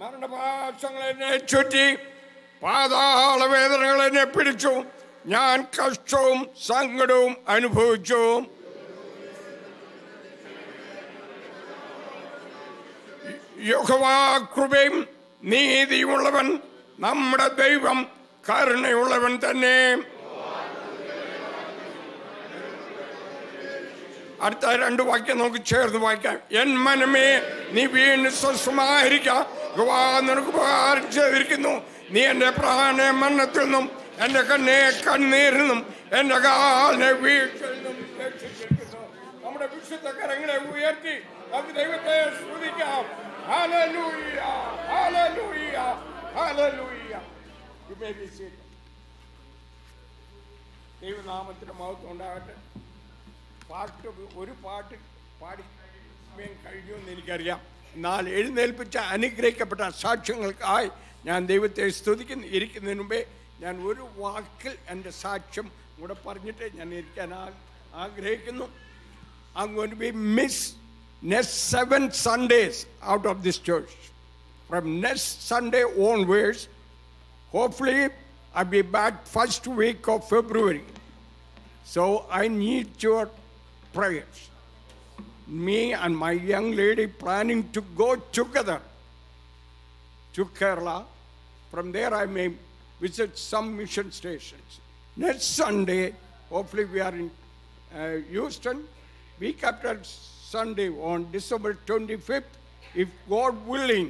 മരണപാശങ്ങൾ എന്നെ ചുറ്റി, പാതാള വേദനകൾ എന്നെ പിടിച്ചു, ഞാൻ കഷ്ടവും സങ്കടവും അനുഭവിച്ചു. യഹോവാ കൃപയും നീതിയുള്ളവൻ, നമ്മുടെ ദൈവം കരുണയുള്ളവൻ തന്നെ. അടുത്ത രണ്ട് വാക്യം നമുക്ക് ചേർന്ന് വായിക്കാം. എൻ മനമേ, നീ വീണ്ടും സ്വസ്ഥമായിരിക്കാം, നിനക്ക് ഉപകാരം ചെയ്തിരിക്കുന്നു. നീ എൻ്റെ പ്രാണനെ മരണത്തിൽ നിന്നും, എൻ്റെ കണ്ണെ കണ്ണീരിൽ നിന്നും, എൻ്റെ കാലിനെ വീഴ്ചയിൽ നിന്നും രക്ഷിച്ചിരിക്കുന്നു. നമ്മുടെ വിശുദ്ധ കരങ്ങളെ ഉയർത്തി നമുക്ക് ദൈവത്തെ സ്തുതിക്കാം. Hallelujah, hallelujah, hallelujah. You may be seated. ദൈവനാമത്തിന് മഹത്വം ഉണ്ടാകട്ടെ. പാട്ട് ഒരു പാട്ട് പാടി സമയം കഴിഞ്ഞു എന്ന് എനിക്കറിയാം. എന്നാൽ എഴുന്നേൽപ്പിച്ച അനുഗ്രഹിക്കപ്പെട്ട സാക്ഷ്യങ്ങൾക്കായി ഞാൻ ദൈവത്തെ സ്തുതിക്കുന്നു. ഇരിക്കുന്നതിന് മുമ്പേ ഞാൻ ഒരു വാക്കിൽ എൻ്റെ സാക്ഷ്യം കൂടെ പറഞ്ഞിട്ട് ഞാൻ ഇരിക്കാൻ ആഗ്രഹിക്കുന്നു. I'm going to be miss next 7 Sundays out of this church. From next Sunday onwards, hopefully I'll be back first week of February. So I need your prayers. Me and my young lady planning to go together to Kerala. From there I may visit some mission stations. Next Sunday hopefully we are in Houston. Week after Sunday on December 25th, if God willing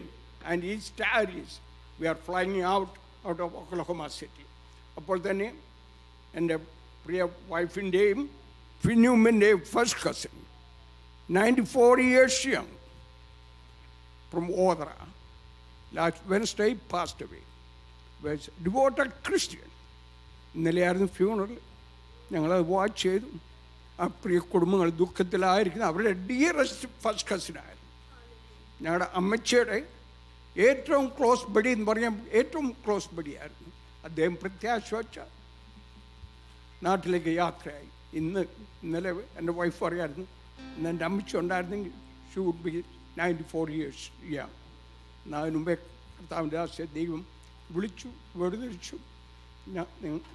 and He tarries, we are flying out of Oklahoma City. അപ്പോൾ തന്നെ എൻ്റെ പ്രിയ വൈഫിൻ്റെയും ഫിന്യൂമിൻ്റെ first cousin, 94 years young, from Odra, last Wednesday passed away. Was devoted Christian. ഇന്നലെയായിരുന്നു funeral. ഞങ്ങളത് watch ചെയ്തു. ആ പ്രിയ കുടുംബങ്ങൾ ദുഃഖത്തിലായിരിക്കുന്നത് അവരുടെ ഡിയറസ്റ്റ് ഫസ്റ്റ് കസിനായിരുന്നു. ഞങ്ങളുടെ അമ്മച്ചിയുടെ ഏറ്റവും ക്ലോസ് ബഡി എന്ന് പറഞ്ഞാൽ ഏറ്റവും ക്ലോസ് ബഡിയായിരുന്നു. അദ്ദേഹം പ്രത്യാശ വെച്ച നാട്ടിലേക്ക് യാത്രയായി. ഇന്നലെ എൻ്റെ വൈഫ് പറയായിരുന്നു, ഇന്ന് എൻ്റെ അമ്മച്ചി ഉണ്ടായിരുന്നെങ്കിൽ ഷി വുഡ് ബി 94 years. എന്നാൽ അതിന് മുമ്പേ കർത്താവിൻ്റെ ദാസനെ ദൈവം വിളിച്ചു വേർതിരിച്ചു.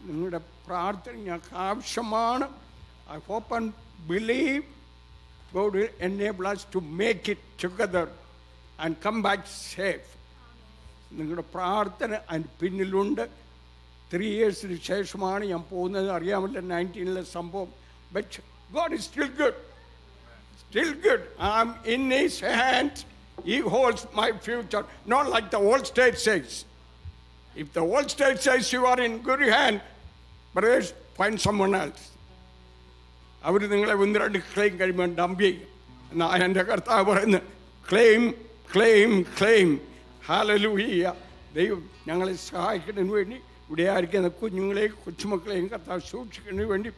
നിങ്ങളുടെ പ്രാർത്ഥന ഞങ്ങൾക്ക് ആവശ്യമാണ്. I hope and believe God will enable us to make it together and come back safe. നിങ്ങളുടെ പ്രാർത്ഥന അതിന് പിന്നിലുണ്ട്. 3 yearsന് ശേഷമാണ് ഞാൻ പോകുന്നത്. അറിയാമല്ലോ 19ലെ സംഭവം. But God is still good. Still good. I'm in His hand. He holds my future. Not like the old state says. If the old state says you are in good hand, brothers, find someone else. അവര് നിങ്ങളെ ഒന്ന് രണ്ട് claim കഴിയുമ്പോൾ dump ചെയ്യും. എന്നാൽ എൻ്റെ കർത്താവ് പറയുന്നത് ക്ലെയിം, ക്ലെയിം, ക്ലെയിം. ഹല്ലേലൂയ. ദൈവം ഞങ്ങളെ സഹായിക്കുന്നതിന് വേണ്ടി ഇവിടെ ആയിരിക്കുന്ന കുഞ്ഞുങ്ങളെയും കൊച്ചുമക്കളെയും കർത്താവ് സൂക്ഷിക്കുന്നതിന് വേണ്ടി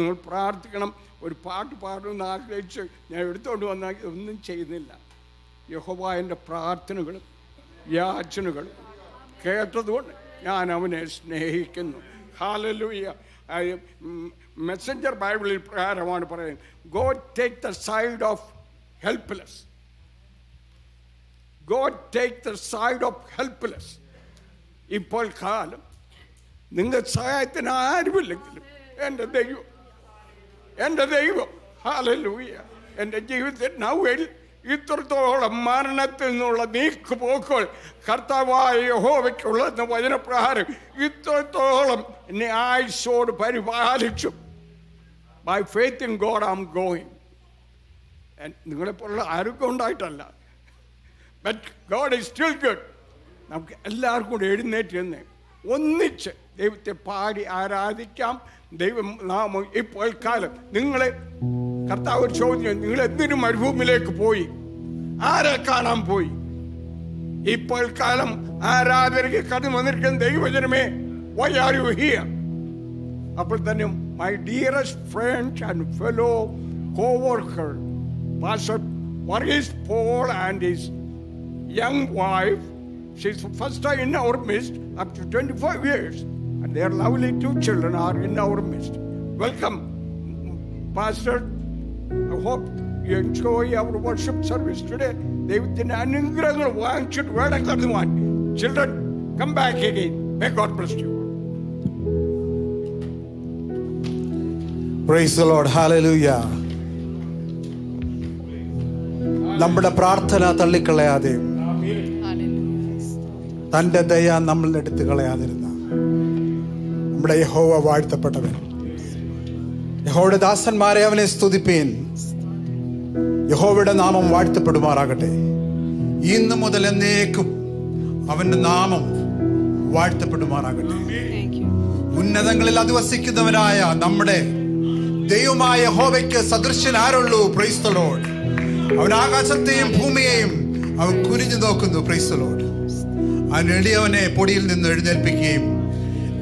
നിങ്ങൾ പ്രാർത്ഥിക്കണം. ഒരു പാട്ട് പാടുമെന്ന് ആഗ്രഹിച്ച് ഞാൻ എടുത്തുകൊണ്ട് വന്നാൽ ഇതൊന്നും ചെയ്യുന്നില്ല. യഹോവ എൻ്റെ പ്രാർത്ഥനകളും യാചനകളും കേട്ടതുകൊണ്ട് ഞാൻ അവനെ സ്നേഹിക്കുന്നു. ഹല്ലേലൂയ. മെസ്സഞ്ചർ ബൈബിളിൽ പ്രകാരമാണ് പറയുന്നത്, God take the side of helpless. God take the side of helpless. ഇപ്പോൾ കാലം നിങ്ങൾ സഹായത്തിന് ആരുമില്ലെങ്കിലും എൻ്റെ ദൈവം, എൻ്റെ ദൈവം, ഹല്ലേലൂയ, എൻ്റെ ജീവിതത്തിന് നവയിൽ ഇത്രത്തോളം മരണത്തിൽ നിന്നുള്ള നീക്കുപോക്കുകൾ കർത്താവായ യഹോവയ്ക്കുള്ളതെന്ന വചനപ്രകാരം ഇത്രത്തോളം എന്നെ ആയുസോട് പരിപാലിച്ചു. By faith in God I am going. നിങ്ങളെപ്പോലുള്ള ആരോഗ്യം ഉണ്ടായിട്ടല്ല. But God is still good. നമുക്ക് എല്ലാവർക്കും കൂടെ എഴുന്നേറ്റ് തന്നെ ഒന്നിച്ച് ദൈവത്തെ പാടി ആരാധിക്കാം. ദൈവം നാമം ഇപ്പോൾ കാലം നിങ്ങളെ കർത്താവ് ഒരു ചോദ്യം, നിങ്ങൾ എന്തിനു മരുഭൂമിയിലേക്ക് പോയി? ആരെ കാണാൻ പോയി? ഇപ്പോൾ കാലം ആരാധനയ്ക്ക് കടന്നു വന്നിരിക്കുന്ന ദൈവജനമേ, വൈ ആർ യു ഹിയർ? അപ്പോൾ തന്നെ my dearest friends and fellow coworker pastor Varghese Paul and his young wife. She's first time in our midst up to 25 years. And their lovely 2 children are in our midst. Welcome, Pastor. I hope 저희 our worship service today, they didn't an want should word I got one. Children, come back again. May God bless you. Praise the Lord. Hallelujah. നമ്മുടെ പ്രാർത്ഥന തള്ളിക്കളയാതെ തന്റെ ദയ നമ്മൾ എടുത്തു കളയാതിരുന്ന നമ്മുടെ യഹോവ വാഴ്ത്തപ്പെട്ടവൻ. യഹോവയുടെ ദാസന്മാരെ അവനെ സ്തുതിപ്പീൻ. യഹോവയുടെ നാമം വാഴ്ത്തപ്പെടുമാറാകട്ടെ. ഇന്നു മുതൽ എന്നേക്കും അവന്റെ നാമം വാഴ്ത്തപ്പെടുമാറാകട്ടെ. ഉന്നതങ്ങളിൽ അധിവസിക്കുന്നവനായ നമ്മുടെ ദൈവമായ യഹോവയ്ക്ക് സദൃശൻ ആരുള്ളൂ? Praise the Lord. അവൻ ആകാശത്തെയും ഭൂമിയെയും അവൻ കുനിഞ്ഞു നോക്കുന്നു. Praise the Lord. അവൻ എളിയവനെ പൊടിയിൽ നിന്ന് എഴുന്നേൽപ്പിക്കുകയും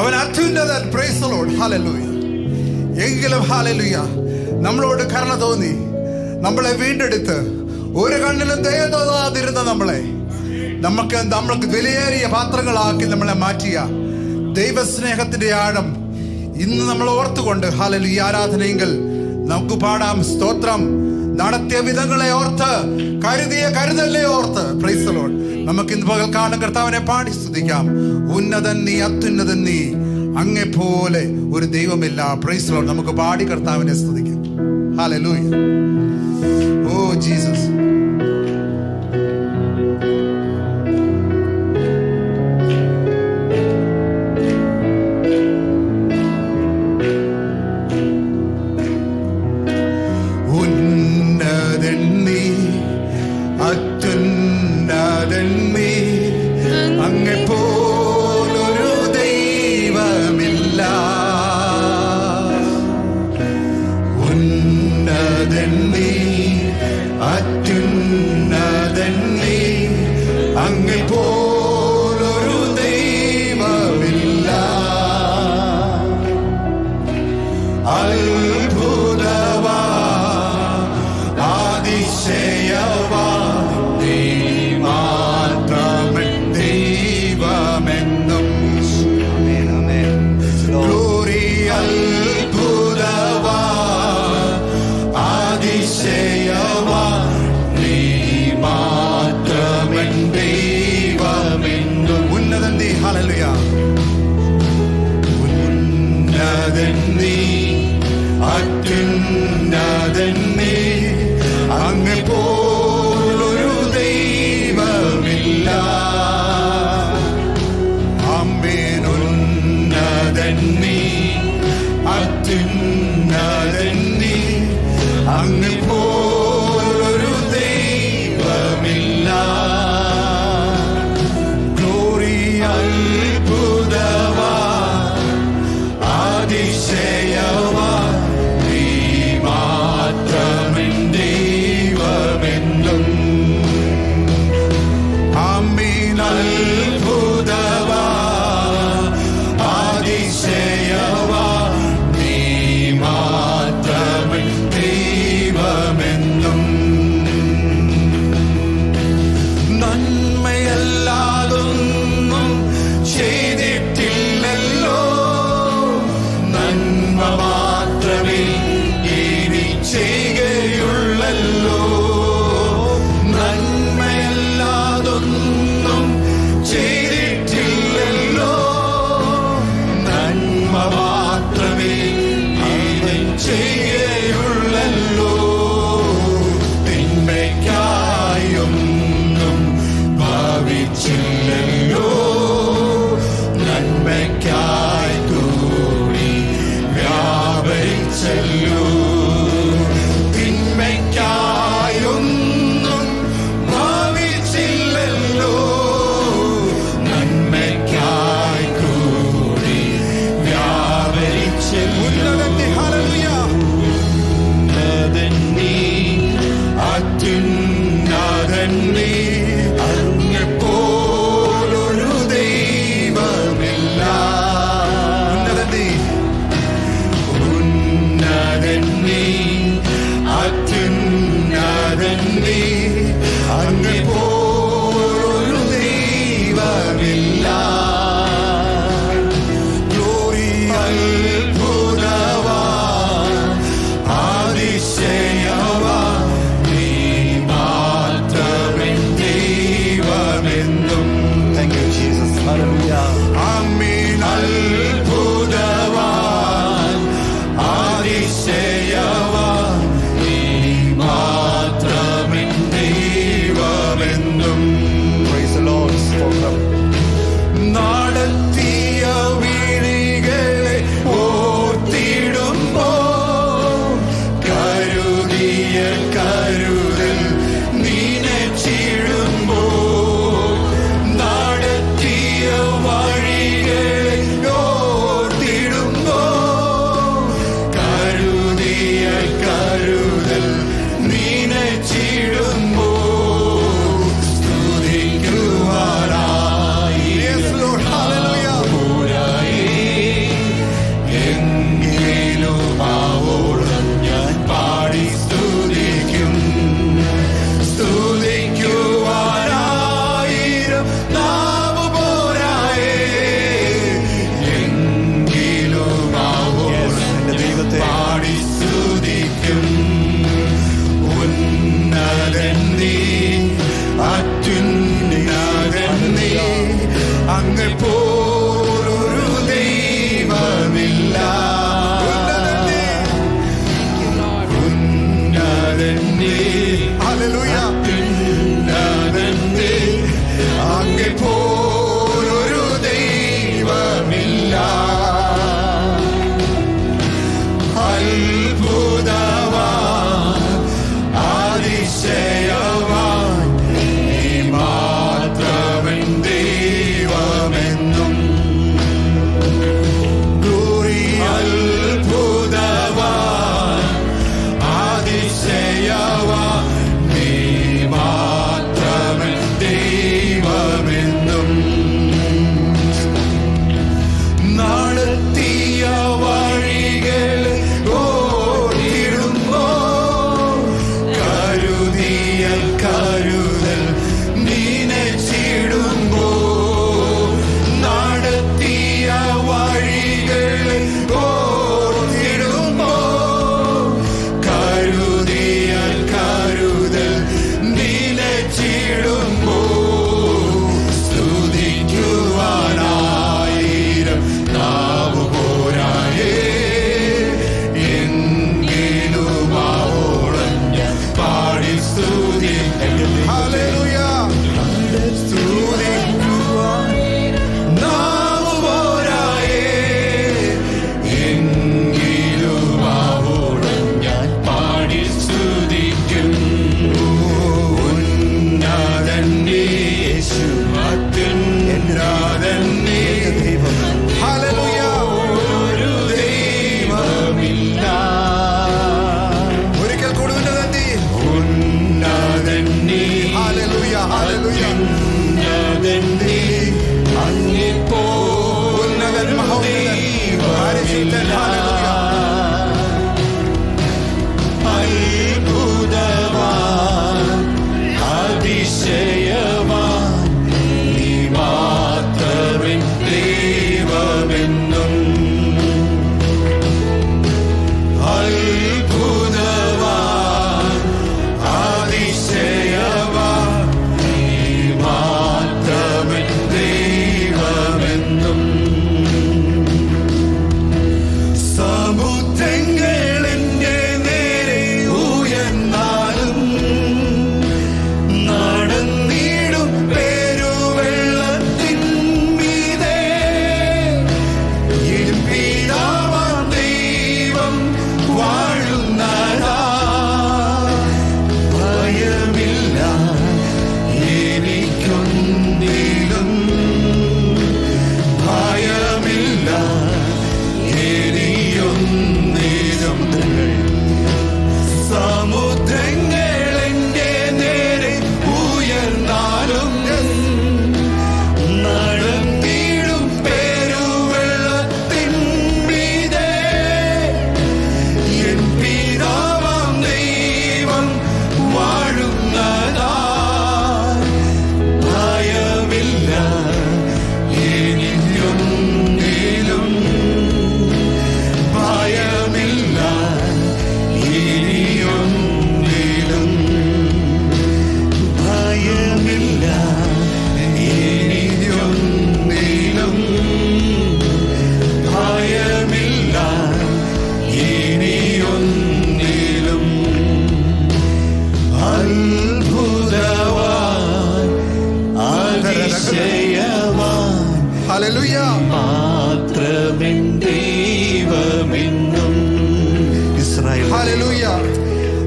അവൻ അത്യുന്നതൻ. Praise the Lord. ഹല്ലേലൂയ. എങ്കിലും ഹല്ലേലൂയ, നമ്മളോട് കരുണ തോന്നി നമ്മളെ വീണ്ടെടുത്ത് ഒരു കണ്ണിലും ദയ തോന്നാതിരുന്ന നമ്മളെ നമ്മൾക്ക് വിലയേറിയ പാത്രങ്ങളാക്കി നമ്മളെ മാറ്റിയ ദൈവസ്നേഹത്തിന്റെ ആഴം ഇന്ന് നമ്മൾ ഓർത്തുകൊണ്ട് ഹല്ലേലൂയ ആരാധനയെങ്കിൽ നമുക്ക് പാടാം സ്തോത്രം. നടത്തിയ വിധങ്ങളെ ഓർത്ത്, കരുതിയ കരുതല്ലേ ഓർത്ത്. Praise the Lord. നമുക്ക് ഇന്ന് പകൽക്കാലം കർത്താവിനെ പാടി സ്തുതിക്കാം. ഉന്നതൻ നീ, അത്യുന്നതൻ നീ, അങ്ങേ പോലെ ഒരു ദൈവമില്ല. Praise the Lord. നമുക്ക് പാടി കർത്താവിനെ സ്തുതിക്കാം. ഹല്ലേലൂയ. Oh Jesus. Amen.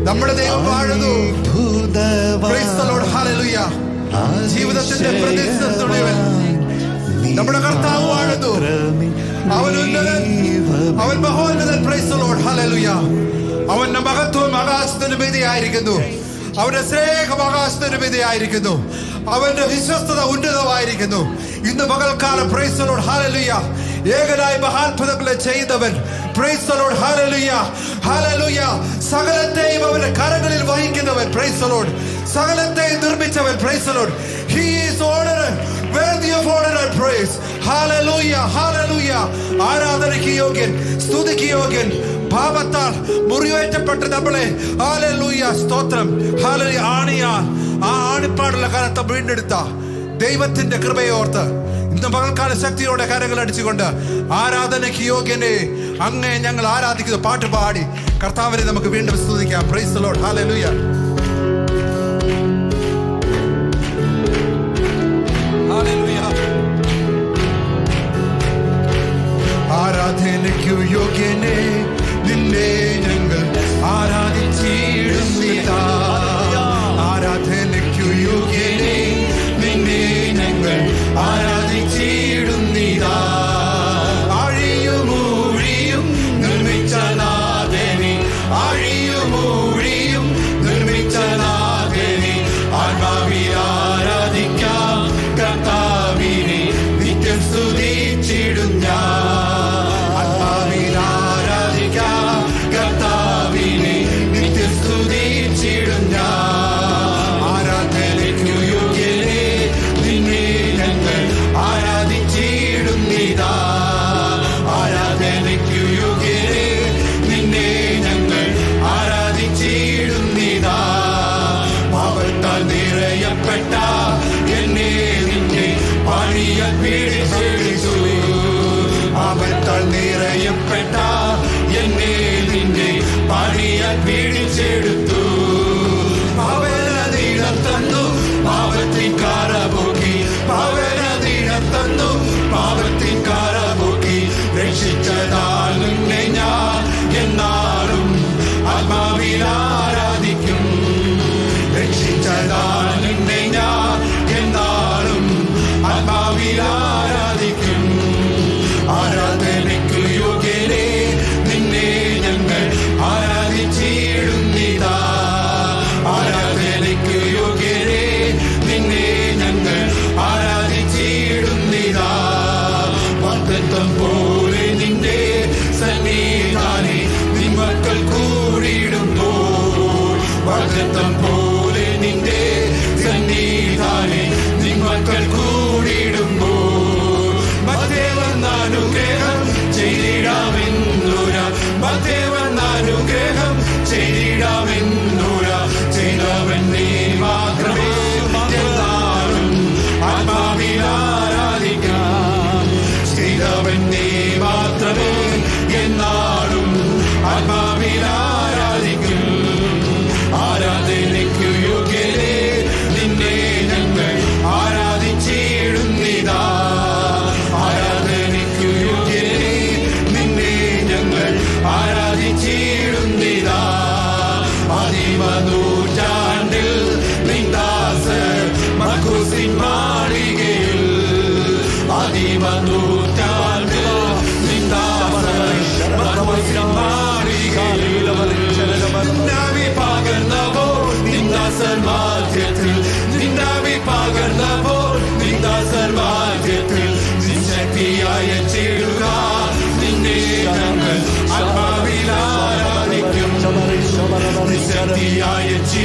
നമ്മുടെ ദൈവം വാഴുന്നു. ജീവിതത്തിന്റെ പ്രതിസന്ധിയൊടുവിൽ നമ്മുടെ കർത്താവ് വാഴുന്നു. അവൻ ഉന്നതൻ, അവൻ മഹോന്നതൻ. Praise the Lord, hallelujah. അവന്റെ മഹത്വം ആകാശത്തിന് മീതെയായിരിക്കുന്നു. അവന്റെ സ്നേഹം ആകാശത്തിന് മീതെയായിരിക്കുന്നു. അവന്റെ വിശ്വസ്തത ഉന്നതമായിരിക്കുന്നു. ഇന്ന് പകൽക്കാലം പ്രൈസ് ദി ലോർഡ്, ഹല്ലേലൂയ, ഏകനായ മഹാത്ഭുതങ്ങളെ ചെയ്തവൻ praise the Lord, hallelujah, hallelujah. സകലത്തെയും അവന്റെ കരങ്ങളിൽ വഹിക്കുന്നവൻ പ്രൈസ് ദി ലോർഡ്, സകലത്തെയും നിർമ്മിച്ചവൻ praise the Lord. He is honored, worthy of honor and praise. Hallelujah, hallelujah. ആരാധനയ്ക്ക് യോഗ്യൻ, സ്തുതിക്ക് യോഗ്യൻ. പാപത്താൽ മുറിവേറ്റപ്പെട്ട് നമ്മളെ ഹല്ലേലൂയ സ്തോത്രം, ഹല്ലേലൂയ, ആണിയാൽ ആ ആണിപ്പാടുള്ള കാലത്തെ വീണ്ടെടുത്ത ദൈവത്തിന്റെ കൃപയോർത്ത് ഇന്ന് പകൽക്കാല ശക്തിയോടെ കാര്യങ്ങൾ അടിച്ചുകൊണ്ട് ആരാധനയ്ക്ക് യോഗ്യനെ അങ്ങേ ഞങ്ങൾ ആരാധിക്കുന്നു. പാട്ട് പാടി കർത്താവിനെ നമുക്ക് വീണ്ടും സ്തുതിക്കാം. Praise the Lord, hallelujah. ആരാധനയ്ക്കു യോഗ്യനെ നിന്നെ ഞങ്ങൾ ആരാധിച്ചിടുന്നില്ല. ആരാധനയ്ക്കു യോഗ്യനെ നിന്നെ ഞങ്ങൾ ആരാധിച്ചിടുന്നില്ല. അഴിയുമൂഴിയും നിർമ്മിച്ച നാഥനെ, അഴിയുമൂഴിയും നിർമ്മിച്ച നാഥനെ, ആത്മാവിൽ ആരാധിക്കാം കർത്താവിനെ, നിത്യം സ്തുതിച്ചിടും ഞാൻ.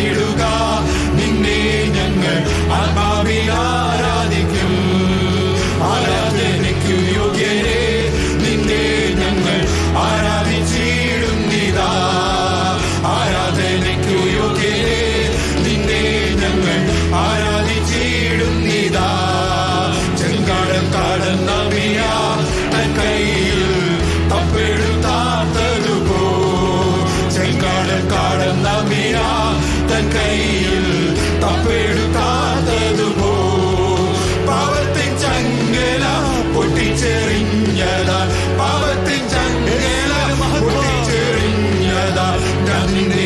ിടുക നിന്നെ ഞങ്ങൾ ആത്മാവിൽ ആരാധിക്കും. ആരാധനയ്ക്കു യോഗ്യനെ നിന്നെ ഞങ്ങൾ ആരാധിച്ചിടുന്നിതാ. ആരാധനയ്ക്കു യോഗ്യനെ നിന്നെ ഞങ്ങൾ ആരാധിച്ചിടുന്നിതാ. ചെങ്കടൽ കടന്ന ബിയ തൻ കയ്യിൽ തപ്പെടുത്താത്തതുപോ, ചെങ്കടൽ കടന്ന കയ്യിൽ തപ്പെടുത്താത്തതുപോ, പാപത്തിൻ ചങ്ങല പൊട്ടിച്ചെറിഞ്ഞതാൽ, പാപത്തിൻ ചങ്ങല പൊട്ടിച്ചെറിഞ്ഞതാൽ ഞാൻ നിന്നെ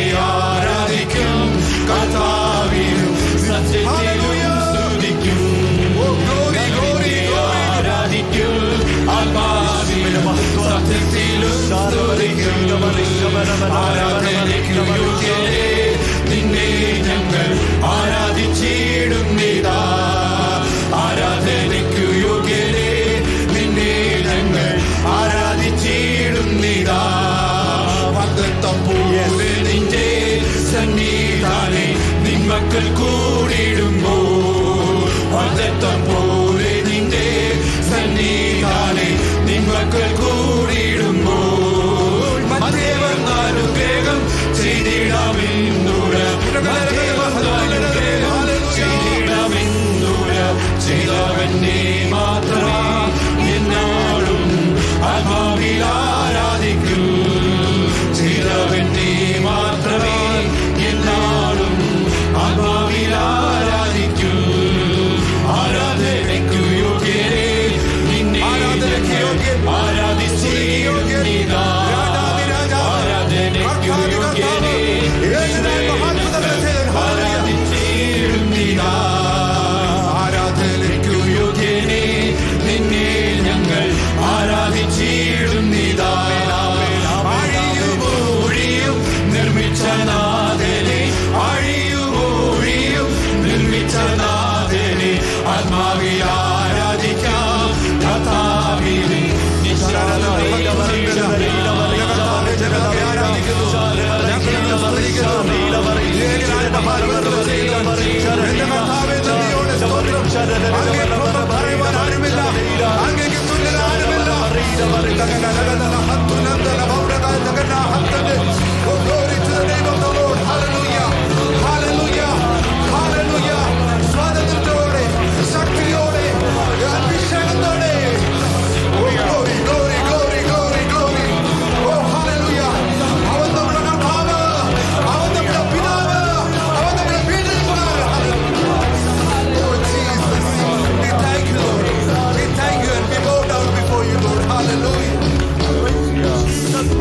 തന്നീതാനേ നിന്മക്കൾ കൂടിയിടുമ്പോൾ വാഗ്ദത്തം പോലെ നിന്റെ സന്നിധാനേ നിന്മക്കൾ കൂടിയിടുമ്പോൾ മധ്യവർ നാനുഗ്രഹം ചെയ്തിടാമെന്നുട ചെയ്തിടാമെന്നുട ചെയ്തവനെ മാത്ര എന്നോടും ആത്മാവിൽ ആരാധിക്കും ചെയ്തവനെ മാത്രമേ എന്നാളും ആത്മാവിൽ ആരാധിക്കൂ ആരാധനയ്ക്കു യോഗ്യരേ നിന്നെ ആരാധിച്ചിരിക്കുന്നീതാ ആരാധനയ്ക്കു യോഗ്യരേ നിന്നെ ആരാധിച്ചിരുന്നീതാ ആരാധനയ്ക്കു യോഗ്യനേ നിന്നെ ഞങ്ങൾ ആരാധിച്ചിരുന്നീതാ ചനാദനെ അഴിയുമോഴിയും നിർമ്മിച്ചനാദനെ ആത്മാവിൽ ആരാധിക്കാം കഥാവിനെ നിശ്ചലനായ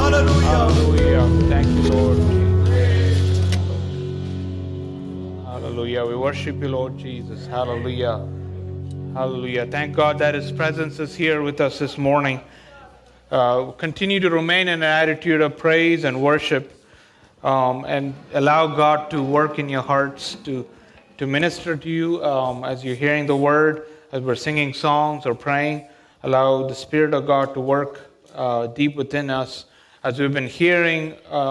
Hallelujah. Hallelujah. Thank you, Lord. Hallelujah. We worship you, Lord Jesus. Hallelujah. Hallelujah. Thank God that His presence is here with us this morning. Continue to remain in an attitude of praise and worship, and allow God to work in your hearts to minister to you as you're hearing the Word, as we're singing songs or praying. Allow the Spirit of God to work deep within us. As we've been hearing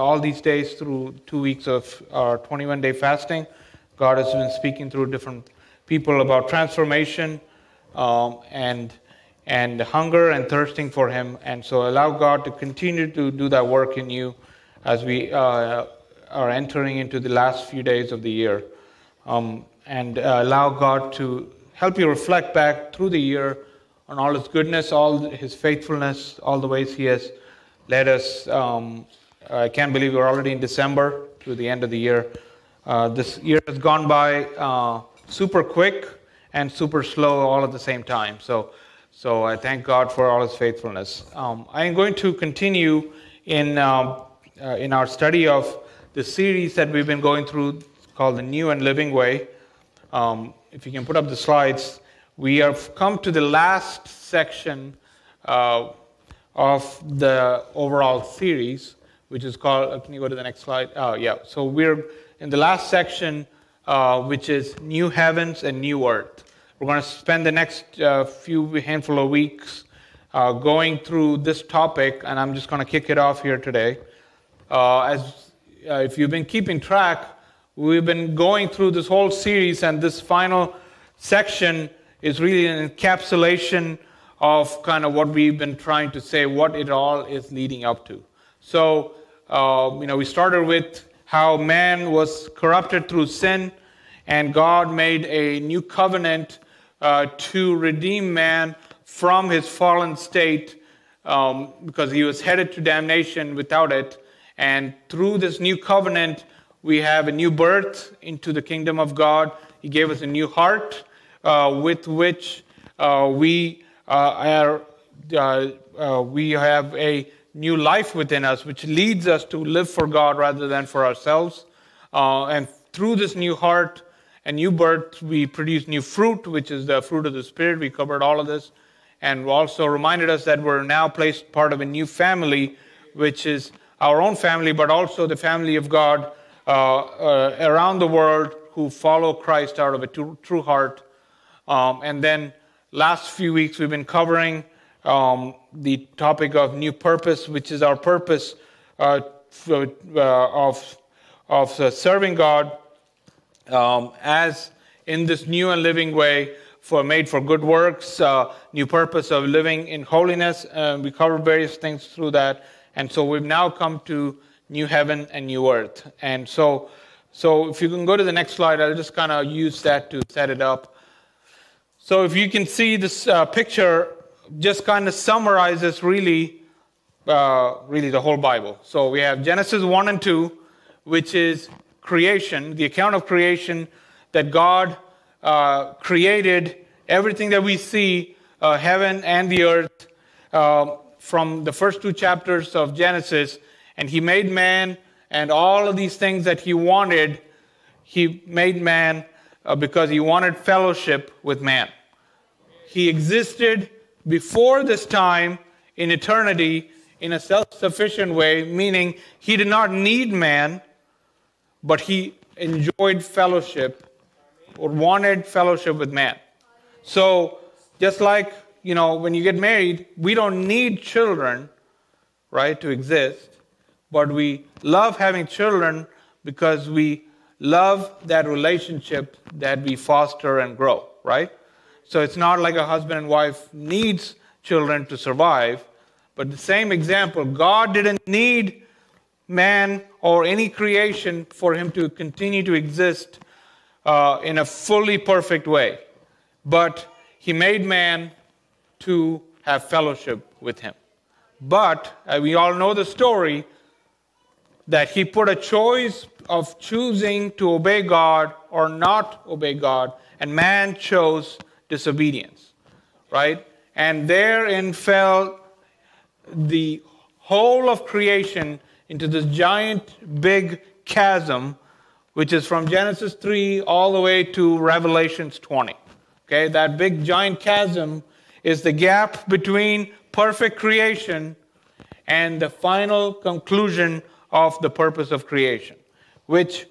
all these days through 2 weeks of our 21-day fasting, God has been speaking through different people about transformation and hunger and thirsting for Him. And so allow God to continue to do that work in you as we are entering into the last few days of the year. And allow God to help you reflect back through the year on all His goodness, all His faithfulness, all the ways He has led us. I can't believe we're already in December to the end of the year. This year has gone by super quick and super slow all at the same time. So I thank God for all His faithfulness. I am going to continue in our study of the series that we've been going through called The New and Living Way. If you can put up the slides, we have come to the last section of the overall series, which is called, can you go to the next slide? Oh, yeah. So we're in the last section, which is New Heavens and New Earth. We're going to spend the next few handful of weeks going through this topic, and I'm just going to kick it off here today. As if you've been keeping track, we've been going through this whole series, and this final section is really an encapsulation of kind of what we've been trying to say, what it all is leading up to. So, we started with how man was corrupted through sin, and God made a new covenant to redeem man from his fallen state because he was headed to damnation without it. And through this new covenant, we have a new birth into the kingdom of God. He gave us a new heart with which we have a new life within us, which leads us to live for God rather than for ourselves. And through this new heart and new birth, we produce new fruit, which is the fruit of the Spirit. We covered all of this, and also reminded us that we're now placed part of a new family, which is our own family, but also the family of God around the world who follow Christ out of a true heart. And then last few weeks, we've been covering the topic of new purpose, which is our purpose of serving God as in this new and living way, for made for good works, new purpose of living in holiness. We covered various things through that. And so we've now come to new heaven and new earth. And so if you can go to the next slide, I'll just kind of use that to set it up. So if you can see this picture, just kind of summarizes really the whole Bible. So we have Genesis 1 and 2, which is creation, the account of creation, that God created everything that we see, heaven and the earth, from the first two chapters of Genesis. And he made man, and all of these things that he wanted, he made man because he wanted fellowship with man. He existed before this time in eternity in a self-sufficient way, meaning he did not need man, but he enjoyed fellowship or wanted fellowship with man. So just like, you know, when you get married, we don't need children, right, to exist, but we love having children because we love that relationship that we foster and grow, right? So it's not like a husband and wife needs children to survive, but the same example, God didn't need man or any creation for him to continue to exist in a fully perfect way. But he made man to have fellowship with him. But we all know the story that he put a choice of choosing to obey God or not obey God, and man chose disobedience, right? And therein fell the whole of creation into this giant, big chasm, which is from Genesis 3 all the way to Revelations 20. Okay, that big giant chasm is the gap between perfect creation and the final conclusion of the purpose of creation, which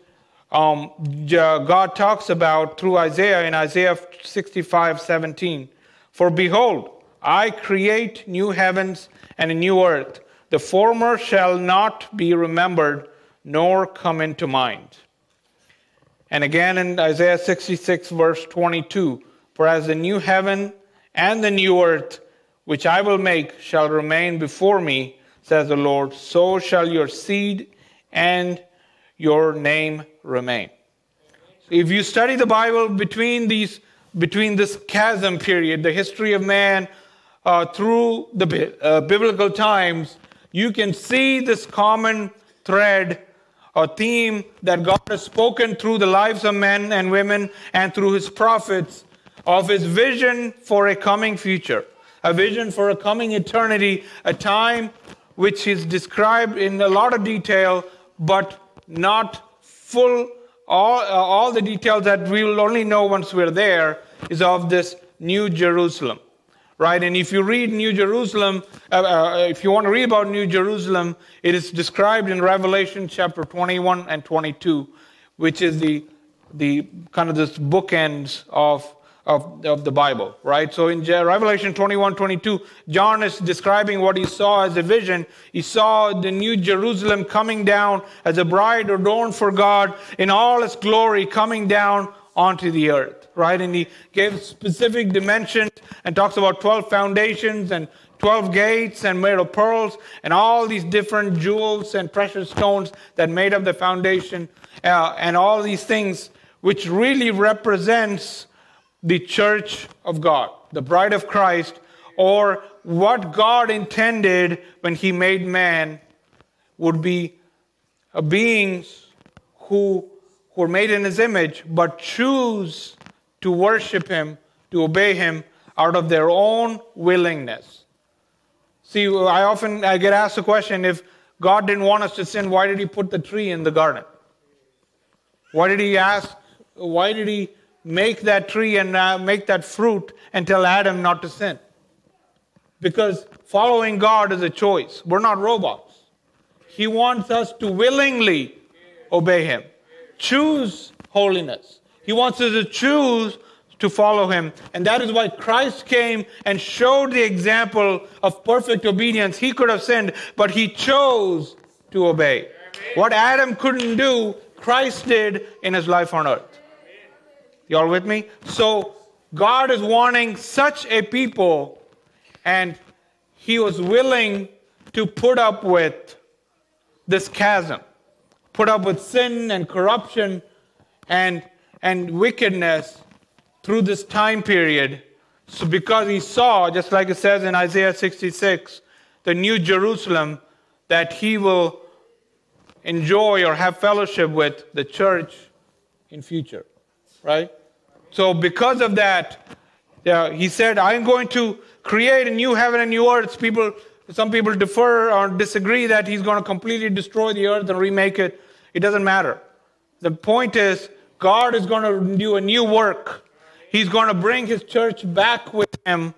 God talks about through Isaiah in Isaiah 65:17. For behold, I create new heavens and a new earth. The former shall not be remembered, nor come into mind. And again in Isaiah 66, verse 22, for as the new heaven and the new earth, which I will make, shall remain before me, says the Lord, so shall your seed and your name remain. If you study the Bible between this chasm period, the history of man through the biblical times, you can see this common thread or theme that God has spoken through the lives of men and women and through his prophets of his vision for a coming future, a vision for a coming eternity, a time which is described in a lot of detail, but not full. All the details that we'll only know once we're there is of this New Jerusalem, right? And if you read New Jerusalem, if you want to read about New Jerusalem, it is described in Revelation chapter 21 and 22, which is the kind of this bookends of the Bible, right? So in Revelation 21, 22, John is describing what he saw as a vision. He saw the new Jerusalem coming down as a bride adorned for God in all its glory, coming down onto the earth, right? And he gave specific dimensions and talks about 12 foundations and 12 gates and made of pearls and all these different jewels and precious stones that made up the foundation and all these things, which really represents the church of God, the bride of Christ, or what God intended when he made man would be beings who were made in his image, but choose to worship him, to obey him out of their own willingness. See, I get asked the question, if God didn't want us to sin, why did he put the tree in the garden? Why did he make that tree and make that fruit and tell Adam not to sin? Because following God is a choice. We're not robots. He wants us to willingly obey him, choose holiness. He wants us to choose to follow him. And that is why Christ came and showed the example of perfect obedience. He could have sinned, but he chose to obey. What Adam couldn't do, Christ did in his life on earth. You all with me? So God is wanting such a people, and he was willing to put up with this chasm, put up with sin and corruption and wickedness through this time period. So because he saw, just like it says in Isaiah 66, the new Jerusalem that he will enjoy or have fellowship with the church in future, right? So because of that, he said, I'm going to create a new heaven and new earth. Some people defer or disagree that he's going to completely destroy the earth and remake it. It doesn't matter. The point is, God is going to do a new work. He's going to bring his church back with him.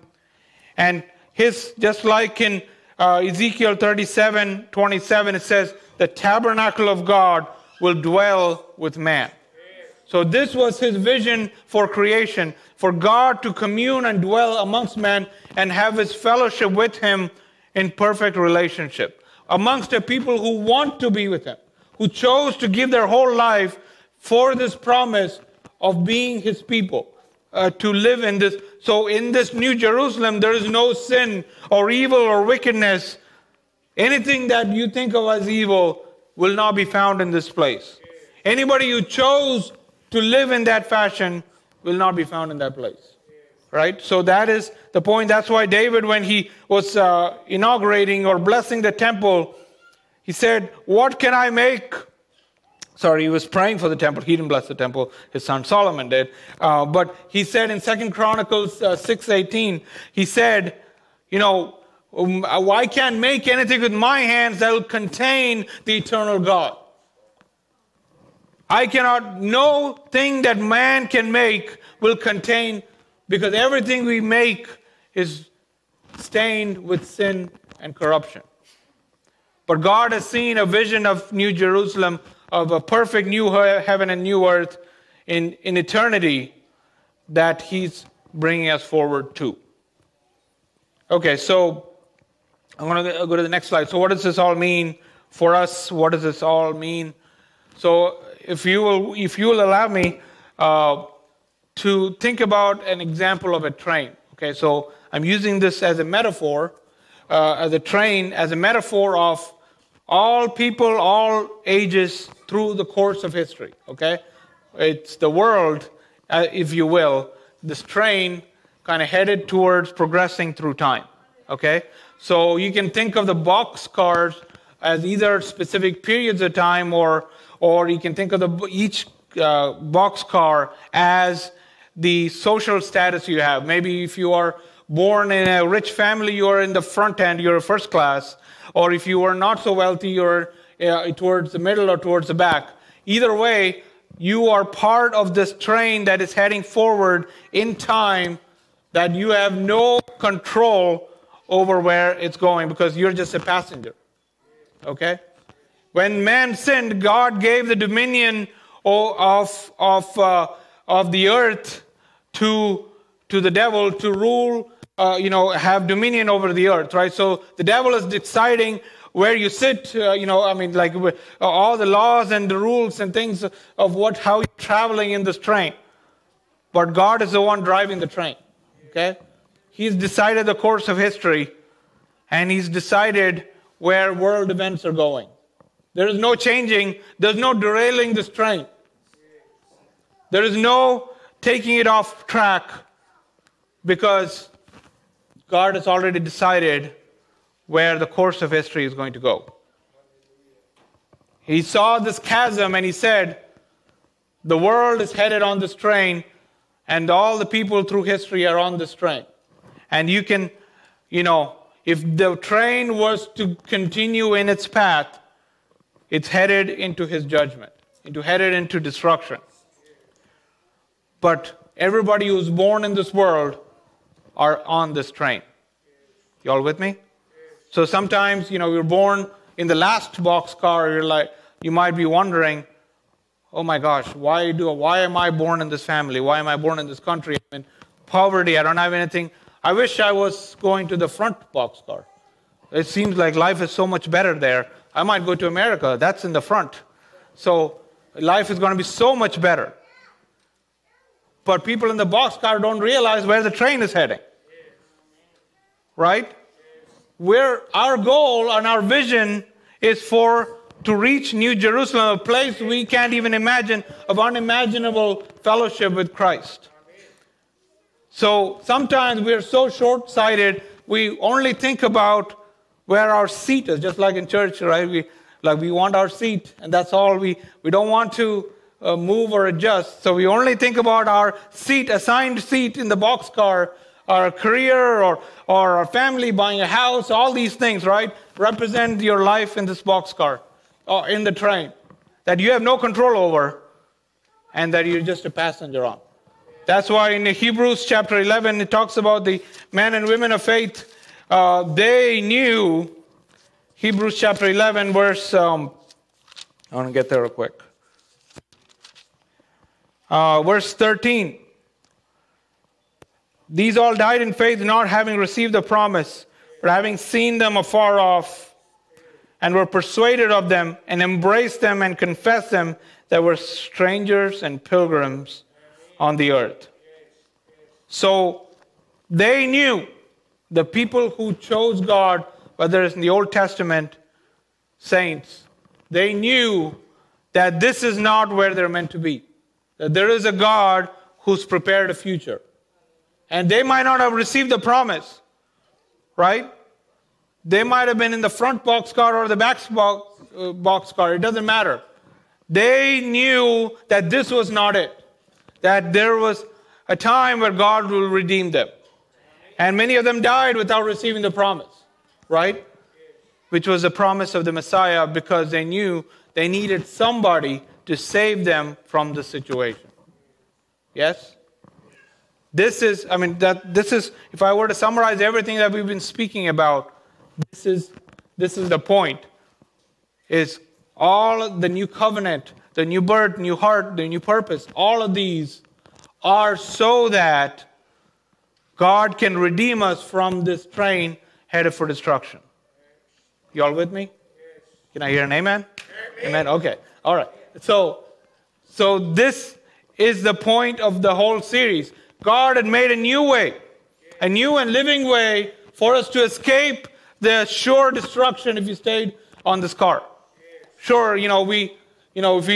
And just like in Ezekiel 37:27, it says, the tabernacle of God will dwell with man. So this was his vision for creation, for God to commune and dwell amongst man and have his fellowship with him in perfect relationship, amongst a people who want to be with him, who chose to give their whole life for this promise of being his people, to live in this. So in this new Jerusalem, there is no sin or evil or wickedness. Anything that you think of as evil will not be found in this place. Anybody who chose to live in that fashion will not be found in that place. Right? So that is the point. That's why David, when he was inaugurating or blessing the temple, he said, what can I make? Sorry, he was praying for the temple. He didn't bless the temple. His son Solomon did. But he said in 2 Chronicles 6:18, he said, I can't make anything with my hands that will contain the eternal God. No thing that man can make will contain, because everything we make is stained with sin and corruption. But God has seen a vision of New Jerusalem, of a perfect new heaven and new earth in eternity that he's bringing us forward to. Okay, so I'm going to go to the next slide. So what does this all mean for us? What does this all mean? So if you will allow me... to think about an example of a train. Okay, so I'm using this as a metaphor, as a train, as a metaphor of all people, all ages through the course of history. Okay, it's the world, if you will, this train kind of headed towards progressing through time. Okay, so you can think of the box cars as either specific periods of time, or you can think of each box car as the social status you have. Maybe if you are born in a rich family, you are in the front end, you're first class. Or if you are not so wealthy, you're towards the middle or towards the back. Either way, you are part of this train that is heading forward in time that you have no control over where it's going, because you're just a passenger. Okay? When man sinned, God gave the dominion of the earth to the devil to rule, have dominion over the earth, right? So the devil is deciding where you sit, all the laws and the rules and things of how you're traveling in this train. But God is the one driving the train, okay? He's decided the course of history, and he's decided where world events are going. There is no changing, there's no derailing this train. There is no taking it off track, because God has already decided where the course of history is going to go. He saw this chasm and he said, the world is headed on this train, and all the people through history are on this train. And you can, if the train was to continue in its path, it's headed into his judgment, headed into destruction. But everybody who's born in this world are on this train. You all with me? So sometimes, you're born in the last boxcar. You're like, you might be wondering, oh my gosh, why am I born in this family? Why am I born in this country? I'm in poverty. I don't have anything. I wish I was going to the front boxcar. It seems like life is so much better there. I might go to America. That's in the front. So life is going to be so much better. But people in the boxcar don't realize where the train is heading. Right? Where our goal and our vision is for to reach New Jerusalem, a place we can't even imagine, of unimaginable fellowship with Christ. So sometimes we are so short-sighted, we only think about where our seat is, just like in church, right? We want our seat, and that's all. We don't want to move or adjust, so we only think about our seat, assigned seat in the boxcar, our career, or our family, buying a house, all these things, right? Represent your life in this boxcar, or in the train, that you have no control over, and that you're just a passenger on. That's why in Hebrews chapter 11, it talks about the men and women of faith. They knew, Hebrews chapter 11, verse, I want to get there real quick. Verse 13. These all died in faith, not having received the promise, but having seen them afar off, and were persuaded of them, and embraced them, and confessed them, that were strangers and pilgrims on the earth. So they knew, the people who chose God, whether it's in the Old Testament, saints, they knew that this is not where they're meant to be. That there is a God who's prepared a future. And they might not have received the promise, right? They might have been in the front boxcar or the back boxcar. It doesn't matter. They knew that this was not it. That there was a time where God will redeem them. And many of them died without receiving the promise, right? Which was the promise of the Messiah, because they knew they needed somebody to save them from the situation. Yes? This is, if I were to summarize everything that we've been speaking about, this is the point. Is all the new covenant, the new birth, new heart, the new purpose, all of these are so that God can redeem us from this train headed for destruction. You all with me? Can I hear an amen? Amen. Okay. All right. So this is the point of the whole series. God had made a new way, a new and living way for us to escape the sure destruction if you stayed on this car. Sure, if we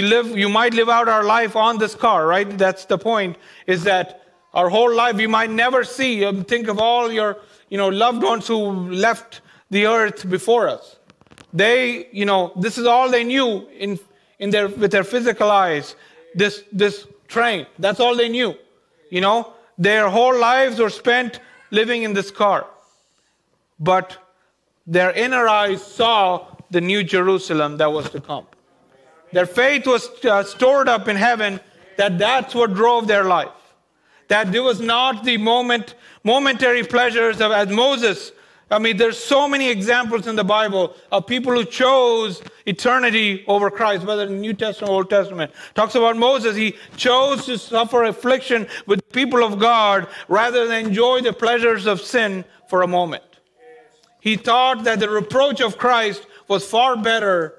live, you might live out our life on this car, right? That's the point, is that our whole life, you might never see. Think of all your, loved ones who left the earth before us. They, this is all they knew with their physical eyes. This train, that's all they knew. Their whole lives were spent living in this car. But their inner eyes saw the new Jerusalem that was to come. Their faith was stored up in heaven. That's what drove their life. That it was not the momentary pleasures of as Moses. There's so many examples in the Bible of people who chose eternity over Christ, whether in the New Testament or Old Testament. It talks about Moses. He chose to suffer affliction with the people of God rather than enjoy the pleasures of sin for a moment. He thought that the reproach of Christ was far better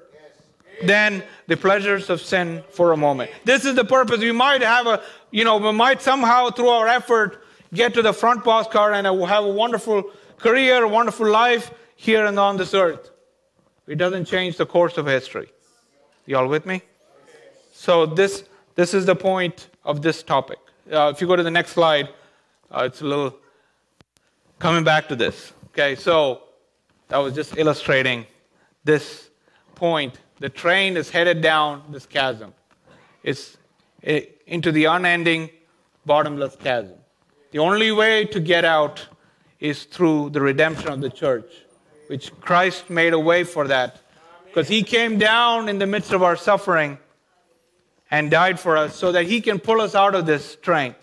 than the pleasures of sin for a moment. This is the purpose. We might have we might somehow through our effort get to the front boxcar and have a wonderful career, a wonderful life here and on this earth. It doesn't change the course of history. You all with me? So this is the point of this topic. If you go to the next slide, it's a little coming back to this. Okay, so that was just illustrating this point. The train is headed down this chasm. It's into the unending, bottomless chasm. The only way to get out is through the redemption of the church, which Christ made a way for that. Because he came down in the midst of our suffering and died for us so that he can pull us out of this train.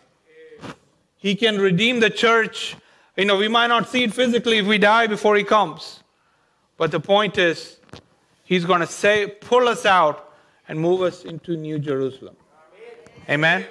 He can redeem the church. We might not see it physically if we die before he comes. But the point is, he's going to pull us out and move us into New Jerusalem. Amen?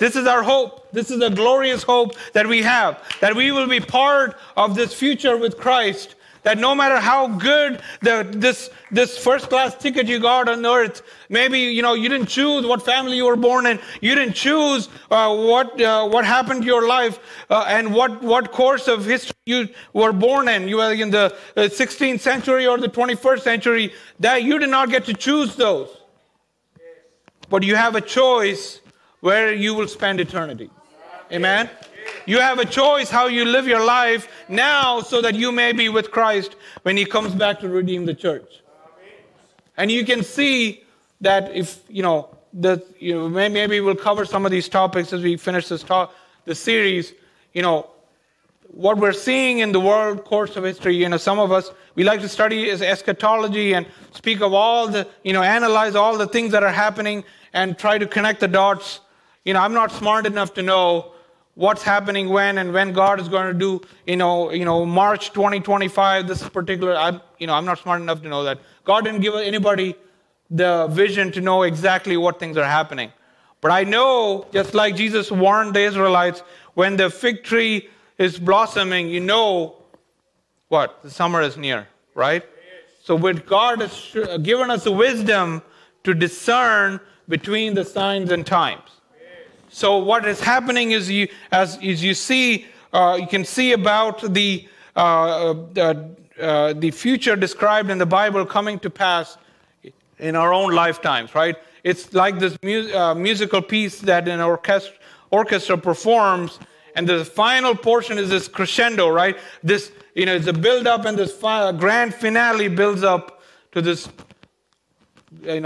This is our hope. This is a glorious hope that we have, that we will be part of this future with Christ That no matter how good this first-class ticket you got on earth, maybe, you didn't choose what family you were born in, you didn't choose what happened to your life and what course of history you were born in. You were in the 16th century or the 21st century, that you did not get to choose those. But you have a choice where you will spend eternity. Amen? You have a choice how you live your life now so that you may be with Christ when he comes back to redeem the church. And you can see that if, maybe we'll cover some of these topics as we finish this talk, the series, what we're seeing in the world course of history. Some of us, we like to study eschatology and speak of all the, analyze all the things that are happening and try to connect the dots. I'm not smart enough to know what's happening when and when God is going to do, March 2025, this particular, I'm not smart enough to know that. God didn't give anybody the vision to know exactly what things are happening. But I know, just like Jesus warned the Israelites, when the fig tree is blossoming, what? The summer is near, right? So with God has given us the wisdom to discern between the signs and times. So what is happening is you can see about the future described in the Bible coming to pass in our own lifetimes, right? It's like this musical piece that an orchestra performs, and the final portion is this crescendo, right? This it's a build up, and this grand finale builds up to this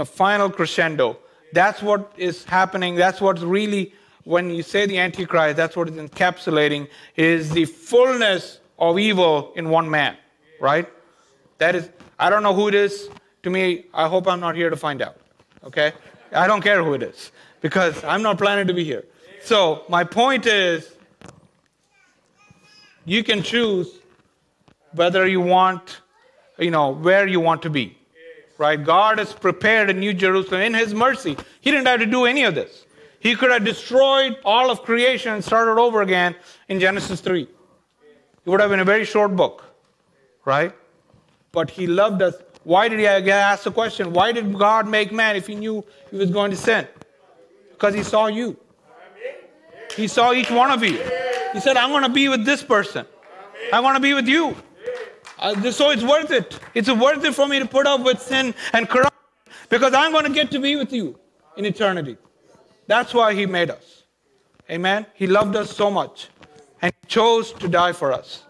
final crescendo. That's what is happening. That's what's really, when you say the Antichrist, that's what it's encapsulating, is the fullness of evil in one man, right? That is, I don't know who it is. To me, I hope I'm not here to find out, okay? I don't care who it is, because I'm not planning to be here. So my point is, you can choose whether you want, where you want to be. Right? God has prepared a new Jerusalem in his mercy. He didn't have to do any of this. He could have destroyed all of creation and started over again in Genesis 3. It would have been a very short book, right? But he loved us. Why did he ask the question? Why did God make man if he knew he was going to sin? Because he saw you. He saw each one of you. He said, I'm going to be with this person. I want to be with you. So it's worth it. It's worth it for me to put up with sin and corruption, because I'm going to get to be with you in eternity. That's why he made us. Amen? He loved us so much and chose to die for us.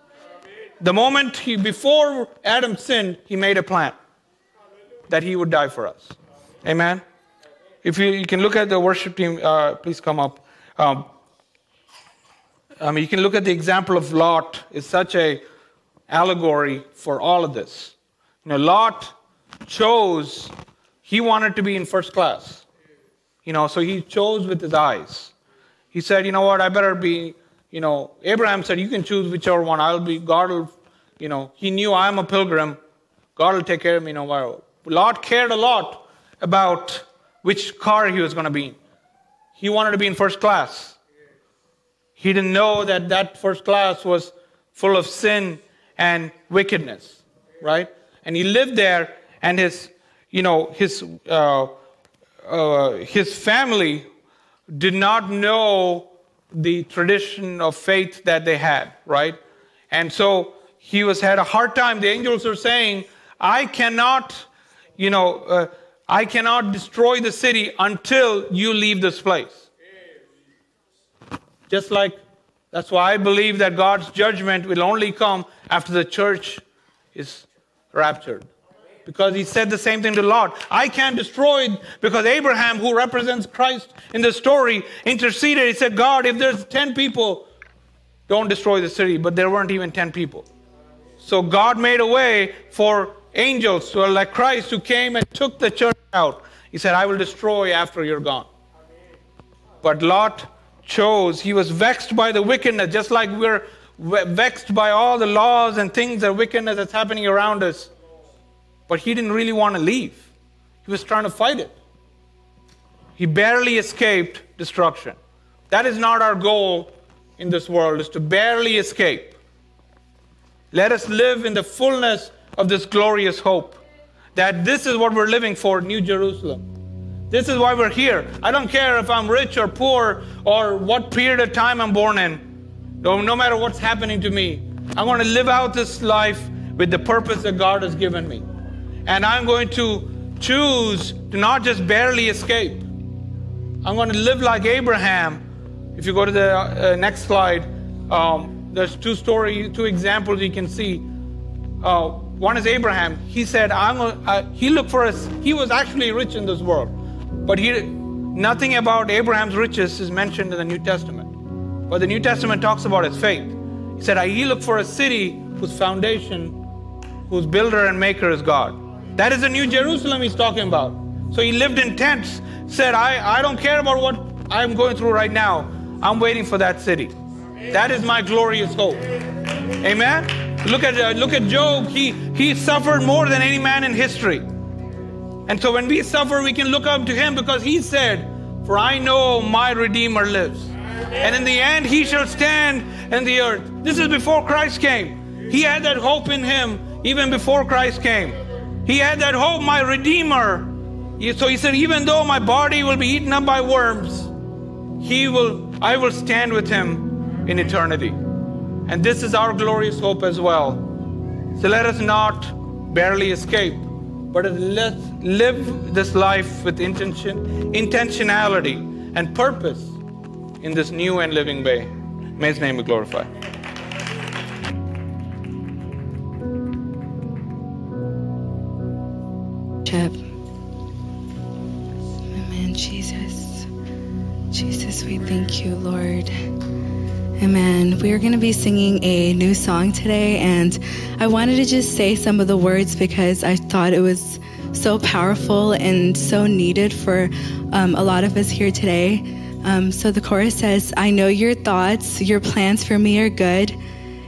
The moment before Adam sinned, he made a plan that he would die for us. Amen? If you can look at the worship team, please come up. You can look at the example of Lot. It's such a allegory for all of this. Lot chose, he wanted to be in first class. So he chose with his eyes. He said, I better be, Abraham said, you can choose whichever one. He knew I'm a pilgrim. God will take care of me no matter what. Lot cared a lot about which car he was going to be in. He wanted to be in first class. He didn't know that first class was full of sin and wickedness, right? And he lived there, and his family did not know the tradition of faith that they had, right? And so he had a hard time. The angels are saying, I cannot destroy the city until you leave this place. Just like, that's why I believe that God's judgment will only come after the church is raptured. Because he said the same thing to Lot. I can't destroy it, because Abraham, who represents Christ in the story, interceded. He said, God, if there's 10 people, don't destroy the city. But there weren't even 10 people. So God made a way for angels, who are like Christ, who came and took the church out. He said, I will destroy after you're gone. But Lot chose. He was vexed by the wickedness, just like we're vexed by all the laws and things that wickedness that's happening around us. But he didn't really want to leave. He was trying to fight it. He barely escaped destruction. That is not our goal in this world, is to barely escape. Let us live in the fullness of this glorious hope. That this is what we're living for, New Jerusalem. This is why we're here. I don't care if I'm rich or poor or what period of time I'm born in. No matter what's happening to me, I'm going to live out this life with the purpose that God has given me. And I'm going to choose to not just barely escape. I'm going to live like Abraham. If you go to the next slide, there's two examples you can see. One is Abraham. He said, he looked for us. He was actually rich in this world, but nothing about Abraham's riches is mentioned in the New Testament. But the New Testament talks about his faith. He said, he looked for a city whose foundation, whose builder and maker is God. That is the New Jerusalem he's talking about. So he lived in tents, said, I don't care about what I'm going through right now. I'm waiting for that city. That is my glorious hope. Amen. Look at Job. He suffered more than any man in history. And so when we suffer, we can look up to him because he said, for I know my Redeemer lives. And in the end, he shall stand in the earth. This is before Christ came. He had that hope in him even before Christ came. He had that hope, my Redeemer. So he said, even though my body will be eaten up by worms, I will stand with him in eternity. And this is our glorious hope as well. So let us not barely escape, but let's live this life with intentionality and purpose in this new and living way. May his name be glorified. Amen, Jesus. Jesus, we thank you, Lord. Amen. We are going to be singing a new song today, and I wanted to just say some of the words because I thought it was so powerful and so needed for a lot of us here today. So the chorus says, I know your thoughts, your plans for me are good,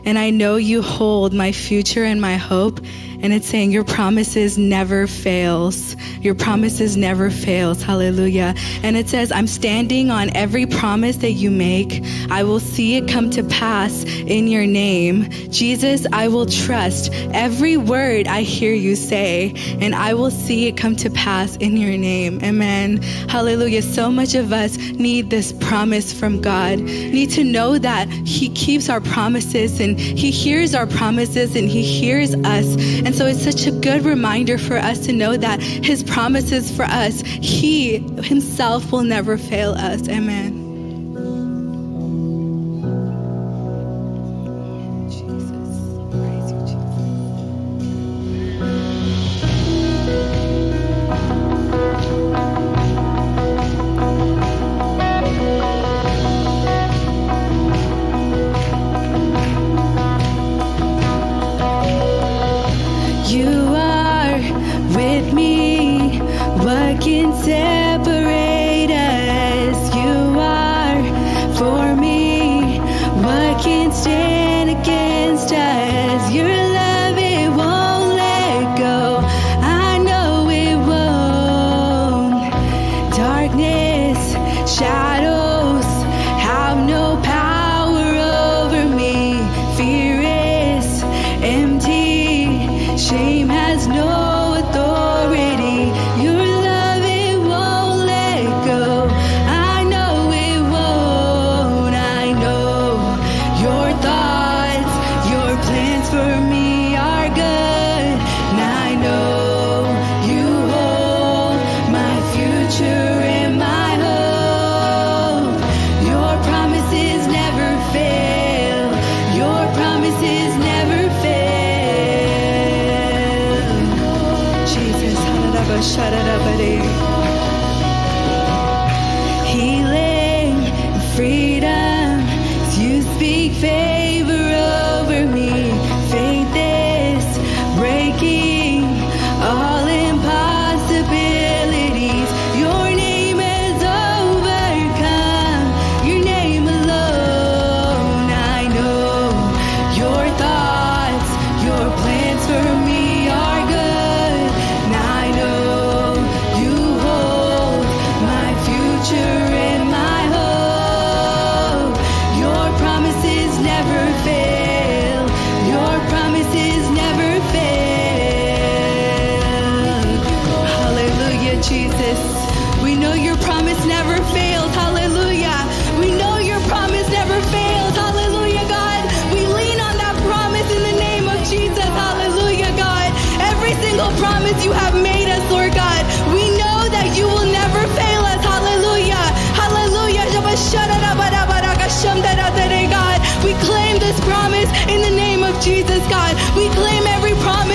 and I know you hold my future and my hope. And it's saying your promises never fails. Your promises never fails. Hallelujah. And it says, I'm standing on every promise that you make. I will see it come to pass in your name. Jesus, I will trust every word I hear you say, and I will see it come to pass in your name. Amen. Hallelujah. So much of us need this promise from God. Need to know that he keeps our promises and he hears our promises and he hears us. And so it's such a good reminder for us to know that his promises for us, he himself will never fail us. Amen. Future in my home.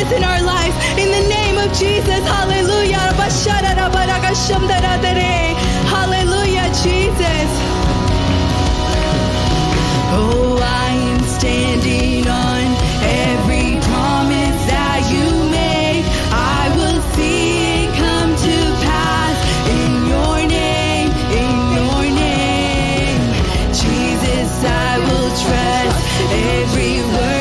purpose in our life. In the name of Jesus, hallelujah. Hallelujah, Jesus. Oh, I am standing on every promise that you made. I will see it come to pass in your name, in your name. Jesus, I will trust every word.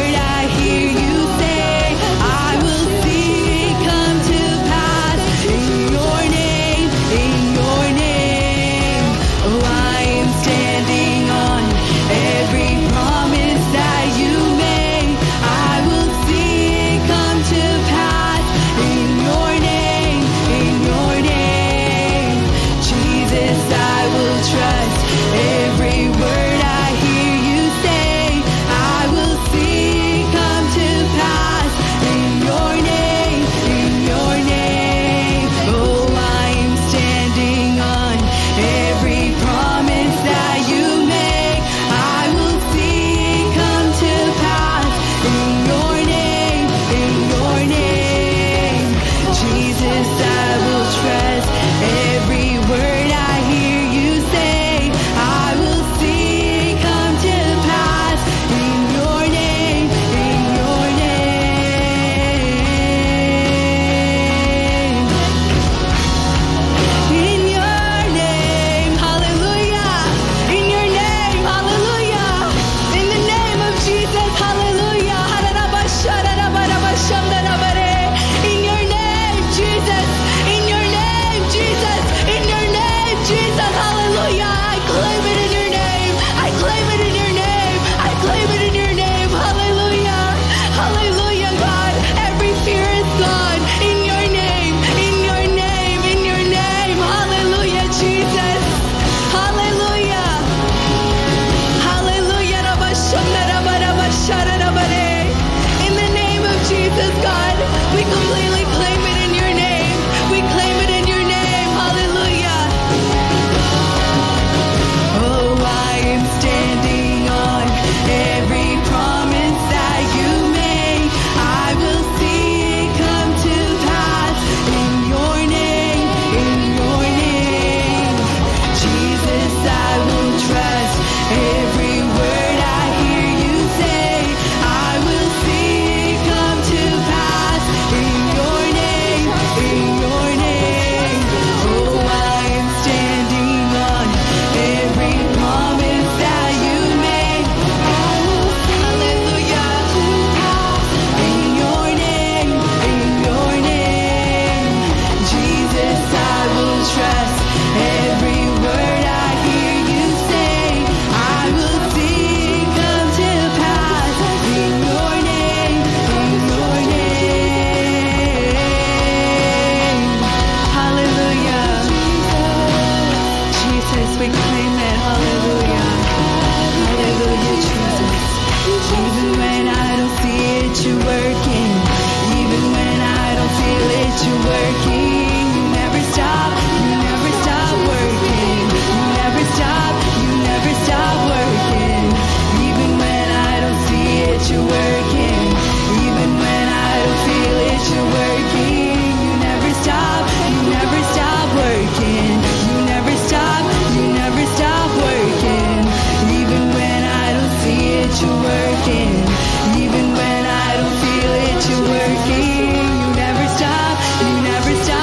Even when I don't feel it, you're working. You never stop, you never stop.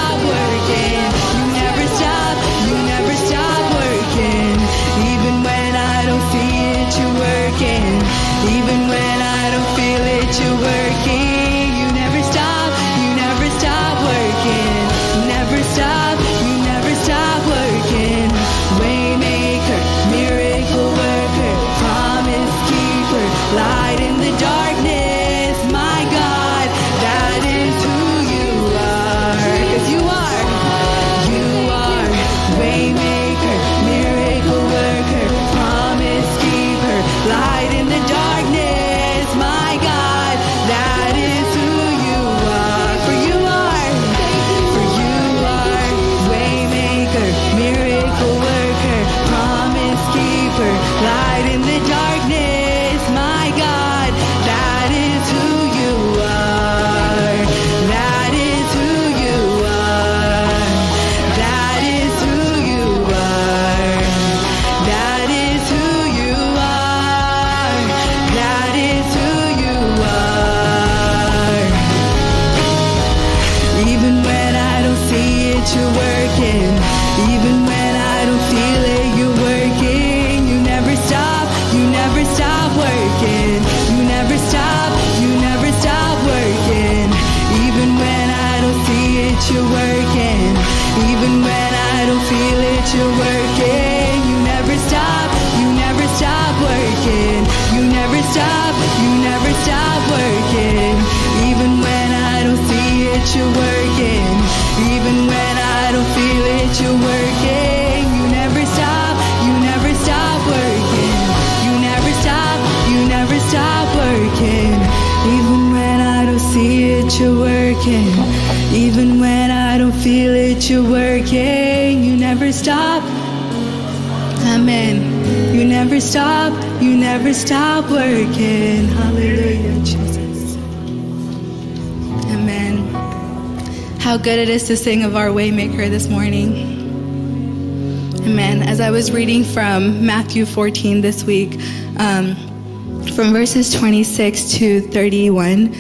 working. You never stop working. Even when I don't see it, you're working. Even when I don't feel it, you're working. You never stop working. You never stop working. Even when I don't see it, you're working. Even when I don't feel it, you're working. You never stop. Amen. You never stop working. Hallelujah, Jesus. Amen. How good it is to sing of our Waymaker this morning. Amen. As I was reading from Matthew 14 this week, from verses 26 to 31,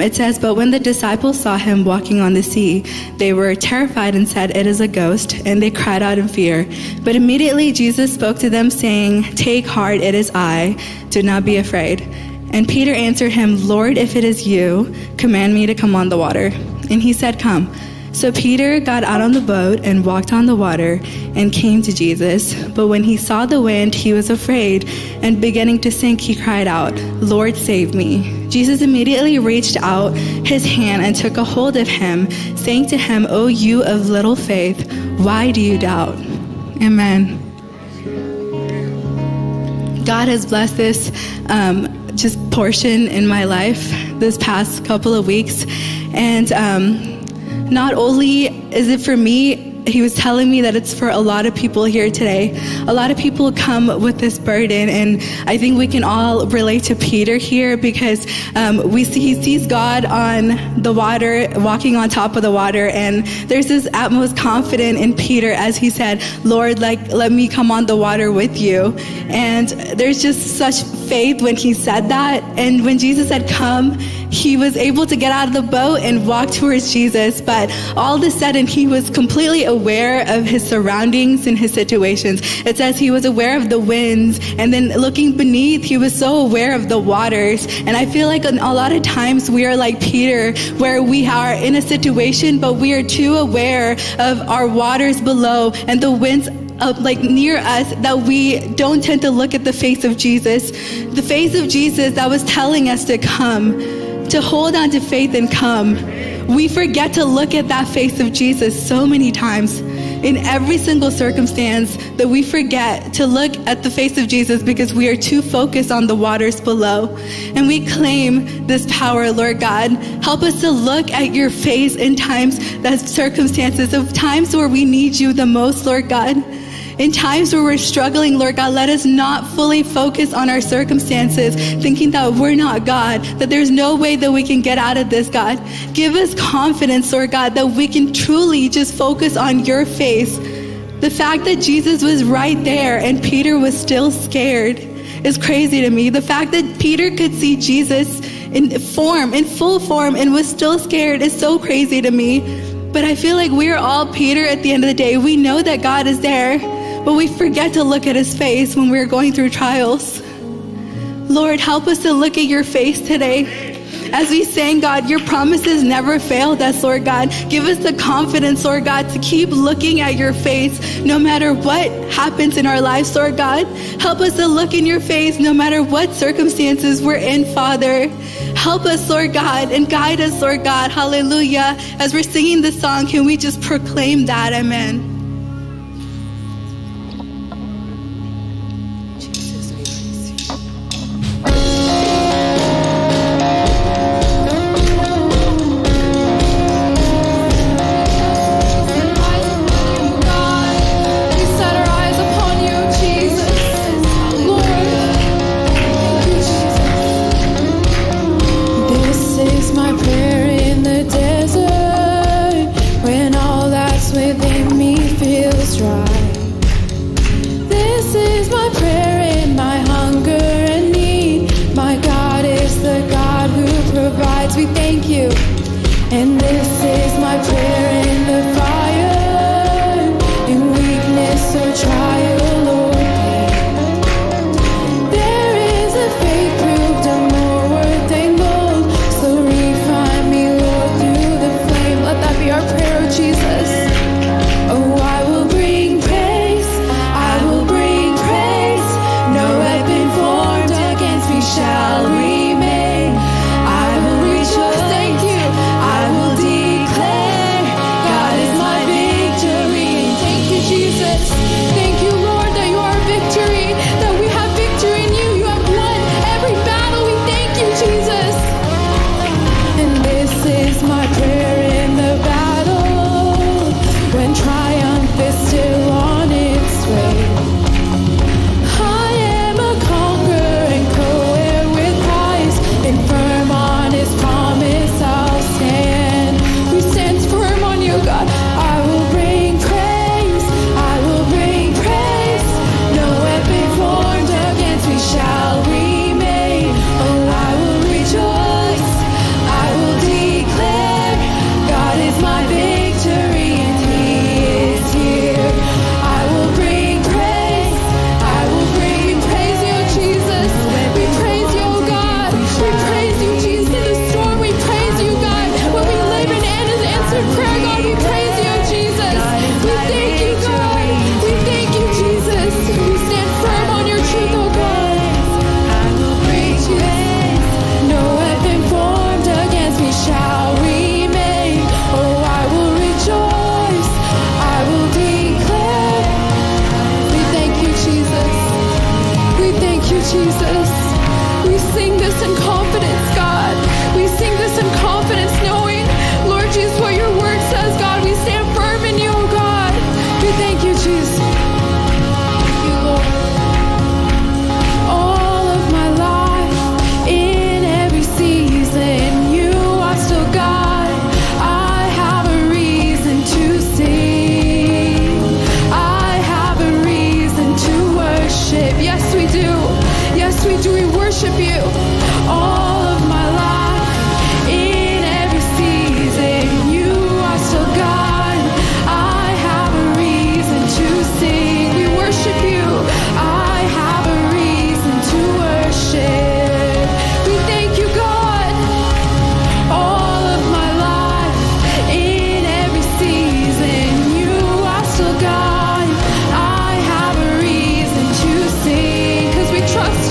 it says, "But when the disciples saw him walking on the sea, they were terrified and said, 'It is a ghost,' and they cried out in fear. But immediately Jesus spoke to them, saying, 'Take heart, it is I. Do not be afraid.' And Peter answered him, 'Lord, if it is you, command me to come on the water.' And he said, 'Come.' So Peter got out on the boat and walked on the water and came to Jesus. But when he saw the wind, he was afraid, and beginning to sink, he cried out, 'Lord, save me.' Jesus immediately reached out his hand and took a hold of him, saying to him, 'O you of little faith, why do you doubt?'" Amen. God has blessed this just portion in my life this past couple of weeks. And not only is it for me, he was telling me that it's for a lot of people here today. A lot of people come with this burden, and I think we can all relate to Peter here, because he sees God on the water, walking on top of the water, and there's this utmost confidence in Peter as he said, "Lord, let me come on the water with you." And there's just such faith when he said that. And when Jesus said, "Come," he was able to get out of the boat and walk towards Jesus. But all of a sudden, he was completely aware of his surroundings and his situations. It says he was aware of the winds, and then looking beneath, he was so aware of the waters. And I feel like a lot of times we are like Peter, where we are in a situation, but we are too aware of our waters below and the winds near us, that we don't tend to look at the face of Jesus. The face of Jesus that was telling us to come, to hold on to faith and come. We forget to look at that face of Jesus so many times. In every single circumstance, that we forget to look at the face of Jesus because we are too focused on the waters below. And we claim this power, Lord God. Help us to look at your face in times, that circumstances, of times where we need you the most, Lord God. In times where we're struggling, Lord God, let us not fully focus on our circumstances, thinking that we're not God, that there's no way that we can get out of this, God. Give us confidence, Lord God, that we can truly just focus on your face. The fact that Jesus was right there and Peter was still scared is crazy to me. The fact that Peter could see Jesus in full form, and was still scared is so crazy to me. But I feel like we're all Peter at the end of the day. We know that God is there, but we forget to look at his face when we're going through trials. Lord, help us to look at your face today. As we sang, God, your promises never failed us, Lord God. Give us the confidence, Lord God, to keep looking at your face no matter what happens in our lives, Lord God. Help us to look in your face no matter what circumstances we're in, Father. Help us, Lord God, and guide us, Lord God. Hallelujah. As we're singing this song, can we just proclaim that? Amen. Prayer in the desert, when all that's within me shall remain. I will rejoice, thank you. I will declare, God is my victory. Thank you, Jesus. Thank you, Lord, that you are victory, that we have victory in you. You have won every battle. We thank you, Jesus. And this is my prayer in the battle, when triumph is still on its way.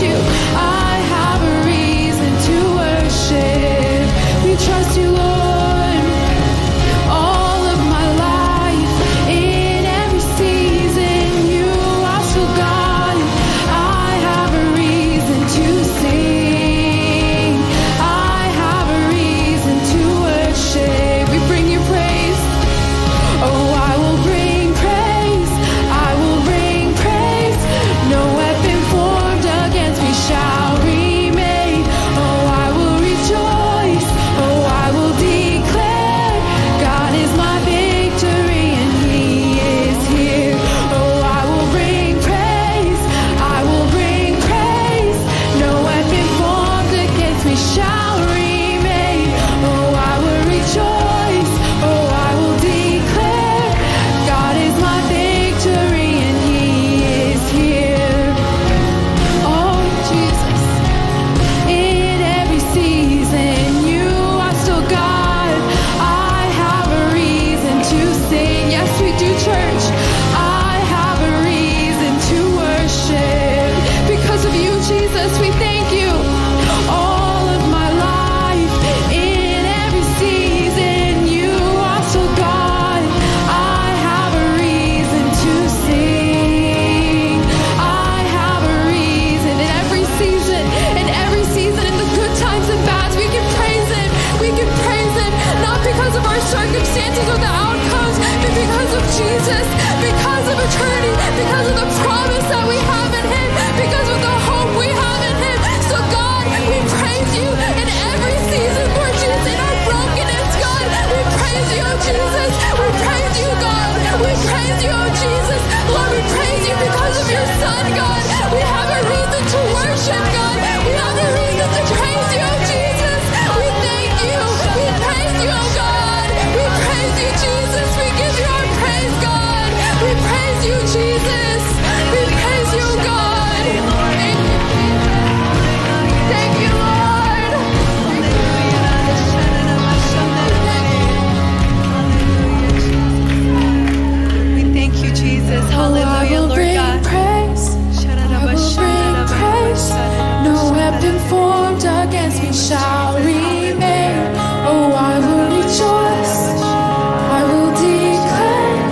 I have shall remain. Oh, I will rejoice, I will declare,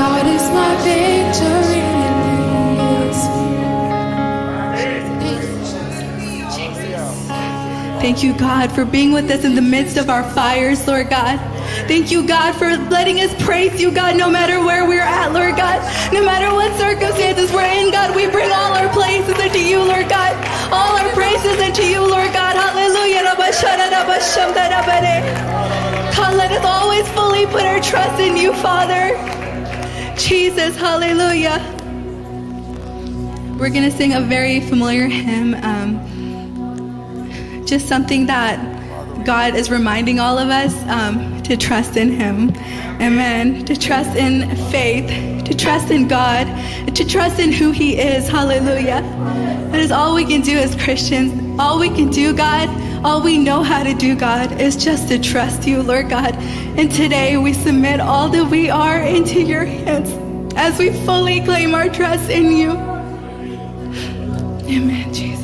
God is my victory and He is. Thank you, God, for being with us in the midst of our fires, Lord God. Thank you, God, for letting us praise you, God, no matter where we're at, Lord God. No matter what circumstances we're in, God, we bring all our praises unto you, Lord God. All our praises unto you, Lord God. Hallelujah. God, let us always fully put our trust in you, Father. Jesus, hallelujah. We're going to sing a very familiar hymn. Just something that God is reminding all of us to trust in Him. Amen. To trust in faith, to trust in God, to trust in who He is. Hallelujah. That is all we can do as Christians. All we can do, God, all we know how to do, God, is just to trust you, Lord God. And today we submit all that we are into your hands as we fully claim our trust in you. Amen, Jesus.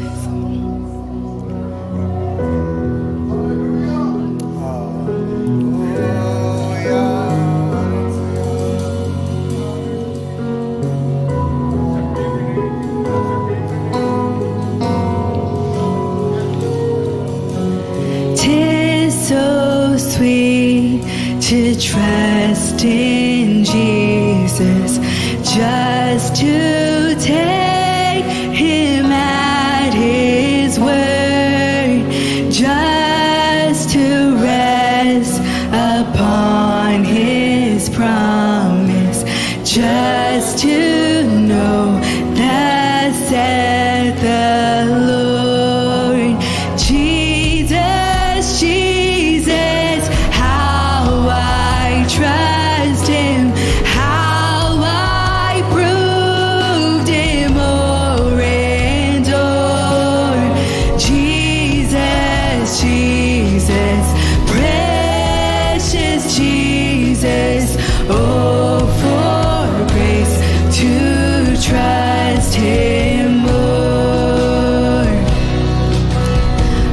To trust in Jesus, just to take Him at His word, just to rest upon His promise, just to know that said the Lord Jesus, trust Him, how I proved Him o'er and o'er. Jesus, Jesus, precious Jesus, oh, for grace to trust Him more.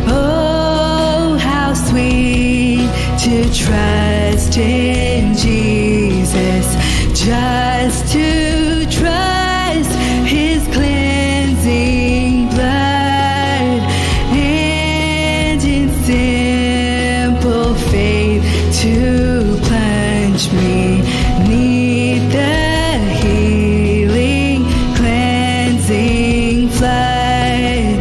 Oh, how sweet to trust Him. Just to trust His cleansing blood, and in simple faith to plunge me 'neath the healing, cleansing flood.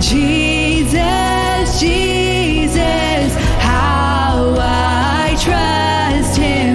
Jesus, Jesus, how I trust Him.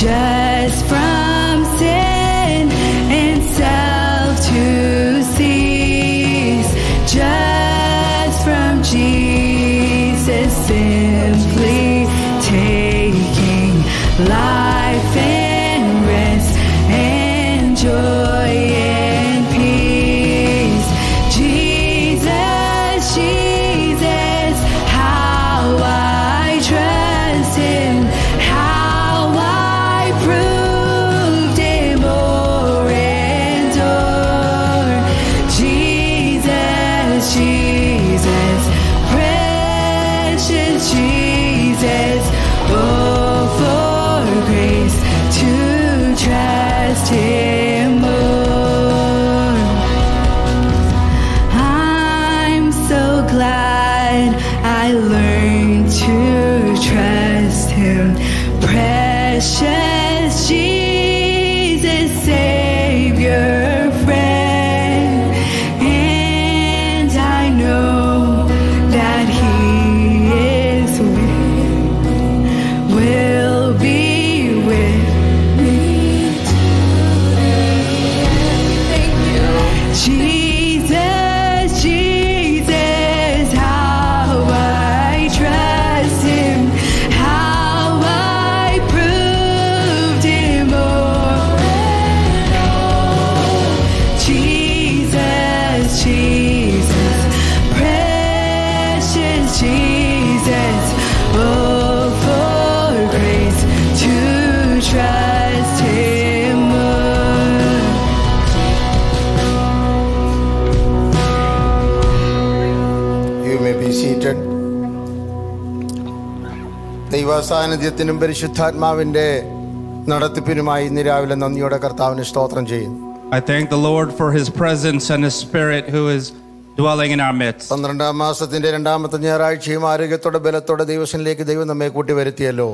Just from sin and self to cease, just from Jesus simply taking life and rest and joy and peace. Jesus, Jesus, how I trust Him, how I proved Him o'er and o'er. Jesus, Jesus, precious Jesus, oh, for grace സാന്നിധ്യത്തിനും പരിശുദ്ധാത്മാവിന്റെ നടത്തിപ്പിനുമായി ഇന്ന് രാവിലെ നന്ദിയോടെ കർത്താവിനെ സ്തോത്രം ചെയ്യുന്നു. I thank the Lord for his presence and his spirit who is dwelling in our midst. 12th മാസത്തിന്റെ രണ്ടാമത്തെ ഞായറാഴ്ചയും ആരോഗ്യത്തോടെ ബലത്തോടെ ദൈവസന്നിധിയിലേക്ക് ദൈവം നമ്മെ കൂട്ടി വരുത്തിയല്ലോ.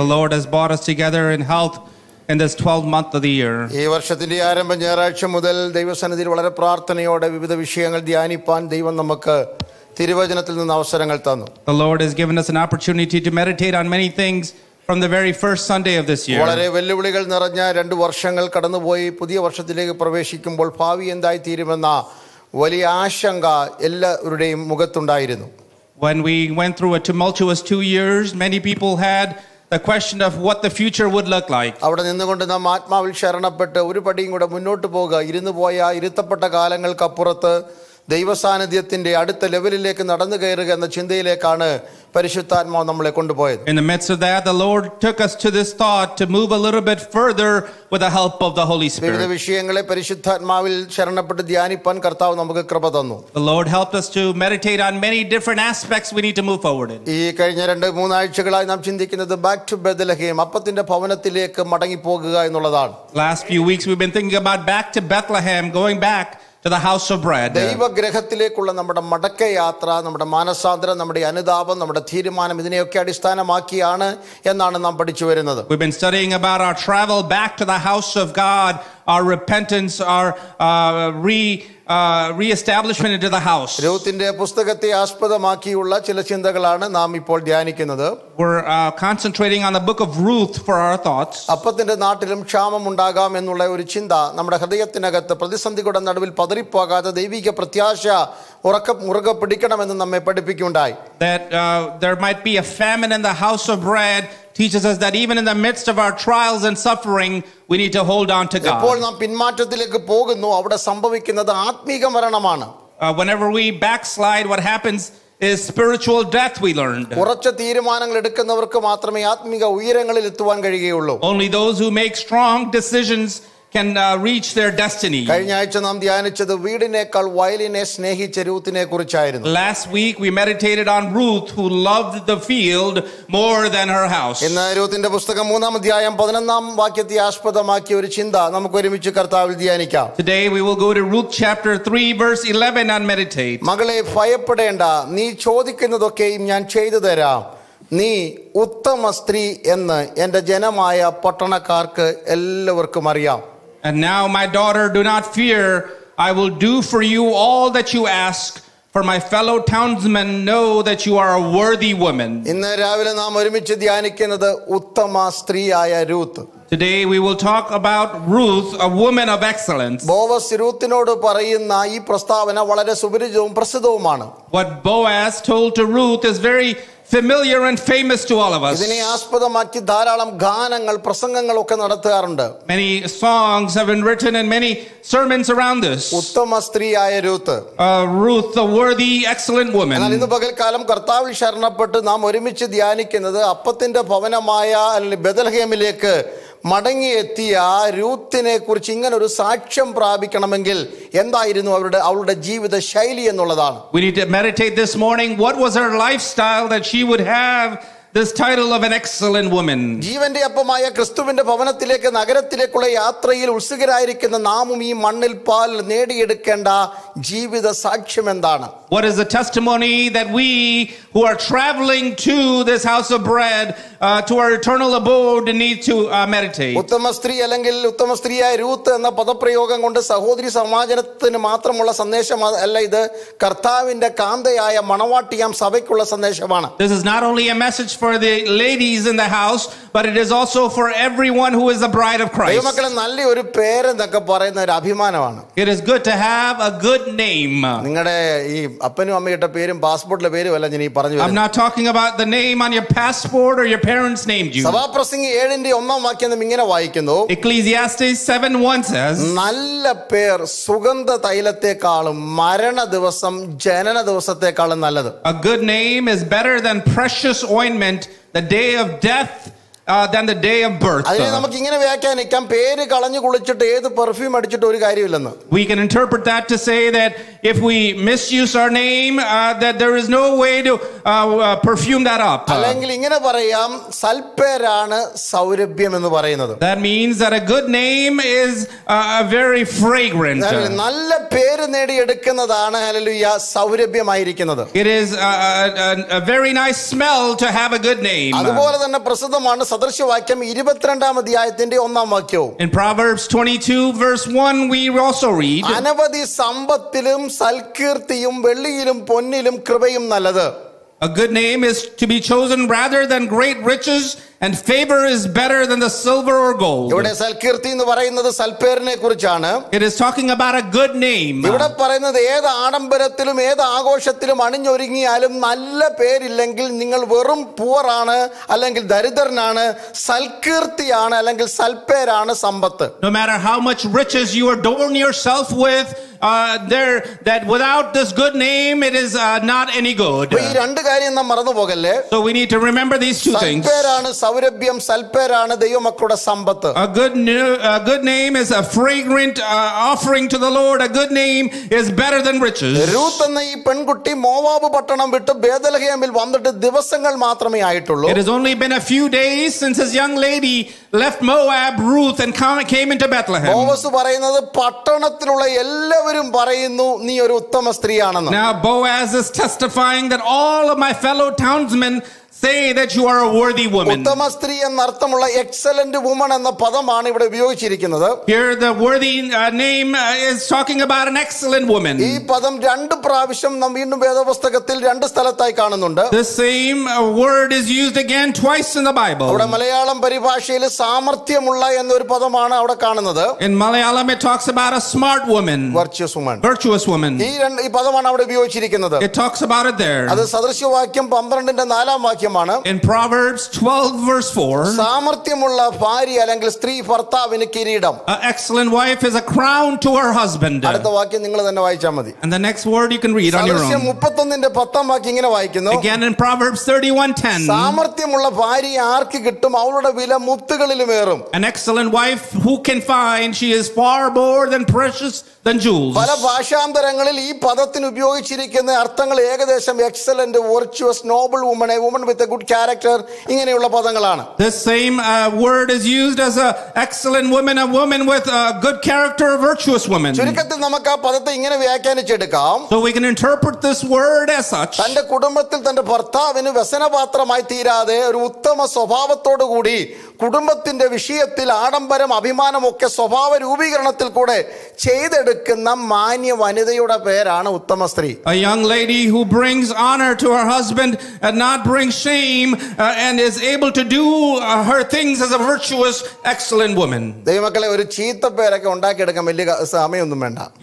The Lord has brought us together in health in this 12th month of the year. ഈ വർഷത്തിന്റെ ആരംഭ ഞായറാഴ്ച മുതൽ ദൈവസന്നിധിയിൽ വളരെ പ്രാർത്ഥനയോടെ വിവിധ വിഷയങ്ങൾ ധ്യാനിപ്പാൻ ദൈവം നമുക്ക് തിരുവചനത്തിൽ നിന്ന് അവസരങ്ങൾ തന്നു. The Lord has given us an opportunity to meditate on many things from the very first Sunday of this year. വളരെ വെല്ലുവിളികൾ നിറഞ്ഞ രണ്ട് വർഷങ്ങൾ കടന്നുപോയി പുതിയ വർഷത്തിലേക്ക് പ്രവേശിക്കുമ്പോൾ ഭാവി എന്തായി തീരുമെന്ന വലിയ ആശങ്ക എല്ലാവരുടെയും മുഖത്തുണ്ടായിരുന്നു. When we went through a tumultuous 2 years, many people had the question of what the future would look like. അവിടെ നിന്നുകൊണ്ട് നാം ആത്മാവിൽ ശരണപ്പെട്ട് ഒരു പടിയും കൂടെ മുന്നോട്ട് പോകുക. ഇരുന്നുപോയ ഇരുത്തപ്പെട്ട കാലങ്ങൾക്കപ്പുറത്ത് ദൈവസാന്നിധ്യത്തിന്റെ അടുത്ത ലെവലിലേക്ക് നടന്നു കയറുക എന്ന ചിന്തയിലേക്കാണ് പരിശുദ്ധാത്മാവ് നമ്മളെ കൊണ്ടുപോയത്. In the midst of that, the Lord took us to this thought to move a little bit further with the help of the Holy Spirit. വിവിധ വിഷയങ്ങളെ പരിശുദ്ധാത്മാവിൽ ശരണപ്പെട്ട് ധ്യാനിപ്പാൻ കർത്താവ് നമുക്ക് കൃപ തന്നു. The Lord helped us to meditate on many different aspects we need to move forward in. ഈ കഴിഞ്ഞ 2-3 ആഴ്ചകളായി നാം ചിന്തിക്കുന്നത് ബാക്ക് ടു ബെത്ലഹേം, അപ്പത്തിന്റെ ഭവനത്തിലേക്ക് മടങ്ങി പോകുക എന്നുള്ളതാണ്. Last few weeks we've been thinking about back to Bethlehem, going back to the house of bread. ദൈവഗ്രഹത്തിലേക്കുള്ള നമ്മുടെ മടക്കയാത്ര, നമ്മുടെ മാനസാന്തരം, നമ്മുടെ അനുതാപം, നമ്മുടെ തീരുമാനം, ഇതിനെയൊക്കെ അടിസ്ഥാനമാക്കിയാണ് എന്നാണ് നാം പഠിച്ചു വരുന്നത്. We've been studying about our travel back to the house of God, our repentance, our re-establishment into the house. രൂത്തിന്റെ പുസ്തകത്തെ ആസ്പദമാക്കിയുള്ള ചില ചിന്തകളാണ് നാം ഇപ്പോൾ ധ്യാനിക്കുന്നത്. We're concentrating on the book of Ruth for our thoughts. അപ്പത്തിന്റെ നാട്ടിലും ക്ഷാമം ഉണ്ടാകാം എന്നുള്ള ഒരു ചിന്ത നമ്മുടെ ഹൃദയത്തിനകത്ത് പ്രതിസന്ധികളുടെ നടുവിൽ പതറിപ്പോകാതെ ദൈവിക പ്രത്യാശ ഉറക്കെ പിടിക്കണമെന്ന് നമ്മെ പഠിപ്പിക്കുകയുണ്ടായി. That there might be a famine in the house of bread teaches us that even in the midst of our trials and suffering we need to hold on to God. അപ്പോൾ നാം പിന്മാറ്റത്തിലേക്ക് പോകുന്നു. അവിടെ സംഭവിക്കുന്നത് ആത്മീക മരണമാണ്. Whenever we backslide, what happens is spiritual death, we learned. കുറച്ച് തീരുമാനങ്ങൾ എടുക്കുന്നവർക്ക് മാത്രമേ ആത്മീക ഉയരങ്ങളിൽ എത്തുവാൻ കഴിയുകയുള്ളൂ. Only those who make strong decisions can reach their destiny. കഴിഞ്ഞ ആഴ്ച നാം ധ്യാനിച്ചത് വീടിനേക്കാൾ വയലിനെ സ്നേഹിച്ച രൂത്തിനെ കുറിച്ചായിരുന്നു. Last week we meditated on Ruth who loved the field more than her house. എന്ന രൂത്തിന്റെ പുസ്തകം 3-ാം അധ്യായം 11-ാം വാക്യത്തെ ആസ്പദമാക്കി ഒരു ചിന്ത നമുക്ക് ഒരുമിച്ച് കർത്താവിൽ ധ്യാനിക്കാം. Today we will go to Ruth chapter 3 verse 11 and meditate. മകളെ ഭയപ്പെടേണ്ട, നീ ചോദിക്കുന്നതൊക്കെയും ഞാൻ ചെയ്തു തരാം. നീ ഉത്തമ സ്ത്രീ എന്ന് എൻ്റെ ജനമായ പട്ടണക്കാർക്ക് എല്ലാവർക്കും അറിയാം. And now my daughter, do not fear, I will do for you all that you ask, for my fellow townsmen know that you are a worthy woman. In Ravila naam orumichu dhyanikkunnathu uttama striyaya Ruth. Today we will talk about Ruth, a woman of excellence. Boaz Ruthinodu parayunna ee prastavana valare subharijavum prasidhavumana. What Boaz told to Ruth is very familiar and famous to all of us. ഇതിനെ ആസ്പദമാക്കി ധാരാളം ഗാനങ്ങൾ പ്രസംഗങ്ങൾ ഒക്കെ നടത്താറുണ്ട്. Many songs have been written and many sermons around this. ഉത്തമ സ്ത്രീയായ Ruth, Ruth the worthy excellent woman. എന്നാൽ ഇന്ന് പകൽക്കാലം കർത്താവിൽ ശരണപ്പെട്ട് നാം ഒരുമിച്ച് ധ്യാനിക്കുന്നത് അപ്പത്തിന്റെ ഭവനമായ അല്ലെങ്കിൽ ബെത്ലഹേമിലേക്ക് മടങ്ങിയെത്തിയ രൂത്തിനെ കുറിച്ച് ഇങ്ങനെ ഒരു സാക്ഷ്യം പ്രാപിക്കണമെങ്കിൽ എന്തായിരുന്നു അവളുടെ ജീവിത ശൈലി എന്നുള്ളതാണ്. We need to meditate this morning what was her lifestyle that she would have this title of an excellent woman. ജീവന്റെ അപ്പമായ ക്രിസ്തുവിന്റെ ഭവനത്തിലേക്ക് നഗരത്തിലേക്കുള്ള യാത്രയിൽ ഉത്സുകരായിരിക്കുന്ന നാമും ഈ മണ്ണിൽ പാൽ നേടിയെടുക്കേണ്ട ജീവിത സാക്ഷ്യം എന്താണ്? What is the testimony that we who are traveling to this house of bread to our eternal abode need to meditate. ഉത്തമ സ്ത്രീ അല്ലെങ്കിൽ ഉത്തമ സ്ത്രീയായ രൂത്ത് എന്ന പദപ്രയോഗം കൊണ്ട് സഹോദരി സമാജത്തിന് മാത്രമുള്ള സന്ദേശമല്ല ഇത്, കർത്താവിന്റെ കാന്തയായ മണവാട്ടിയാം സഭയ്ക്കുള്ള സന്ദേശമാണ്. This is not only a message for the ladies in the house but it is also for everyone who is the bride of Christ. ദൈവമക്കളെ നല്ല ഒരു പേര് എന്നൊക്കെ പറയുന്ന ഒരു അഭിമാനമാണ്. It is good to have a good name. നിങ്ങളുടെ ഈ അപ്പനും അമ്മയുടെ പേരും പാസ്പോർട്ടിലെ പേരും അല്ല ഞാൻ ഈ പറഞ്ഞു. I'm not talking about the name on your passport or your parents named you. സഭാപ്രസംഗി 7-ന്റെ 1-ാം വാക്യം ഇങ്ങനെ വായിക്കുന്നു. Ecclesiastes 7:1 says നല്ല പേർ സുഗന്ധ തൈലത്തെക്കാളും മരണ ദിവസം ജനന ദിവസത്തെക്കാളും നല്ലത്. A good name is better than precious ointment. The day of death than the day of birth. We can interpret that to say that if we misuse our name, that there is no way to perfume that up. That means that a good name is a very fragrant. It is a very nice smell to have a good name. In Proverbs 22 verse 1 we also read, a good name is to be chosen rather than great riches, and favor is better than the silver or gold. It is talking about a good name. No matter how much riches you adorn yourself with, that without this good name, it is not any good. So we need to remember these two things. A good name is a fragrant offering to the Lord. A good name is better than riches. It has only been a few days since this young lady left Moab, Ruth, and came into Bethlehem. Now Boaz is testifying that all of my fellow townsmen say that you are a worthy woman. Here the worthy name is talking about an excellent woman. The same word is used again twice in the Bible. In Malayalam it talks about a smart woman. Virtuous woman. It talks about it there. In Proverbs 12 verse 4, an excellent wife is a crown to her husband. And the next word you can read on your own. Again in Proverbs 31:10, an excellent wife who can find, she is far more than precious than jewels. Excellent, virtuous, noble woman, a woman with a good character. This same word is used as an excellent woman, a woman with a good character, a virtuous woman. So we can interpret this word as such, a young lady who brings honor to her husband and not bring shame, and is able to do her things as a virtuous, excellent woman. You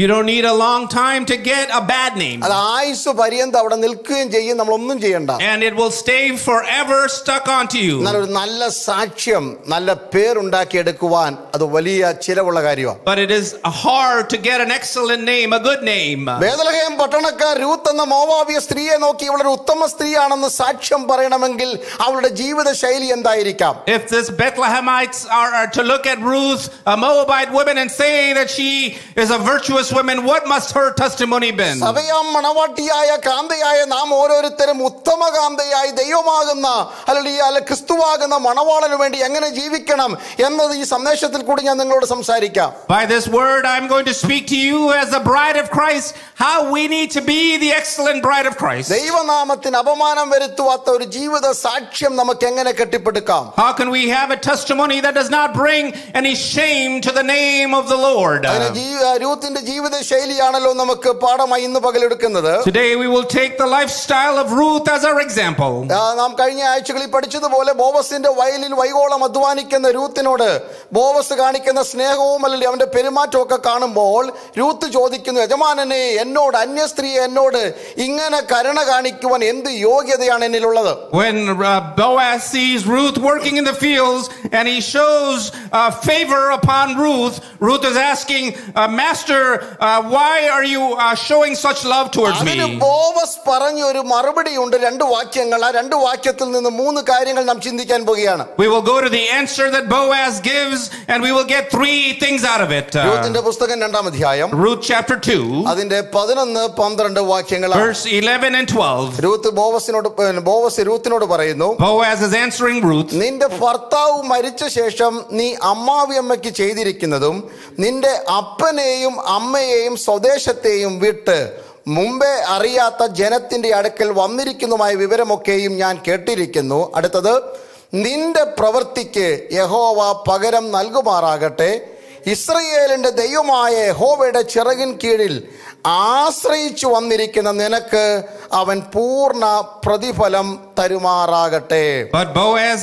don't need a long time to get a bad name. And it will stay forever stuck onto you. But it is hard to get an excellent name, a good name. If this Bethlehemites are to look at Ruth, a Moabite woman, and say that she is a virtuous woman, what must her testimony been? By this word I'm going to speak to you as the bride of Christ, how we need to be the excellent bride of Christ. How can we have a testimony that does not bring any shame to the name of the Lord? Today we will take the lifestyle of Ruth as our example. When Boaz sees Ruth working in the fields and he shows favor upon Ruth, Ruth is asking, Master, why are you showing such love towards me? We will go to the answer that Boaz gives and we will get three things out of it. Ruth chapter 2, verse 11 and 12. Boaz is answering Ruth. But Boaz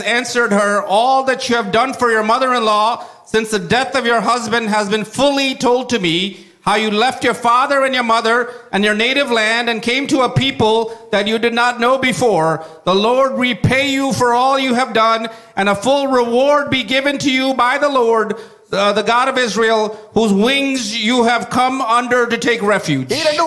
answered her, all that you have done for your mother-in-law since the death of your husband has been fully told to me, how you left your father and your mother and your native land and came to a people that you did not know before. The Lord repay you for all you have done, and a full reward be given to you by the Lord, the God of Israel, whose wings you have come under to take refuge. There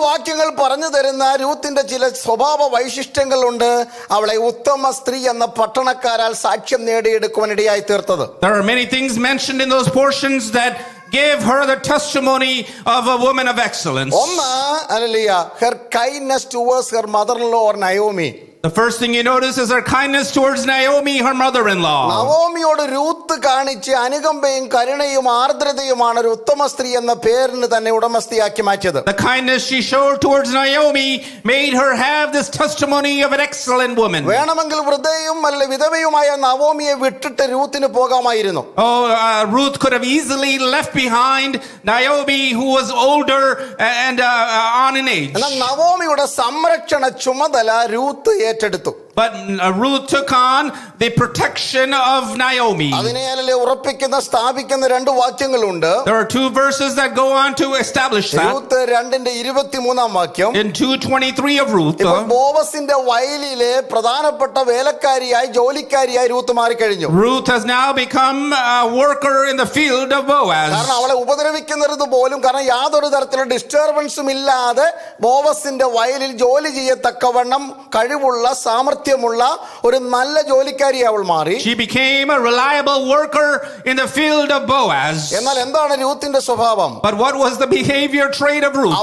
are many things mentioned in those portions that give her the testimony of a woman of excellence. Hallelujah. Her kindness towards her mother-in-law Naomi. The first thing you notice is her kindness towards Naomi, her mother-in-law. The kindness she showed towards Naomi made her have this testimony of an excellent woman. Ruth could have easily left behind Naomi, who was older and on in age. But Ruth took on the protection of Naomi. There are two verses that go on to establish that. In 2:23 of Ruth, Ruth has now become a worker in the field of Boaz. She became a reliable worker in the field of Boaz. But what was the behavior trait of Ruth?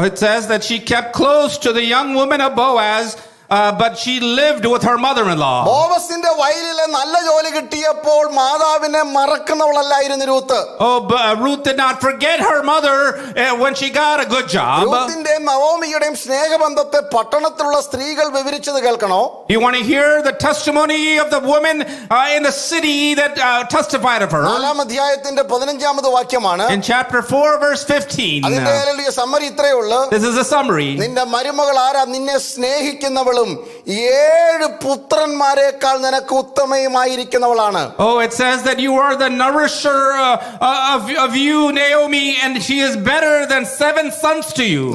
It says that she kept close to the young woman of Boaz, but she lived with her mother-in-law. Ruth did not forget her mother when she got a good job. You want to hear the testimony of the woman in the city that testified of her? In chapter 4, verse 15. This is a summary. Oh, it says that you are the nourisher of you, Naomi, and she is better than 7 sons to you.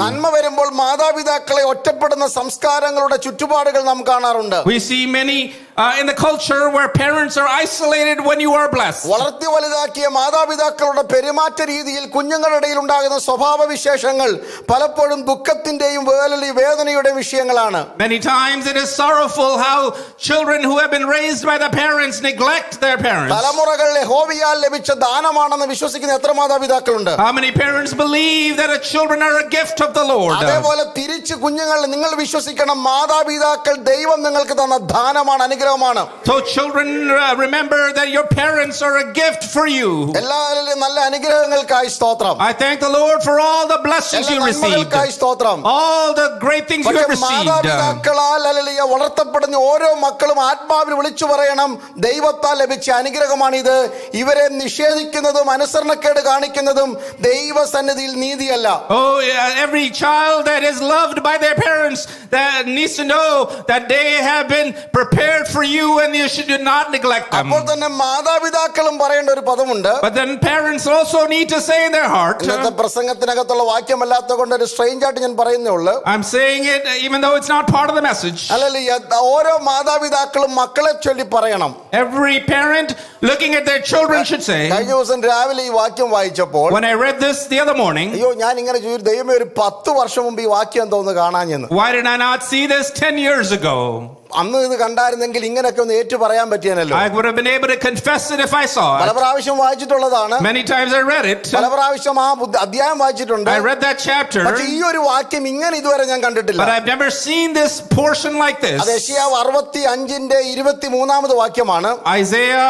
We see many in the culture where parents are isolated when you are blessed. Many times it is sorrowful how children who have been raised by the parents neglect their parents. How many parents believe that children are a gift of the Lord? So children, remember that your parents are a gift for you. I thank the Lord for all the blessings you received, all the great things you have received. Oh, every child that is loved by their parents that needs to know that they have been prepared for for you and you should not neglect them. But then parents also need to say in their heart, I'm saying it even though it's not part of the message. Every parent looking at their children should say, when I read this the other morning, why did I not see this 10 years ago? I would have been able to confess it if I saw it. Many times I read it. I read that chapter. But I've never seen this portion like this. Isaiah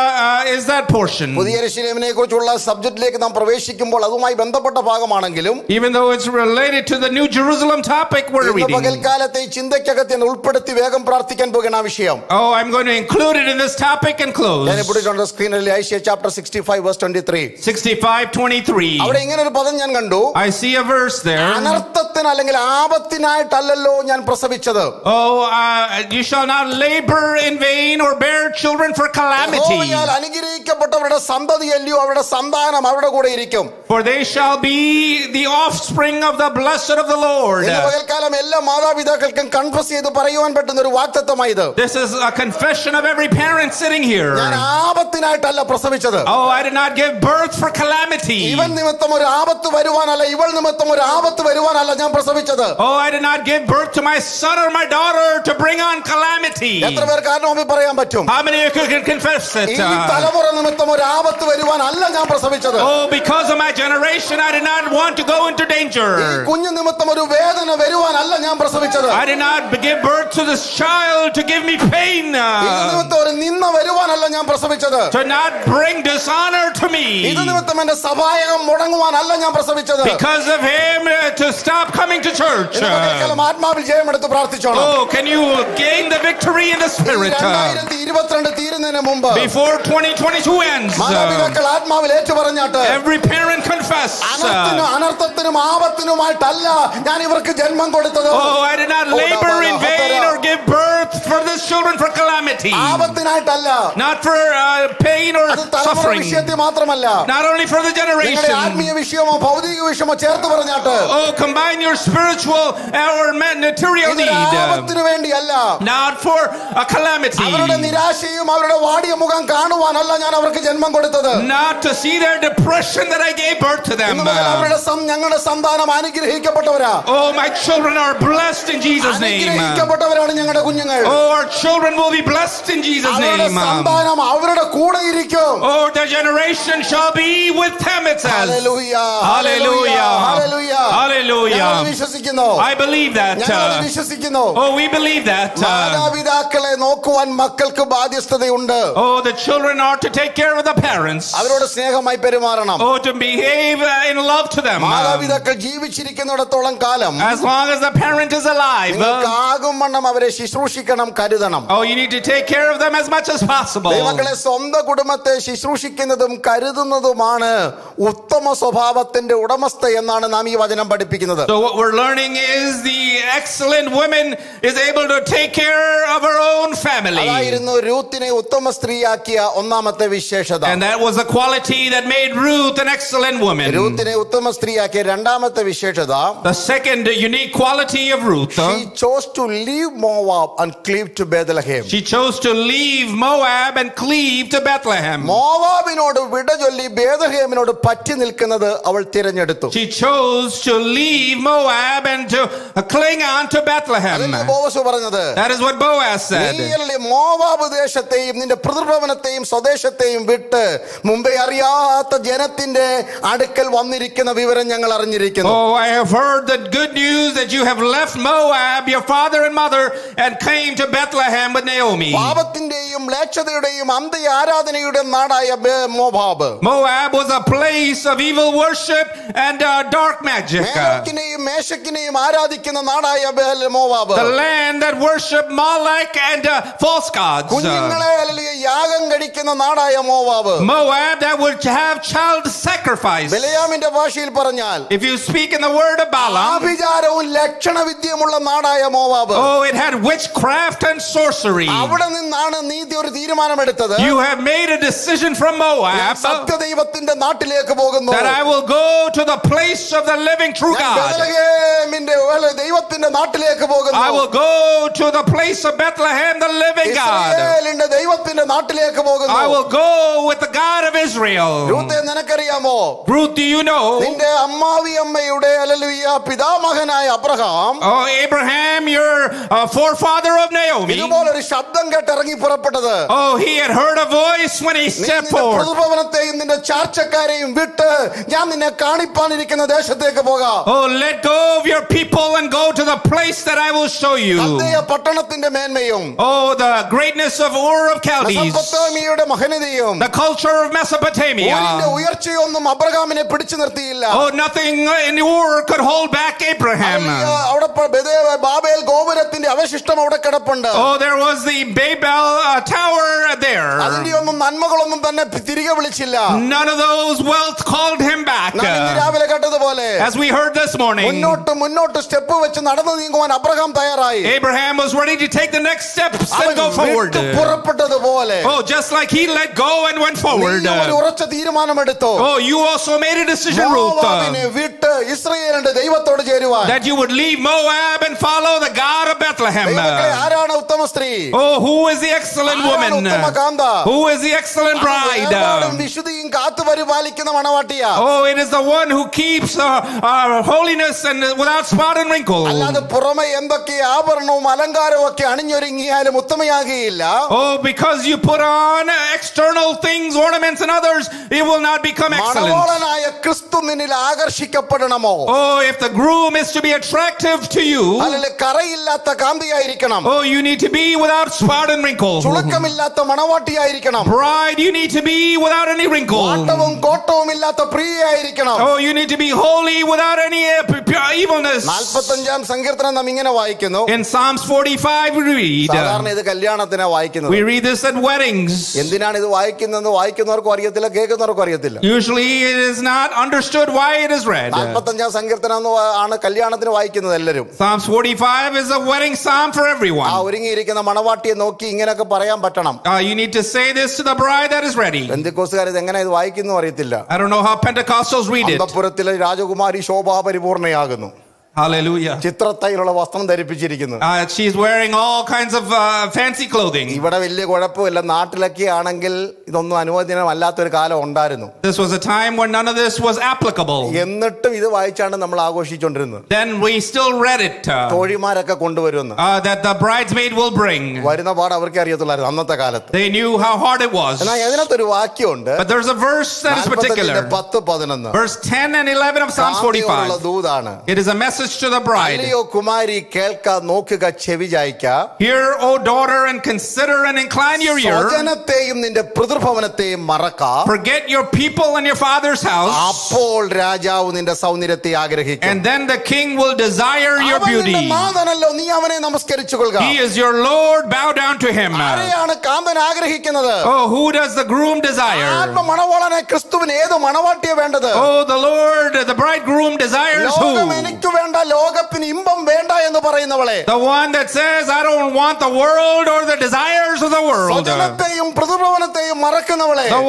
is that portion. Even though it's related to the New Jerusalem topic we're reading. Oh, I'm going to include it in this topic and close. Then I put it on the screen. Isaiah chapter 65 verse 23. 65:23. I see a verse there. Oh, you shall not labor in vain or bear children for calamity. For they shall be the offspring of the blessed of the Lord. This is a confession of every parent sitting here. Oh, I did not give birth for calamity. Oh, I did not give birth to my son or my daughter to bring on calamity. How many of you can confess it? Oh, because of my generation, I did not want to go into danger. I did not give birth to this child to give me pain, to not bring dishonor to me. Because of him, to stop coming to church. Oh, can you gain the victory in the Spirit before 2022 ends? Every parent confess. Oh, I did not labor in vain or give birth for these children for calamity, not for pain or suffering, not only for the generation. Oh, combine your spiritual or material need, not for a calamity, not to see their depression that I gave birth to them. Oh, my children are blessed in Jesus' name. Oh, our children will be blessed in Jesus' name. Oh, their generation shall be with them, it says. Hallelujah. Hallelujah. Hallelujah. Hallelujah. I believe that. Oh, we believe that. Oh, the children are to take care of the parents. Oh, to behave in love to them. As long as the parent is alive. Oh, you need to take care of them as much as possible. So what we're learning is the excellent woman is able to take care of her own family. And that was the quality that made Ruth an excellent woman. The second unique quality of Ruth, she chose to leave Moab and cleave to Bethlehem. She chose to leave Moab and cleave to Bethlehem. She chose to leave Moab and to cling on to Bethlehem. That is what Boaz said. Oh, I have heard the good news that you have left Moab, your father and mother, and came to Bethlehem with Naomi. Moab was a place of evil worship and dark magic. The land that worshipped Molech and false gods. Moab that would have child sacrifice. ബിലയാമിന്റെ ഭാഷയിൽ പറഞ്ഞാൽ if you speak in the word of Balaam ആഭിചാരവും ലക്ഷണവിദ്യയുമുള്ള നാടായ Moab oh it had witchcraft and sorcery അവിടെ നിന്നാണ് നീതി ഒരു തീരുമാനം എടുത്തത് you have made a decision from Moab സത്യദൈവത്തിന്റെ നാട്ടിലേക്ക് പോകുന്നു that I will go to the place of the living true God ബെത്ലഹേമിന്റെ ദൈവത്തിന്റെ നാട്ടിലേക്ക് പോകുന്നു I will go to the place of Bethlehem the living God ഇസ്രായേലിന്റെ ദൈവത്തിന്റെ നാട്ടിലേക്ക് പോകുന്നു I will go with the God of Israel Ruth നിനക്കറിയാമോ Ruth, do you know? Oh, Abraham, your forefather of Naomi. Oh, he had heard a voice when he stepped forth. Oh, let go of your people and go to the place that I will show you. Oh, the greatness of Ur of Chaldees. The culture of Mesopotamia. Oh, nothing in Ur could hold back Abraham. Oh, there was the Babel tower there. None of those wealth called him back. As we heard this morning, Abraham was ready to take the next steps and go forward. Oh, just like he let go and went forward. Oh, you also made a decision, Ruth, that you would leave Moab and follow the God of Bethlehem. Oh, who is the excellent woman? Who is the excellent bride? Oh, it is the one who keeps our holiness and without spot and wrinkle. Oh, because you put on external things, ornaments and others, it will not become excellent. Oh, if the groom is to be attractive to you, oh, you need to be without spot and wrinkle. Bride, you need to be without any wrinkle. Oh, you need to be holy without any evilness. In Psalms 45 we read this at weddings. Usually it is not understood why it is read. Psalms 45 is a wedding psalm for everyone. You need to say this to the bride that is ready. I don't know how Pentecostals read it. Hallelujah. She is wearing all kinds of fancy clothing. This was a time when none of this was applicable. Then we still read it that the bridesmaid will bring. They knew how hard it was. But there's a verse that is particular. Verse 10 and 11 of Psalms 45. It is a message to the bride. Hear, O daughter, and consider and incline your ear. Forget your people and your father's house. And then the king will desire your beauty. He is your Lord. Bow down to him. Oh, who does the groom desire? Oh, the Lord, the bridegroom desires who? The one that says, I don't want the world or the desires of the world. The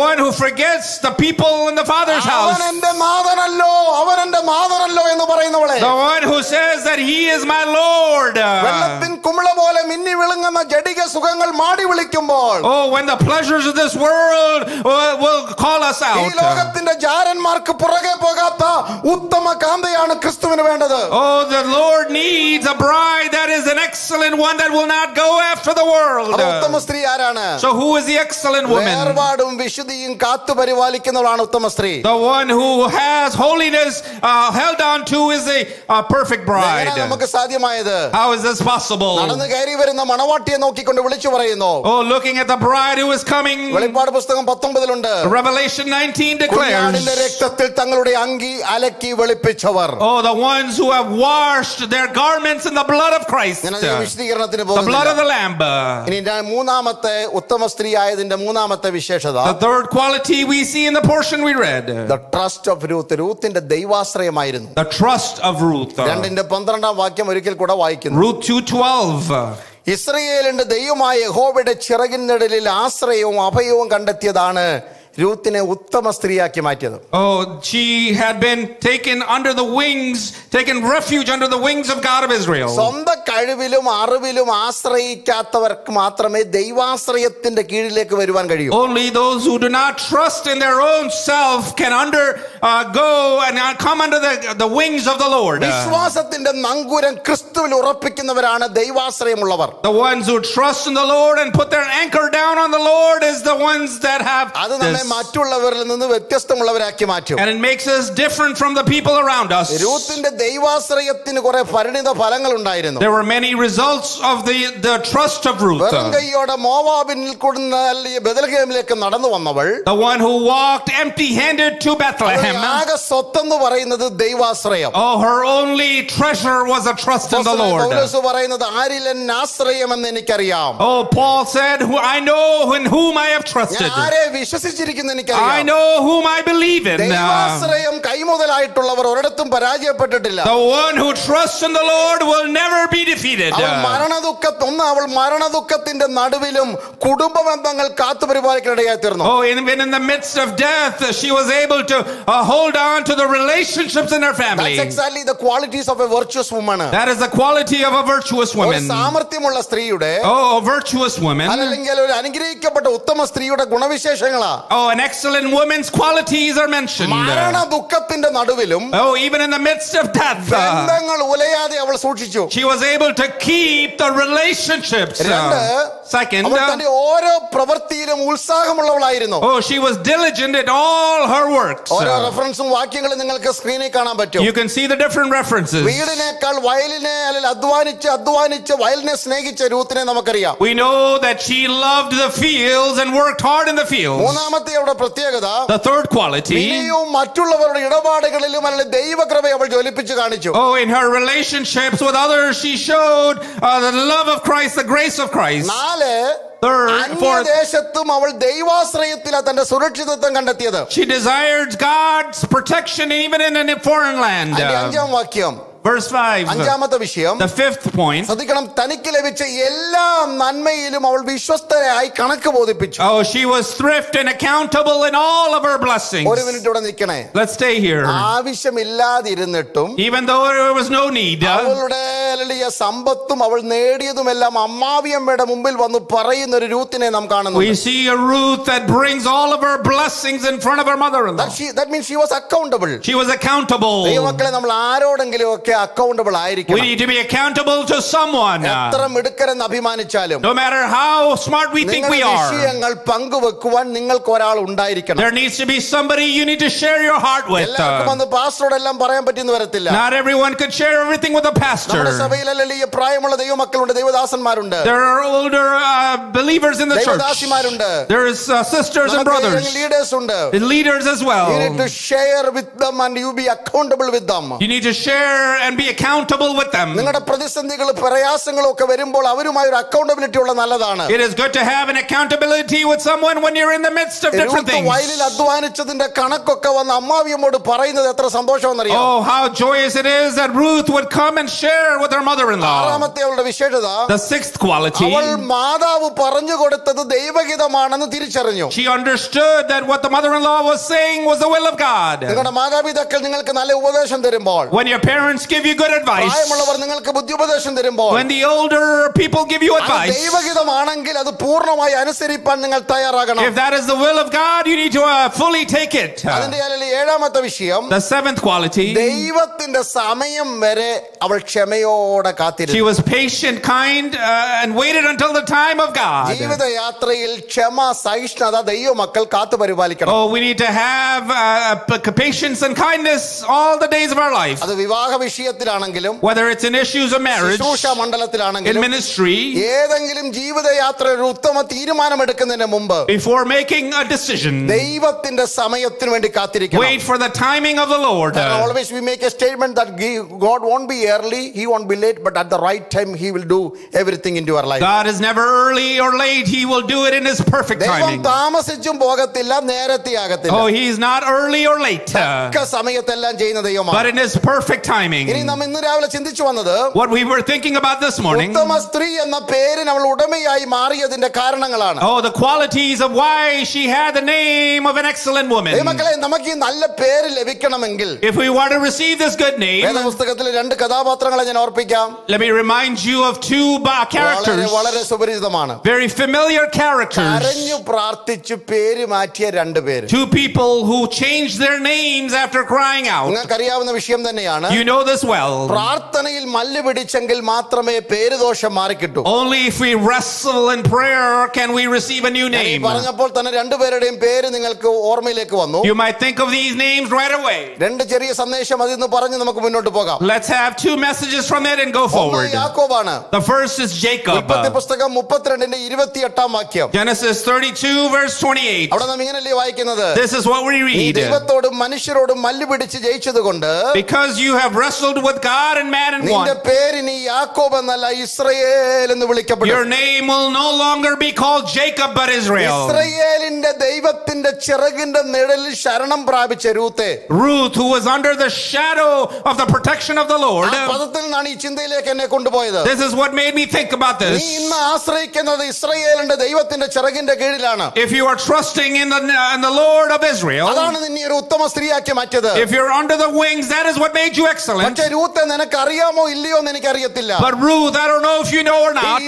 one who forgets the people in the father's house. The one who says that he is my Lord. Oh, when the pleasures of this world will call us out. Oh, the Lord needs a bride that is an excellent one that will not go after the world. So who is the excellent woman? The one who has holiness held on to is a perfect bride. How is this possible? Oh, looking at the bride who is coming. Revelation 19 declares the ones who have washed their garments in the blood of Christ, the blood of the Lamb. The third quality we see in the portion we read, the trust of Ruth. The trust of Ruth. Ruth 2:12. ഇസ്രായേലിന്റെ ദൈവമായ യഹോവയുടെ ചിറകിനിടയിൽ ആശ്രയവും അഭയവും കണ്ടെത്തിയതാണ് രൂത്തിനെ ഉത്തമ സ്ത്രീയാക്കി മാറ്റിയത്. Oh, she had been taken refuge under the wings of God of Israel. സ്വന്തം കഴിവിലും അറിവിലും ആശ്രയിക്കാത്തവർക്ക് മാത്രമേ ദൈവാശ്രയത്തിന്റെ കീഴിലേക്ക് വരുവാൻ കഴിയൂ. Only those who do not trust in their own self can come under the wings of the Lord. വിശ്വാസത്തിന്റെ നങ്കൂരം ക്രിസ്തുവിൽ ഉറപ്പിക്കുന്നവരാണ് ദൈവാശ്രയമുള്ളവർ. The ones who trust in the Lord and put their anchor down on the Lord is the ones that have this. And it makes us different from the people around us. There were many results of the trust of Ruth. The one who walked empty-handed to Bethlehem. Oh, her only treasure was a trust in the Lord. Oh, Paul said, I know in whom I have trusted. I know whom I believe in. The one who trusts in the Lord will never be defeated. Oh, even in the midst of death, she was able to hold on to the relationships in her family. That's exactly the qualities of a virtuous woman. That is the quality of a virtuous woman. Oh, a virtuous woman. Oh, an excellent woman's qualities are mentioned. Oh, even in the midst of death, she was able to keep the relationships. Second, oh, she was diligent in all her works. You can see the different references. We know that she loved the fields and worked hard in the fields. The third quality, oh, in her relationships with others, she showed the love of Christ, the grace of Christ. Third, fourth, she desired God's protection even in a foreign land. Verse 5. The fifth point. Oh, she was thrift and accountable in all of her blessings. Let's stay here. Even though there was no need, we see a Ruth that brings all of her blessings in front of her mother-in-law. That means she was accountable. She was accountable. We need to be accountable to someone. No matter how smart we think we are, there needs to be somebody you need to share your heart with. Not everyone can share everything with a pastor. There are older believers in the church. There is sisters and brothers. Leaders as well. You need to share with them and you be accountable with them. You need to share and be accountable with them. It is good to have an accountability with someone when you're in the midst of different things. Oh, how joyous it is that Ruth would come and share with her mother-in-law. The sixth quality, she understood that what the mother-in-law was saying was the will of God. When your parents give you good advice, when the older people give you advice, if that is the will of God, you need to fully take it. The seventh quality, അവൾ ക്ഷമയോടെ കാത്തിരുന്നു. She was patient, kind, and waited until the time of God. ജീവിതയാത്രയിൽ ക്ഷമ, സഹിഷ്ണുത ദൈവമക്കൾ കാത്തുപരിപാലിക്കണം. Oh, we need to have patience and kindness all the days of our life. അത് വിവാഹ വിഷയത്തിലാണെങ്കിലും, whether it's in issues of marriage, ശുശ്രൂഷ മണ്ഡലത്തിലാണെങ്കിലും, in ministry, ഏതെങ്കിലും ജീവിതയാത്രയിൽ ഉത്തമ തീരുമാനം എടുക്കുന്നതിന് മുൻപ്, before making a decision, ദൈവത്തിന്റെ സമയത്തിന് വേണ്ടി കാത്തിരിക്കണം. Wait for the timing of the Lord. Always we make a statement that God won't be early, he won't be late, but at the right time he will do everything into our life. God is never early or late, he will do it in his perfect timing. ദൈവം താമസിച്ചും പോകത്തില്ല, നേരത്തെ ആകത്തില്ല. Oh, he is not early or late. തക്ക സമയത്തെല്ലാം ചെയ്യുന്ന ദൈവമാണ്. But in his perfect timing. ഇനി നമ്മൾ ഇന്ന് രാവിലെ ചിന്തിച്ചു വന്നത്, what we were thinking about this morning, ഉത്തമ സ്ത്രീ എന്ന പേരിന് അവൾ ഉടമയായി മാറിയതിന്റെ കാരണങ്ങളാണ്. Oh, the qualities of why she had the name of an excellent woman. ദൈവമക്കളെ, നമുക്ക് ഈ നല്ല പേര് ലഭിക്കണമെങ്കിൽ, if we want to receive this good name, വേദപുസ്തകത്തിലെ രണ്ട് കഥാപാത്രങ്ങളെ ഞാൻ ഓർപ്പിക്കാം. Let me remind you of two characters, വളരെ സുപരിചിതമാണ്, very familiar characters. കരഞ്ഞു പ്രാർത്ഥിച്ചു പേര് മാറ്റിയ രണ്ട് പേര്, two people who changed their names after crying out. നിങ്ങൾക്കറിയാവുന്ന വിഷയം തന്നെയാണ്, you know this well. പ്രാർത്ഥനയിൽ മല്ലുപിടിച്ചെങ്കിൽ മാത്രമേ പേര് ദോഷം മാറിക്കിട്ടൂ. Only if we wrestle in prayer can we receive a new name. പറഞ്ഞപ്പോൾ തന്നെ രണ്ട് പേരുടെയും പേര് നിങ്ങൾക്ക് ഓർമ്മയിലേക്ക് വന്നു. You might think of these names right away. രണ്ട് ചെറിയ സന്ദേശം അതിന്ന് പറഞ്ഞു നമുക്ക് മുന്നോട്ട് പോകാം. Let's have two messages from it and go forward. The first is Jacob. പുസ്തകം 32ന്റെ 28-ാം വാക്യം. Genesis 32:28. അവിടെ നമ്മൾ ഇങ്ങനെയല്ലേ വായിക്കുന്നത്? This is what we read. ദൈവത്തോടും മനുഷ്യരോടും മല്ലുപിടിച്ച് ജയിച്ചതുകൊണ്ട്, because you have wrestled with God and man and one, നിന്റെ പേര് ഇനി യാക്കോബ് എന്നല്ല ഇസ്രായേൽ എന്ന് വിളിക്കപ്പെടും. Your name will no longer be called Jacob but Israel. ഇസ്രായേലിന്റെ ദൈവത്തിന്റെ ചിറകിന്റെ നിഴലിൽ ശരണം പ്രാപിച്ച രൂത്തെ, Ruth, who was under the shadow of the protection of the Lord. This is what made me think about this. If you are trusting in the Lord of Israel, if you're under the wings, that is what made you excellent. But Ruth, I don't know if you know or not,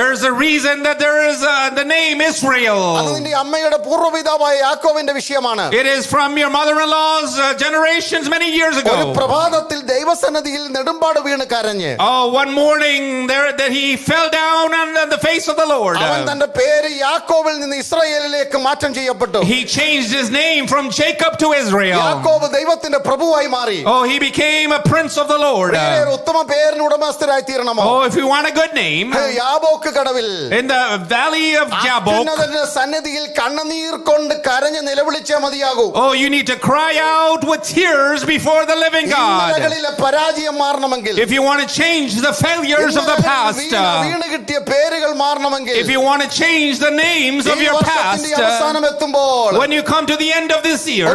there's a reason that there is the name Israel. It is from your mother-in-law's generations many years ago. Oh, one morning that he fell down on the face of the Lord. He changed his name from Jacob to Israel. Oh, he became a prince of the Lord. Oh, if you want a good name, in the valley of Jabok, oh, you need to cry out with tears before the living God. If you want to change the failures of the past, if you want to change the names of your past, when you come to the end of this year,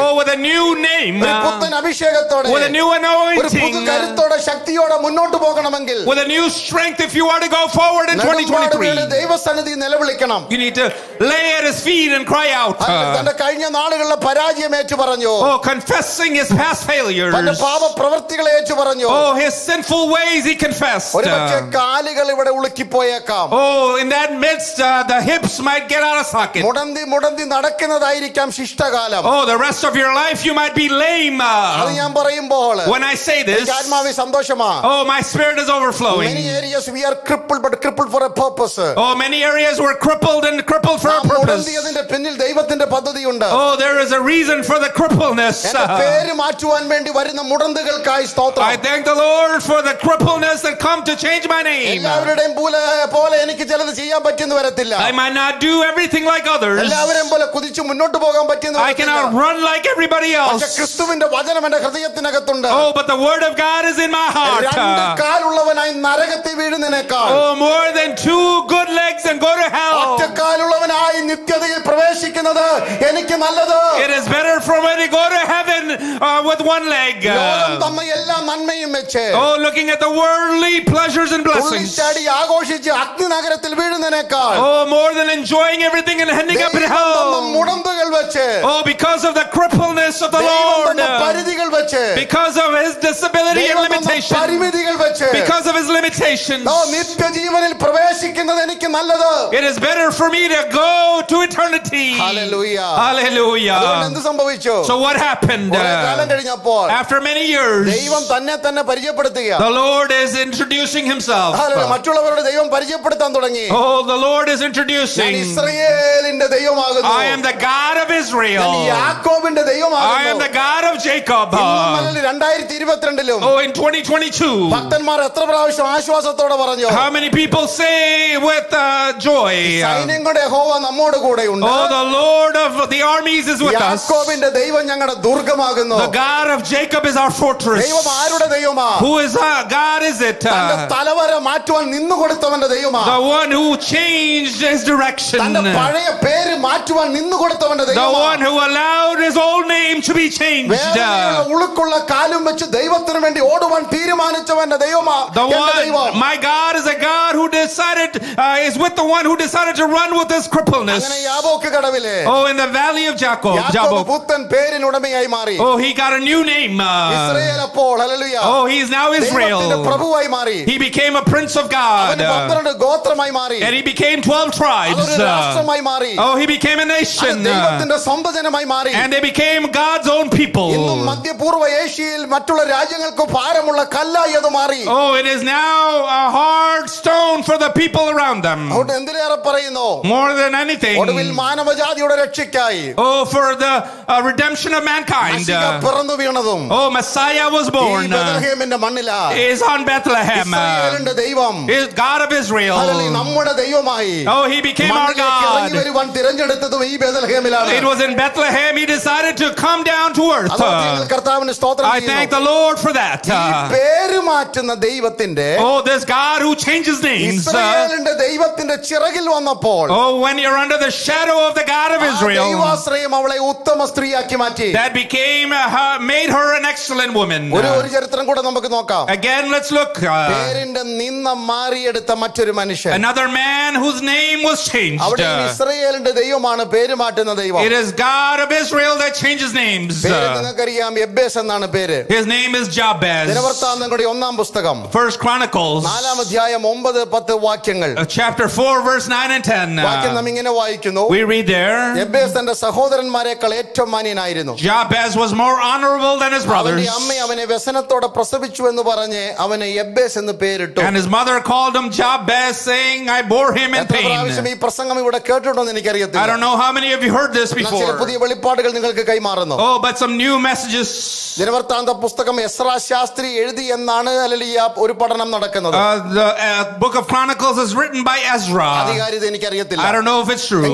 oh, with a new name, with a new anointing, with a new strength, if you want to go forward in 2023, you need to lay at his feet and cry out. Oh, confessing his past failures. Oh, his sinful ways he confessed. Oh, in that midst, the hips might get out of socket. Oh, the rest of your life you might be lame. When I say this, oh, my spirit is overflowing. Many areas we are crippled, but crippled for a purpose. Oh, many areas we're crippled and crippled for a purpose. Oh, there is a reason for the crippleness. I thank the Lord for the crippleness that come to change my name. I might not do everything like others. I cannot run like everybody else. Oh, but the word of God is in my heart. Oh, more than two good legs and go to hell. It is better for me to go to heaven with one leg. Oh, looking at the worldly pleasures and blessings. Oh, more than enjoying everything and ending up in hell. വച്ച് oh because of the crippleness of the Lord പരിമിതികൾ വച്ച് because of his disability and limitation പരിമിതികൾ വച്ച് because of his limitations oh നിത്യജീവനിൽ പ്രവേശിക്കുന്നത് എനിക്ക് നല്ലത് it is better for me to go to eternity hallelujah hallelujah അതുകൊണ്ട് എന്ത് സംഭവിച്ചു സോ വാട്ട് ഹാപ്പൻഡ് കാലം കഴിഞ്ഞപ്പോൾ ആഫ്റ്റർ many years ദൈവം തന്നെ പരിചയപ്പെടുത്തുകയാണ് the lord is introducing himself ഹല്ലേലൂയ മറ്റുള്ളവരോട് ദൈവം പരിചയപ്പെടുത്താൻ തുടങ്ങി ഓ the lord is introducing ഇസ്രായേലിന്റെ ദൈവമാകുന്നു I am the God of Israel. I am the God of Jacob. Oh, in 2022, how many people say with joy, oh, the Lord of the armies is with us. The God of Jacob is our fortress. Who is our God? Is it the one who changed his direction? The one who allowed his old name to be changed. My God is a God who decided is with the one who decided to run with his crippleness. Oh, in the valley of Jacob. Oh, he got a new name. Oh, he is now Israel. He became a prince of God. And he became 12 tribes. Oh, he became a nation. And they became God's own people. Oh, it is now a hard stone for the people around them. More than anything. Oh, for the redemption of mankind. Oh, Messiah was born. He is on Bethlehem. He is God of Israel. Oh, he became our God. It was in Bethlehem he decided to come down to earth. I thank the Lord for that. Oh, this God who changes names. Oh, when you're under the shadow of the God of Israel, that became made her an excellent woman. Again, let's look. Another man whose name was changed. It is God of Israel that changes names. His name is Jabez. First Chronicles chapter 4 verse 9 and 10. We read there, Jabez was more honorable than his brothers. And his mother called him Jabez, saying, I bore him in pain. I don't know how many of you heard this before. Oh, but some new messages. The book of Chronicles is written by Ezra. I don't know if it's true.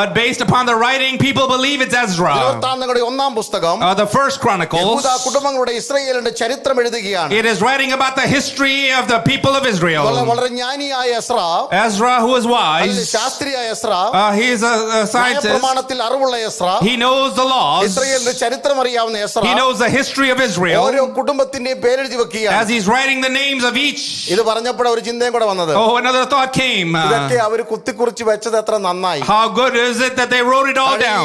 But based upon the writing, people believe it's Ezra. The first Chronicles. It is writing about the history of the people of Israel. Ezra, who is wise, he is a scientist. He knows the laws. He knows the history of Israel. As he's writing the names of each, oh, another thought came. How good is it that they wrote it all down?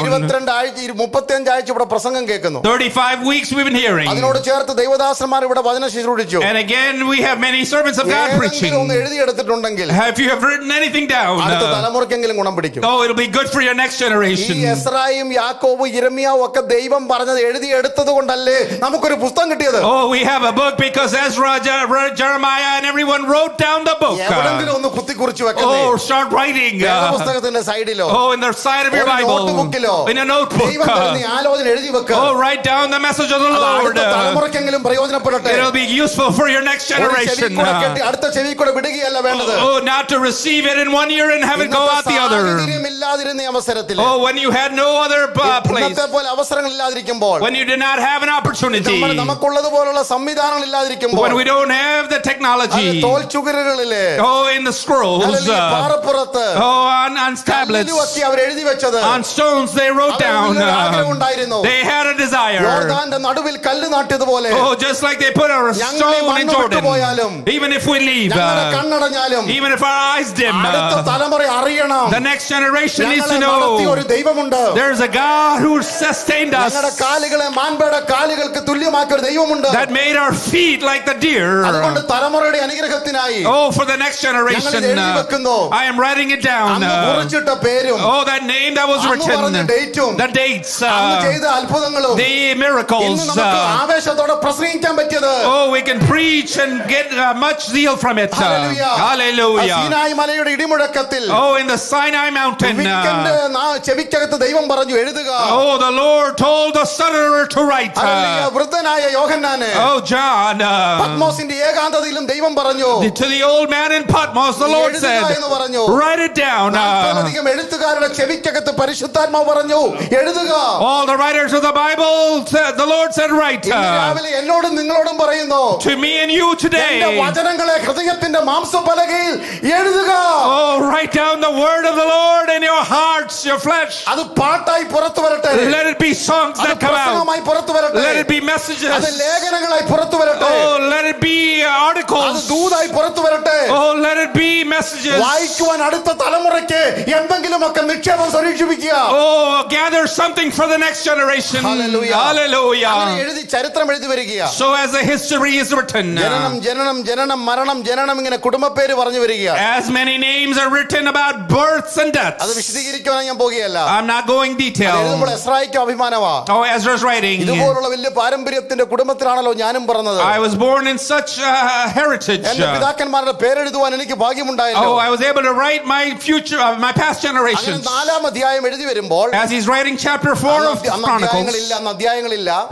35 weeks we've been hearing. And again, we have many servants of God preaching. If you have written anything down, oh, it'll be good for your next generation. Oh, we have a book because Ezra, Jeremiah, and everyone wrote down the book. Oh, start writing. Oh, in the side of your Bible, in a notebook. Oh, write down the message of the Lord. It'll be useful for your next generation. Oh, not to receive it in one year and have it go out the other. Oh, when you had no other place. When you did not have an opportunity. When we don't have the technology. Oh, in the scrolls. Oh, on tablets. On stones they wrote down. They had a desire. Oh, just like they put a stone in Jordan. Even if we leave. Even if our eyes dim, നാം. The next generation needs to know there is a God who sustained us, that made our feet like the deer. Oh, for the next generation, I am writing it down. Oh, that name that was written, the dates, the miracles. Oh, we can preach and get much zeal from it. Hallelujah. Oh, in the Sinai mountain, oh, the Lord told the stutterer to write. Oh, John, to the old man in Patmos, the Lord said, write it down. All the writers of the Bible said, the Lord said, write. To me and you today, oh, write down the word of the Lord in your hearts, your flesh. Let it be songs that come out. Let it be messages. Oh, let it be articles. Oh, let it be messages. Oh, gather something for the next generation. Hallelujah. Hallelujah. So as the history is written, as many names are written about births and deaths. I'm not going detail. Oh, Ezra's writing. I was born in such heritage. Oh, I was able to write my future, my past generations. As he's writing chapter 4 of Chronicles,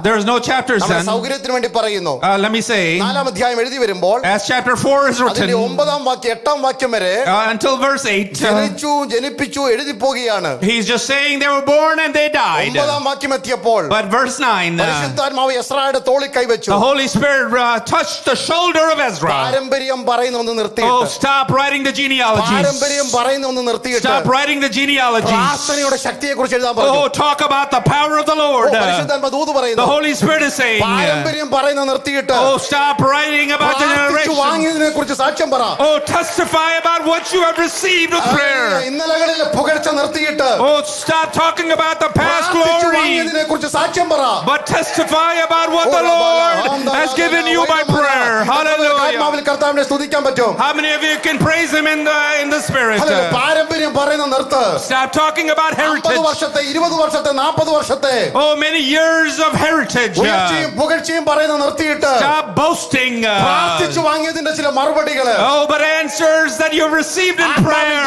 there is no chapters then. Let me say, as chapter 4 is written, until verse 8, he's just saying they were born and they died. But verse 9, the Holy Spirit touched the shoulder of Ezra. Oh, stop writing the genealogies. Stop writing the genealogies. Oh, talk about the power of the Lord. The Holy Spirit is saying, oh, stop writing about generations. Oh, testify about what you have received with prayer. Oh, stop talking about the past glory, but testify about what the Lord has given you by prayer. Hallelujah. How many of you can praise him in the spirit? Stop talking about heritage. Oh, many years of heritage. Stop boasting. Oh, but answers that you've received in prayer.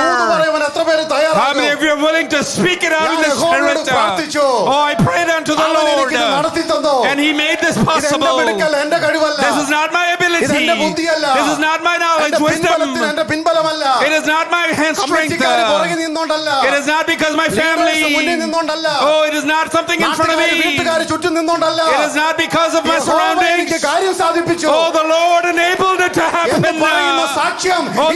How many of you are willing to speak it out in the spirit? Oh, I prayed unto the Lord, and he made this possible. This is not my ability. This is not my knowledge, wisdom. It is not my hand strength. It is not because my family. Oh, it is not something in front of me. It is not because of my surroundings. Oh, the Lord enabled it to happen. Oh,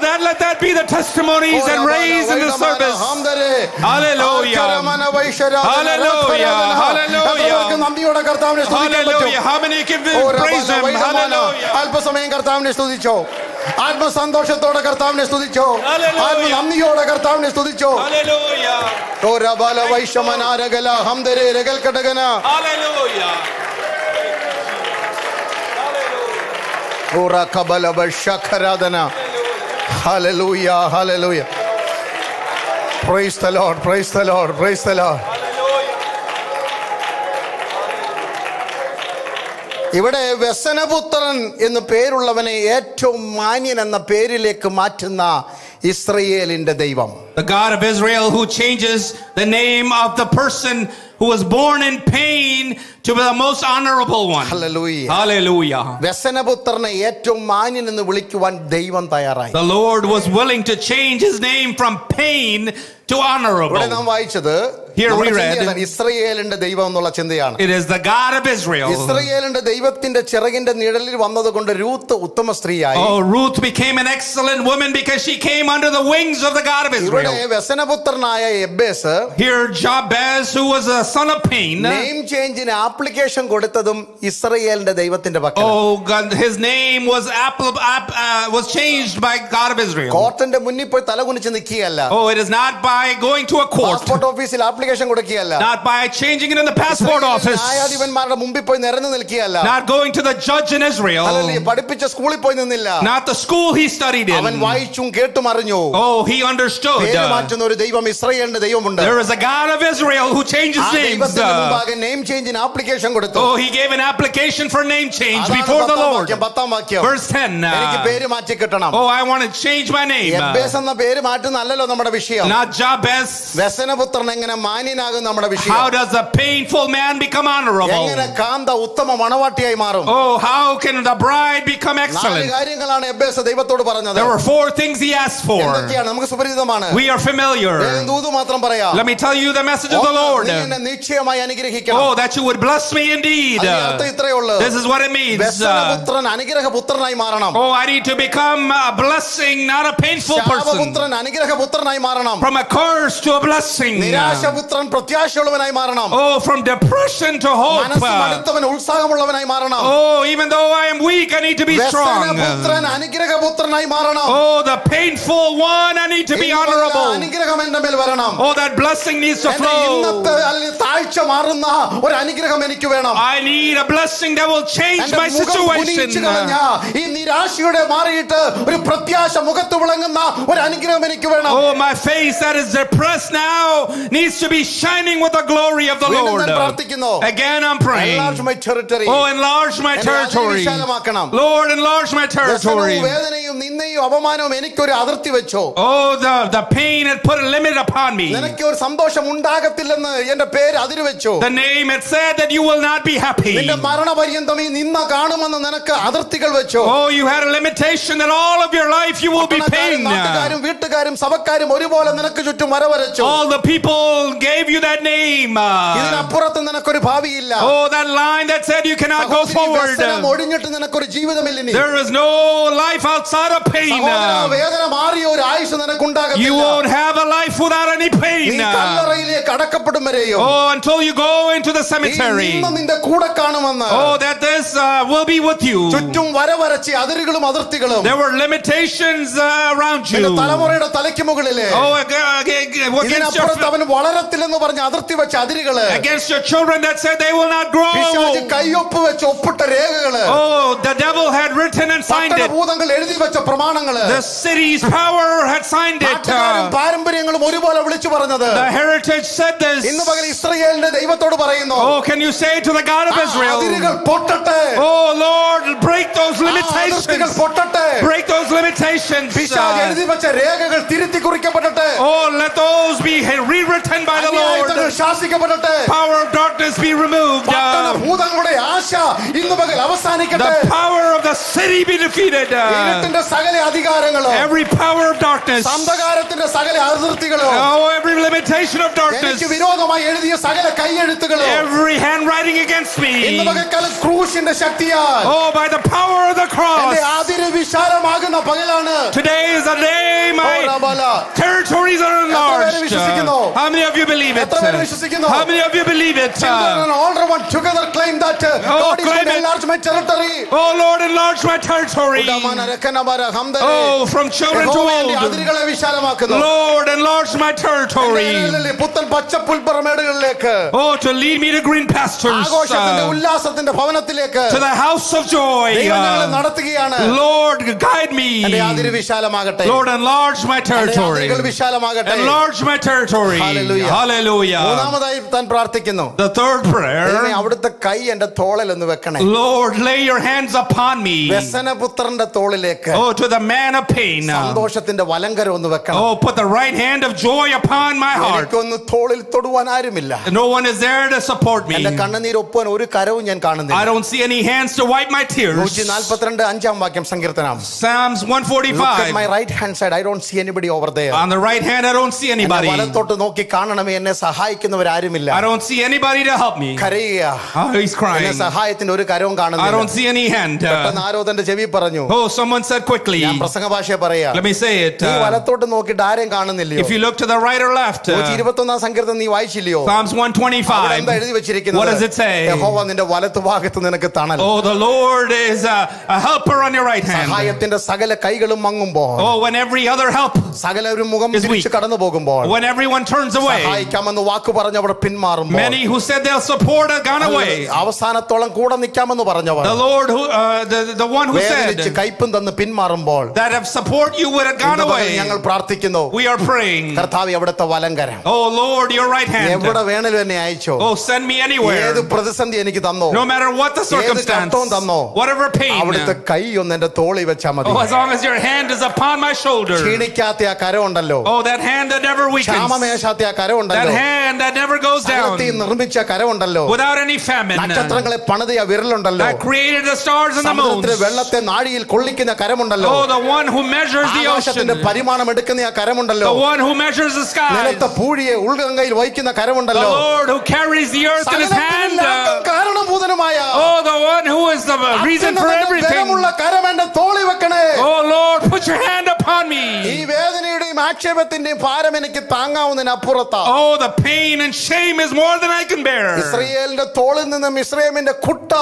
that let that be the testimonies and raise in the service. Hallelujah. Hallelujah. Hallelujah. Hallelujah. How many can praise him? Hallelujah. Atma sandoshatoda kartavane studhicho, atma namniyoda kartavane studhicho. Hallelujah. Tora bala vaishamana ragala hamdere regal kadagana. Hallelujah. Tora kabala vashakaradana. Hallelujah. Hallelujah. Praise the Lord. Praise the Lord. Praise the Lord. ഇവിടെ വ്യസനപുത്രൻ എന്ന് പേരുള്ളവനെ ഏറ്റവും മാന്യൻ എന്ന പേരിലേക്ക് മാറ്റുന്ന ഇസ്രായേലിന്റെ ദൈവം. The God of Israel who changes the name of the person who was born in pain to be the most honorable one. Hallelujah. Hallelujah. വ്യസനപുത്രനെ ഏറ്റവും മാന്യൻ എന്ന് വിളിക്കുവാൻ ദൈവം തയ്യാറായി. The Lord was willing to change his name from pain to honorable. ഇവിടെ നാം വായിച്ചത് Here we read it is the God of Israel. Oh, Ruth became an excellent woman because she came under the wings of the God of Israel. Here Jabez, who was a son of pain, name change in application. Oh, God, his name was changed by God of Israel. Oh, it is not by going to a court, not by changing it in the passport office, not going to the judge in Israel, not the school he studied in. Oh, he understood. There is a God of Israel who changes names. Oh, he gave an application for name change before the Lord. Verse 10. Oh, I want to change my name. Not Jabez. How does a painful man become honorable? Oh, how can the bride become excellent? There were four things he asked for. We are familiar. Let me tell you the message of the Lord. Oh, that you would bless me indeed. This is what it means. Oh, I need to become a blessing, not a painful person. From a curse to a blessing. Oh, from depression to hope. Oh, even though I am weak, I need to be strong. Oh, the painful one, I need to be honorable. Oh, that blessing needs to flow. I need a blessing that will change my situation. Oh, my face that is depressed now needs to be shining with the glory of the Lord. Again, I'm praying. Oh, enlarge my territory. Lord, enlarge my territory. Oh, the pain had put a limit upon me. The name had said that you will not be happy. Oh, you had a limitation that all of your life you will be pained. All the people gave you that name. Oh, that line that said you cannot go forward. There is no life outside of pain. You won't have a life without any pain. Oh, until you go into the cemetery. Oh, that this will be with you. There were limitations around you. Oh, against your children that said they will not grow. Oh, the devil had written and signed it. The city's power had signed it. The heritage said this. Oh, can you say to the God of Israel, oh Lord, break those limitations. Break those limitations. Oh, let those be rewritten by the Lord. Power of darkness be removed. The power of the city be defeated. Every power of darkness. Oh, every limitation of darkness. Every handwriting against me. Oh, by the power of the cross. Today is a day my territories are enlarged. How many of you believe it? How many of you believe it? All one together claim that God is going to enlarge my territory. Oh Lord, enlarge my territory. Oh, from children to old. Lord, enlarge my territory. Oh, to lead me to green pastures. To the house of joy. Lord, guide me. Lord, enlarge my territory. Enlarge my territory. Hallelujah. Hallelujah. The third prayer. Lord, lay your hands upon me. Oh, to the man of pain. Oh, put the right hand of joy upon my heart. No one is there to support me. I don't see any hands to wipe my tears. Psalms 145. Look at my right hand side. I don't see anybody over there. On the right hand, I don't see anybody. സഹായിക്കുന്നവരാരുമില്ല. I don't see anybody to help me. കരയുക. Oh, he's crying. എന്നെ സഹായത്തിന് ഒരു കരവും കാണുന്നില്ല. I don't see any hand. പെട്ടെന്ന് ആരോ തന്റെ ചെവി പറഞ്ഞു. Oh, someone said quickly. ഞാൻ പ്രസംഗഭാഷയെ പറയാ. Let me say it. നീ വലത്തോട്ട് നോക്കി ആരെയും കാണുന്നില്ല. If you look to the right or left. 121 സങ്കീർത്തനം നീ വായിച്ചില്ലയോ? Psalms 125. എന്താ എഴുതി വെച്ചിരിക്കുന്നത്? What does it say? യഹോവ നിന്റെ വലത്ത് ഭാഗത്ത് നിനക്ക് തണൽ. Oh, the Lord is a helper on your right hand. സഹായത്തിന്റെ സകല കൈകളും മങ്ങുമ്പോൾ. Oh, when every other help സകലരും മുഖം തിരിച്ചു കടന്നു പോകുമ്പോൾ. When everyone turns away. സഹായിക്കാമെന്ന് വാക്ക് പറഞ്ഞവർ പിന്മാറുമ്പോൾ. Many who said they'll support have gone away. അവസാനത്തോളം കൂടെ നിൽക്കാമെന്ന് പറഞ്ഞവർ. The Lord who the one who said കൈപ്പും തന്ന് പിന്മാറുമ്പോൾ. That have support you would have gone away. ഞങ്ങൾ പ്രാർത്ഥിക്കുന്നു. We are praying. കർത്താവേ അവിടുത്തെ വലങ്കരം. Oh Lord, your right hand. എവിടെ വേണേലും എന്നെ അയച്ചോ. Oh, send me anywhere. ഏത് പ്രതിസന്ധി എനിക്ക് തന്നോ. No matter what the circumstance. Whatever pain. അവിടുത്തെ കൈ ഒന്ന് എൻ്റെ തോളിൽ വെച്ചാൽ മതി. Oh, as long as your hand is upon my shoulder. ക്ഷീണിക്കാത്ത ആ കരം ഉണ്ടല്ലോ. Oh, that hand that never weakens. ക്ഷാമമേശാത്ത ആ കരം ഉണ്ടല്ലോ. That hand that never goes down. അകത്തെ നിർമ്മിച്ച കരം ഉണ്ടല്ലോ. Without any famine. നക്ഷത്രങ്ങളെ പണിത ആ വിരൽ ഉണ്ടല്ലോ. That created the stars and the moon. സമുദ്രത്തിലെ വെള്ളത്തെ നാഴിയിൽ കൊള്ളിക്കുന്ന കരം ഉണ്ടല്ലോ. Oh, the one who measures the ocean. ആകാശത്തിന്റെ പരിമാണം എടുക്കുന്ന ആ കരം ഉണ്ടല്ലോ. The one who measures the sky. നിലത്തെ പൂഴിയെ ഉൾഗംഗയിൽ വഹിക്കുന്ന കരം ഉണ്ടല്ലോ. The Lord who carries the earth in his hand. കാരണഭൂതനുമായ Oh, the one who is the reason for everything. Oh Lord, put your hand upon me. ഈ വേദനയുടെയും ആക്ഷേപത്തിന്റെയും ഭാരം എനിക്ക് താങ്ങാവുന്നതിനപ്പുറത്താണ്. Oh, the pain and shame is more than I can bear. ഇസ്രായേലിന്റെ തോളിൽ നിന്നും ഇസ്രായേലിന്റെ കുട്ട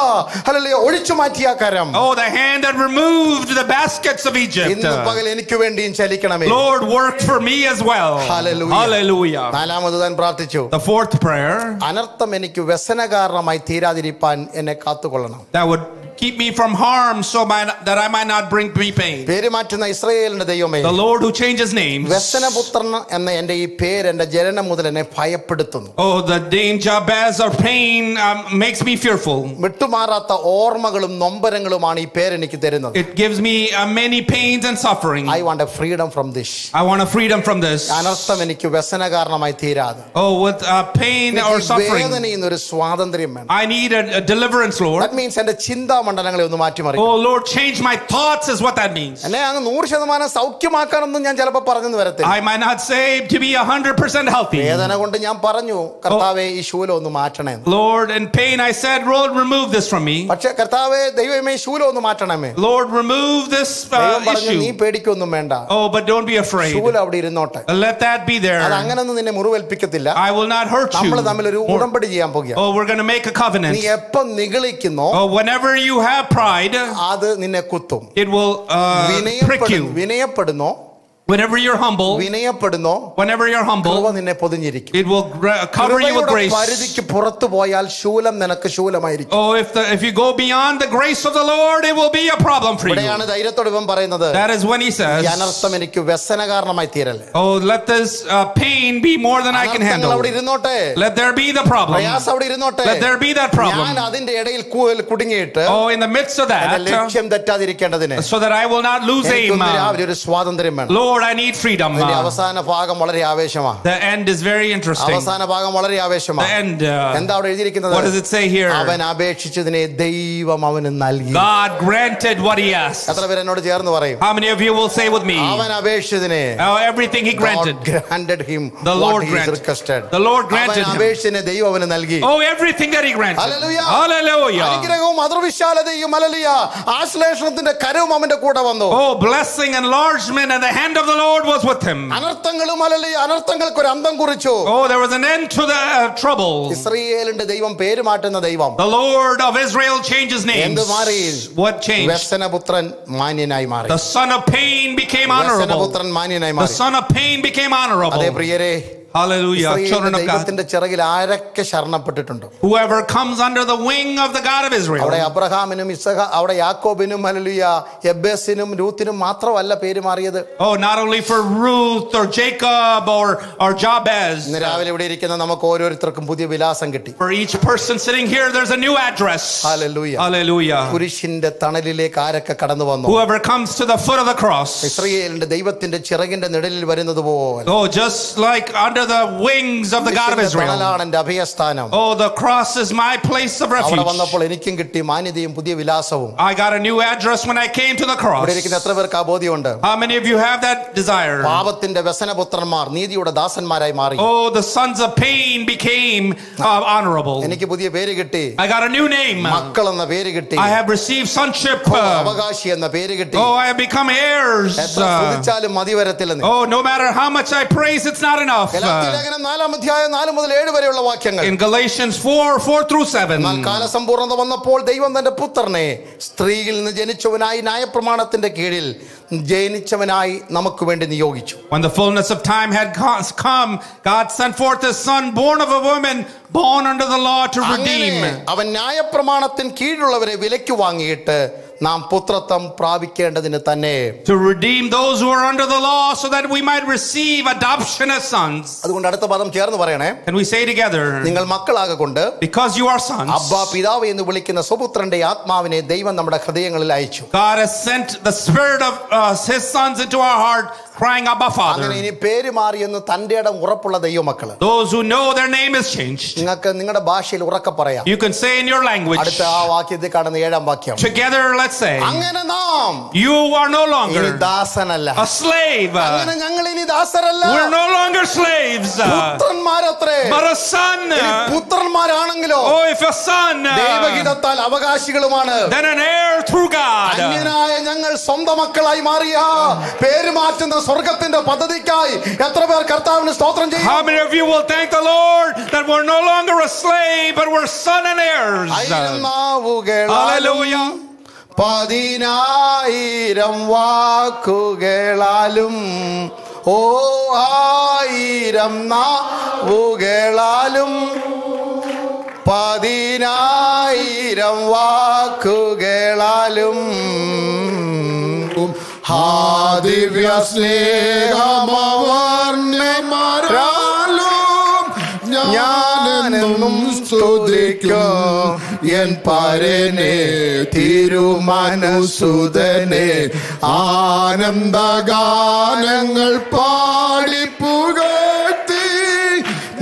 hallelujah ഒഴിച്ചു മാറ്റിയ കരം. Oh, the hand that removed the baskets of Egypt. ഇന്ന് പകൽ എനിക്ക് വേണ്ടിയും ചലിക്കണമേ. Lord, work for me as well. Hallelujah. Hallelujah. നാലാമതുദാൻ പ്രാർത്ഥിച്ചു. The fourth prayer. അനർത്ഥം എനിക്ക് വ്യസനകാരണമായി തീരാതിരിപ്പാൻ എന്നെ കാത്തുകൊള്ളണം. That would keep me from harm so that I might not bring me pain. പെരുമാറ്റുന്ന ഇസ്രായേലിന്റെ ദൈവമേ, the Lord who changes names, വ്യസനപുത്രൻ എന്ന എൻ്റെ ഈ പേര് എൻ്റെ ജനനം മുതൽ എന്നെ ഭയപ്പെടുത്തുന്നു. Oh, the name Jabez or pain makes me fearful. വിട്ടുമാറാത്ത ഓർമ്മകളും നൊമ്പരങ്ങളുമാണ് ഈ പേര് എനിക്ക് തരുന്നത്. It gives me many pains and suffering. I want a freedom from this. I want a freedom from this. അനർത്ഥം എനിക്ക് വ്യസനകാരണമായി തീരാതെ. Oh, with pain or suffering. വേദനയിൽ ഒരു സ്വാതന്ത്ര്യം വേണം. I need a deliverance, Lord. That means എൻ്റെ ചിന്ത മണ്ഡലങ്ങളെ ഒന്ന് മാറ്റി മറിക്കും. Oh Lord, change my thoughts is what that means. അല്ലേ അങ്ങ് 100% സൗഖ്യമാക്കാനൊന്നും ഞാൻ ചിലപ്പോൾ പറഞ്ഞെന്ന് വരത്തില്ല. I might not say to be 100% healthy. വേദന കൊണ്ട് ഞാൻ പറഞ്ഞു കർത്താവേ ഈ ശൂല ഒന്ന് മാറ്റണമേ. Lord, in pain I said, Lord, remove this from me. പക്ഷേ കർത്താവേ ദൈവമേ ശൂല ഒന്ന് മാറ്റണമേ. Lord, remove this issue. നീ പേടിക്കൊന്നും വേണ്ട. Oh, but don't be afraid. ശൂല അവിടെ ഇരുന്നോട്ടെ. Let that be there. അത് അങ്ങനെയൊന്നും നിന്നെ മുറിവേൽപ്പിക്കത്തില്ല. I will not hurt you. നമ്മൾ തമ്മിൽ ഒരു ഉടമ്പടി ചെയ്യാൻ പോകുകയാണ്. Oh, we're going to make a covenant. നീ എപ്പോൾ നിഗളിക്കുന്നോ? Oh, whenever you have pride, അത് നിന്നെ കുത്തും. It will prick you. വിനയപ്പെടുന്നോ? Whenever you're humble, നിന്നെ പൊതിഞ്ഞിരിക്കും. It will cover you with grace. പരിധിക്ക് പുറത്തു പോയാൽ ശൂലം നിനക്ക് ശൂലമായിരിക്കും. Oh, if you go beyond the grace of the Lord, it will be a problem for you. ഇവിടെയാണ് ധൈര്യത്തോടെ ഇവൻ പറയുന്നത്. That is when he says, അനർത്ഥം എനിക്ക് വ്യസനകാരണമായി തീരല്ലേ. Oh, let this pain be more than I can handle. അവിടെ ഇരുന്നോട്ടെ. Let there be the problem. പ്രയാസം അവിടെ ഇരുന്നോട്ടെ. Let there be that problem. ഞാൻ അതിന്റെ ഇടയിൽ കുടുങ്ങിയിട്ട് Oh, in the midst of that, എന്റെ ലക്ഷ്യം തെറ്റാതിരിക്കേണ്ടതിനെ so that I will not lose aim. എനിക്ക് ഒരു സ്വാതന്ത്ര്യം വേണം. Lord, I need freedom. The avasana bhagam valare aveshama. The end is very interesting. Avasana bhagam valare aveshama. The end. Endha avade ezhudikkunnathu? What does it say here? Avan abekshichathine deivam avanu nalgi. God granted what he asked. Ethra per enodu chernu parayum? How many of you will say with me? Avan abekshichathine. Everything he granted. God granted him what he requested. The Lord granted him. Avan abekshichathine deivam avanu nalgi. Oh, everything that he granted. Hallelujah. Hallelujah. Anugraham adurvishaladeyum hallelujah. Aashleeshanathinte karavum avante kooda vannu. Oh, blessing and enlargement and the hand of the Lord was with him. അനർത്ഥങ്ങളും ഹല്ലേലൂയ അനർത്ഥങ്ങൾക്ക് ഒരു അന്തം കുറിച്ചു. Oh, there was an end to the trouble. ഇസ്രായേലിന്റെ ദൈവം പേര് മാറ്റുന്ന ദൈവം. The Lord of Israel changes names. എന്തു മാറി? What changed? വ്യസനപുത്രൻ മാന്യനായി മാറി. The son of pain became honorable. വ്യസനപുത്രൻ മാന്യനായി മാറി. The son of pain became honorable. അതേ പ്രിയരെ, Hallelujah, children of God. ദൈവത്തിന്റെ ചിറകിൽ ആരൊക്കെ ശരണപ്പെട്ടിട്ടുണ്ട്. Whoever comes under the wing of the God of Israel. അവിടെ അബ്രഹാമിനും ഇസഹാ അവിടെ യാക്കോബിനും ഹല്ലേലൂയ ജബേസിനും രൂത്തിനും മാത്രമല്ല പേര് മാറിയത്. Oh, not only for Ruth or Jacob or Jabez. നിരാവിലെ ഇവിടെ ഇരിക്കുന്ന നമുക്ക് ഓരോരുത്തർക്കും പുതിയ വിലാസം കിട്ടി. For each person sitting here there's a new address. Hallelujah. Hallelujah. കുരിശിന്റെ തണലിലേക്ക് ആരൊക്കെ കടന്നു വന്നു. Whoever comes to the foot of the cross. ഇസ്രായേലിന്റെ ദൈവത്തിന്റെ ചിറകിന്റെ നിഴലിൽ വരുന്നതുപോലെ. Oh, just like under under the wings of the God of Israel. Oh, the cross is my place of refuge. I got a new address when I came to the cross. How many of you have that desire? Oh, the sons of pain became honorable. I got a new name. I have received sonship. Oh, I have become heirs. Oh, no matter how much I praise, it's not enough. In Galatians 4:4-7. When the fullness of time had come, God sent forth His Son, born of a woman, born under the law to redeem. To redeem those who are under the law so that we might receive adoption as sons. Can we say together? Because you are sons, God has sent the spirit of His sons into our heart, crying, Abba, Father. Those who know their name is changed, you can say in your language. Together, let's say, you are no longer a slave. We're no longer slaves, but a son. Oh, if a son, then an heir through God. How many of you will thank the Lord that we're no longer a slave, but we're son and heirs? Hallelujah. Padinaayiram vaakukalalum, oh aayiram naavukalalum, padinaayiram vaakukalalum. Divya sneham avarnamaralam njanennum studhikkum en parane thirumanasudane aanandaganangal paadi pugathi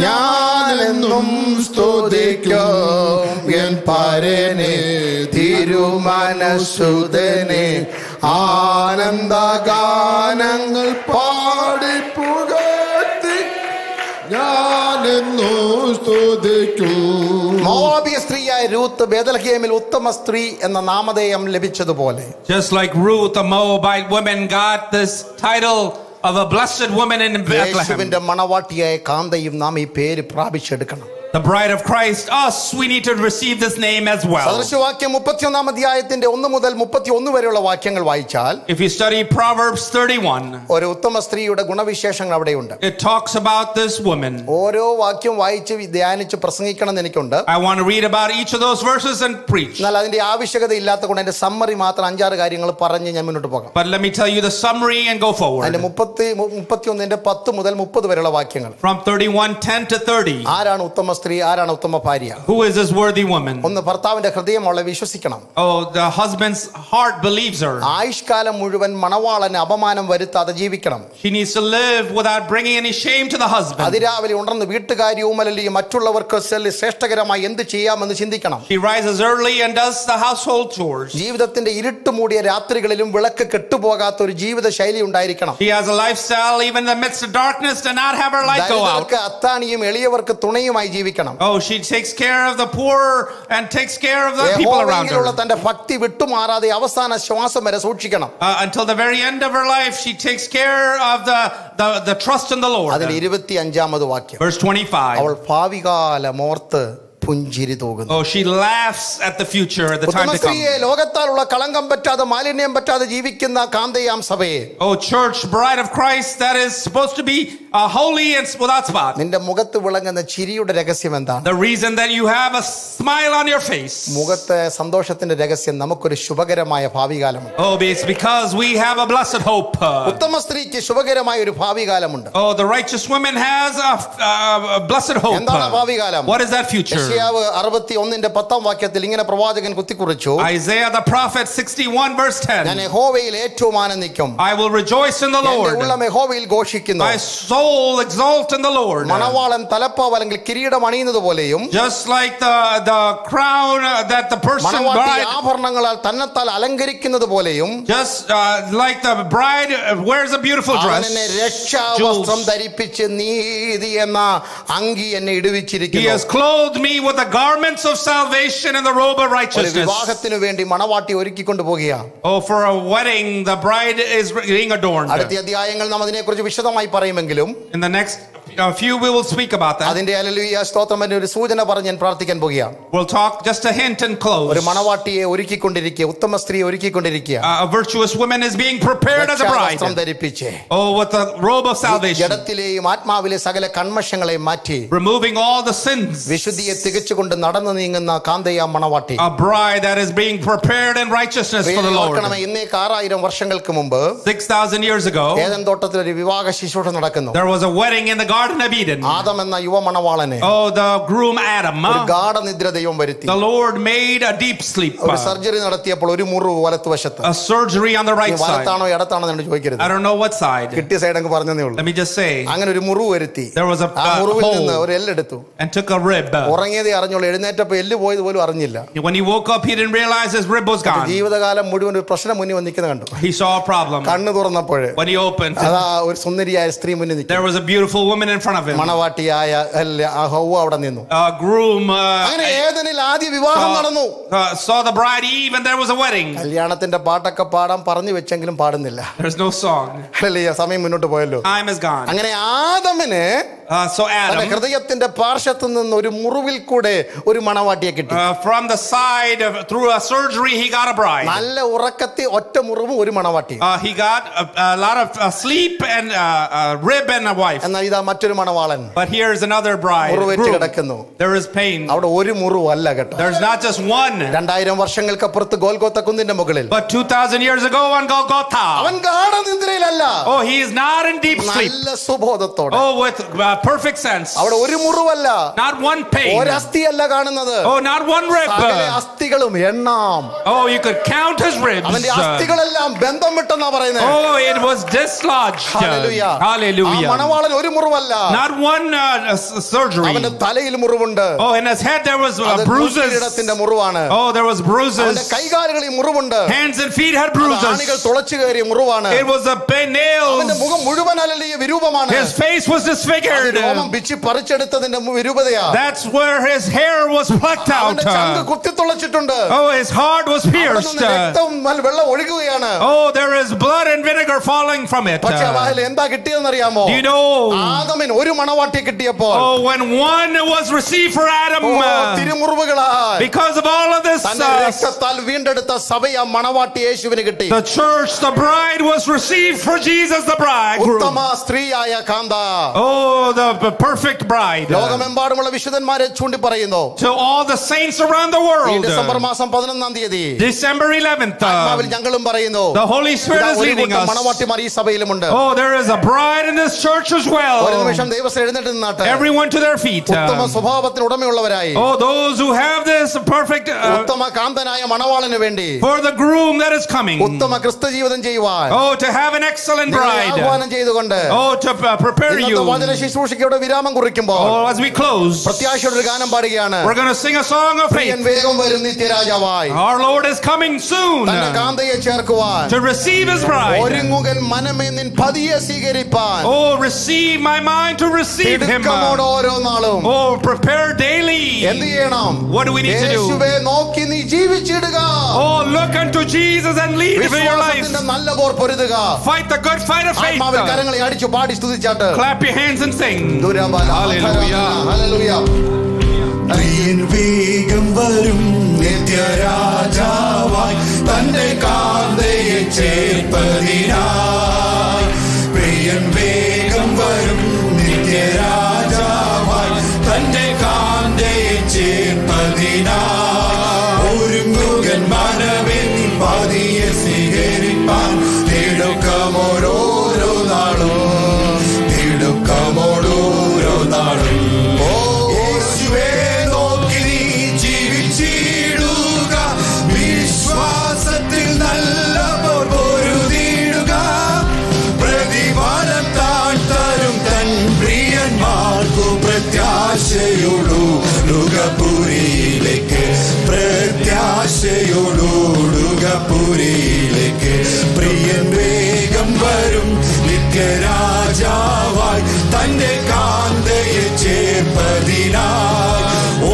njanennum studhikkum en parane thirumanasudane ആനന്ദഗാനങ്ങൾ പാടി പുകഴ്ത്തി ഞാനെന്നു സ്തുതിക്കും. മോവാബിയ സ്ത്രീയായ Ruth ബേത്ലഹേമിൽ ഉത്തമ സ്ത്രീ എന്ന നാമധേയം ലഭിച്ചതുപോലെ, just like Ruth, a Moabite woman, got this title of a blessed woman in Bethlehem. യേശുവിന്റെ മണവാട്ടിയായ കാന്തയും നാം ഈ പേര് പ്രാപിച്ചെടുക്കണം. The bride of Christ, us, we need to receive this name as well. If you study Proverbs 31, it talks about this woman. I want to read about each of those verses and preach. But let me tell you the summary and go forward. From 31:10 to 30. Who is this worthy woman? Oh, the husband's heart believes her. She needs to live without bringing any shame to the husband. She rises early and does the household chores. She has a lifestyle even in the midst of darkness to not have her light go out. Oh, she takes care of the poor and takes care of the people around her. Until the very end of her life, she takes care of the trust in the Lord. Verse 25. Oh, she laughs at the future, at the time to come. Oh, church, bride of Christ, that is supposed to be holy and without spot. The reason that you have a smile on your face, oh, it's because we have a blessed hope. Oh, the righteous woman has a blessed hope. What is that future? Isaiah the prophet 61 verse 10. I will rejoice in the Lord. My soul exalt in the Lord. Just like the crown that the person bride. Just like the bride wears a beautiful dress. He has clothed me with the garments of salvation and the robe of righteousness. Oh, for a wedding, the bride is being adorned. In the next few, we will speak about that. We'll talk just a hint and close. A virtuous woman is being prepared as a bride. Oh, with the robe of salvation. Removing all the sins. A bride that is being prepared in righteousness for the Lord. 6,000 years ago, there was a wedding in the Garden of Eden. Oh, the groom Adam. The Lord made a deep sleep. A surgery on the right side. I don't know what side. Let me just say, there was a hole and took a rib. When he woke up, he didn't realize his rib was gone. He saw a problem. When he opened, there was a beautiful woman in front of him. A groom saw the bride Eve, and there was a wedding. There's no song. Time is gone. So Adam, from the side, through a surgery, he got a bride. He got a lot of sleep and a rib and a wife. But here is another bride. There is pain. There's not just one. But 2,000 years ago on Golgotha, oh, he is not in deep sleep. Oh, with perfect sense. Not one pain. Oh, not one rib. Oh, you could count his ribs. Oh, it was dislodged. Hallelujah. Hallelujah. Not one surgery. Oh, in his head there was bruises. Oh, there was bruises. Hands and feet had bruises. It was a nails. His face was disfigured. That's where his hair was plucked out. Oh, his heart was pierced. Oh, there is blood and vinegar falling from it. Do you know? Oh, when one was received for Adam, because of all of this, the church, the bride, was received for Jesus, the bridegroom. Oh, the perfect bride. To all the saints around the world, December 11th, the Holy Spirit is leading us. Oh, there is a bride in this church as well. Everyone to their feet. Oh, those who have this perfect for the groom that is coming. Oh, to have an excellent bride. Oh, to prepare you. Oh, as we close, we're going to sing a song of faith. Our Lord is coming soon to receive his bride. Oh, receive my mind to receive him. Oh, prepare daily. What do we need to do? Oh, look unto Jesus and lead for your life. Fight the good fight of faith. Clap your hands and sing. Hallelujah. Come on, തന്റെ കാന്തയെ ചേർപ്പതിനാൽ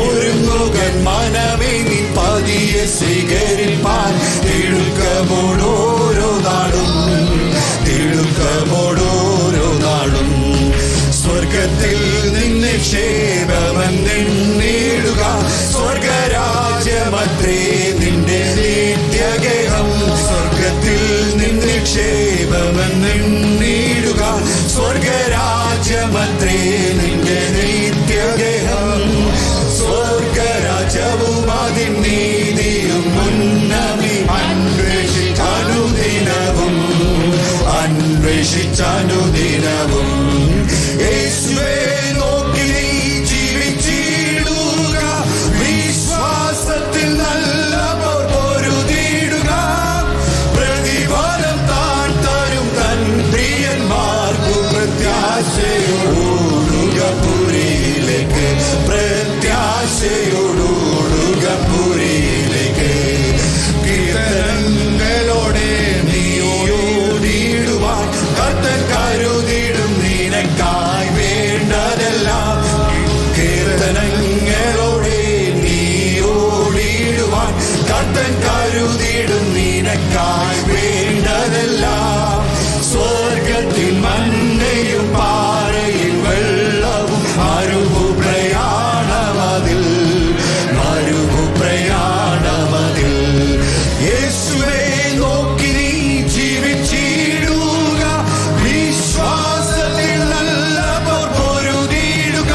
ഒരുങ്ങുകൻ മനമേ നീ പതിയെ സ്വീകരിപ്പാൻ തിടുക്കമോടോരോ നാടും തിടുക്കമോടോരോ നാടും സ്വർഗത്തിൽ നിന്നെ ക്ഷേമമെന്നെണ്ണീടുക സ്വർഗരാജ്യമത്രേ നിന്റെ നിത്യഗേഹം സ്വർഗത്തിൽ നിന്നെ ക്ഷേമമെന്നെണ്ണീടുക സ്വർഗരാജ്യമത്രേ നിന്റെ നിത്യഗേഹം സ്വർഗരാജ്യവും അതിൻ നീതിയും ഉന്നമി അന്വേഷിച്ചാനുദിനവും അന്വേഷിച്ചാനുദിനവും യേശുവേ നോക്കി നീ ജീവിച്ചിടുക വിശ്വാസത്തിൽ നല്ല പൊരുതിയിടുക പ്രതിഫലം താൻ തരും തൻ പ്രിയന്മാർക്കു പ്രത്യാശയോടുക പുരിയിലേക്ക് പ്രത്യാശയോടുക പുരിയിലേക്ക് കീർത്തനങ്ങളോടെ നീയോടിയിടുവാൻ കർത്തൻ കരുതിയിടും നിനക്കായി വേണ്ടതെല്ലാം കീർത്തനങ്ങളോടെ നീയോടിയിടുവാൻ കർത്തൻ കരുതിയിടും നിനക്കായി വേണ്ടതെല്ലാം സ്വർഗത്തിൽ മന്നയും പാറയിൽ വെള്ളവും മരുഭുപ്രയാണമതിൽ മരുഭുപ്രയാണമതിൽ യേശുവേ നോക്കി നീ ജീവിച്ചിടുക വിശ്വാസത്തിൽ നല്ല പൊരുതിയിടുക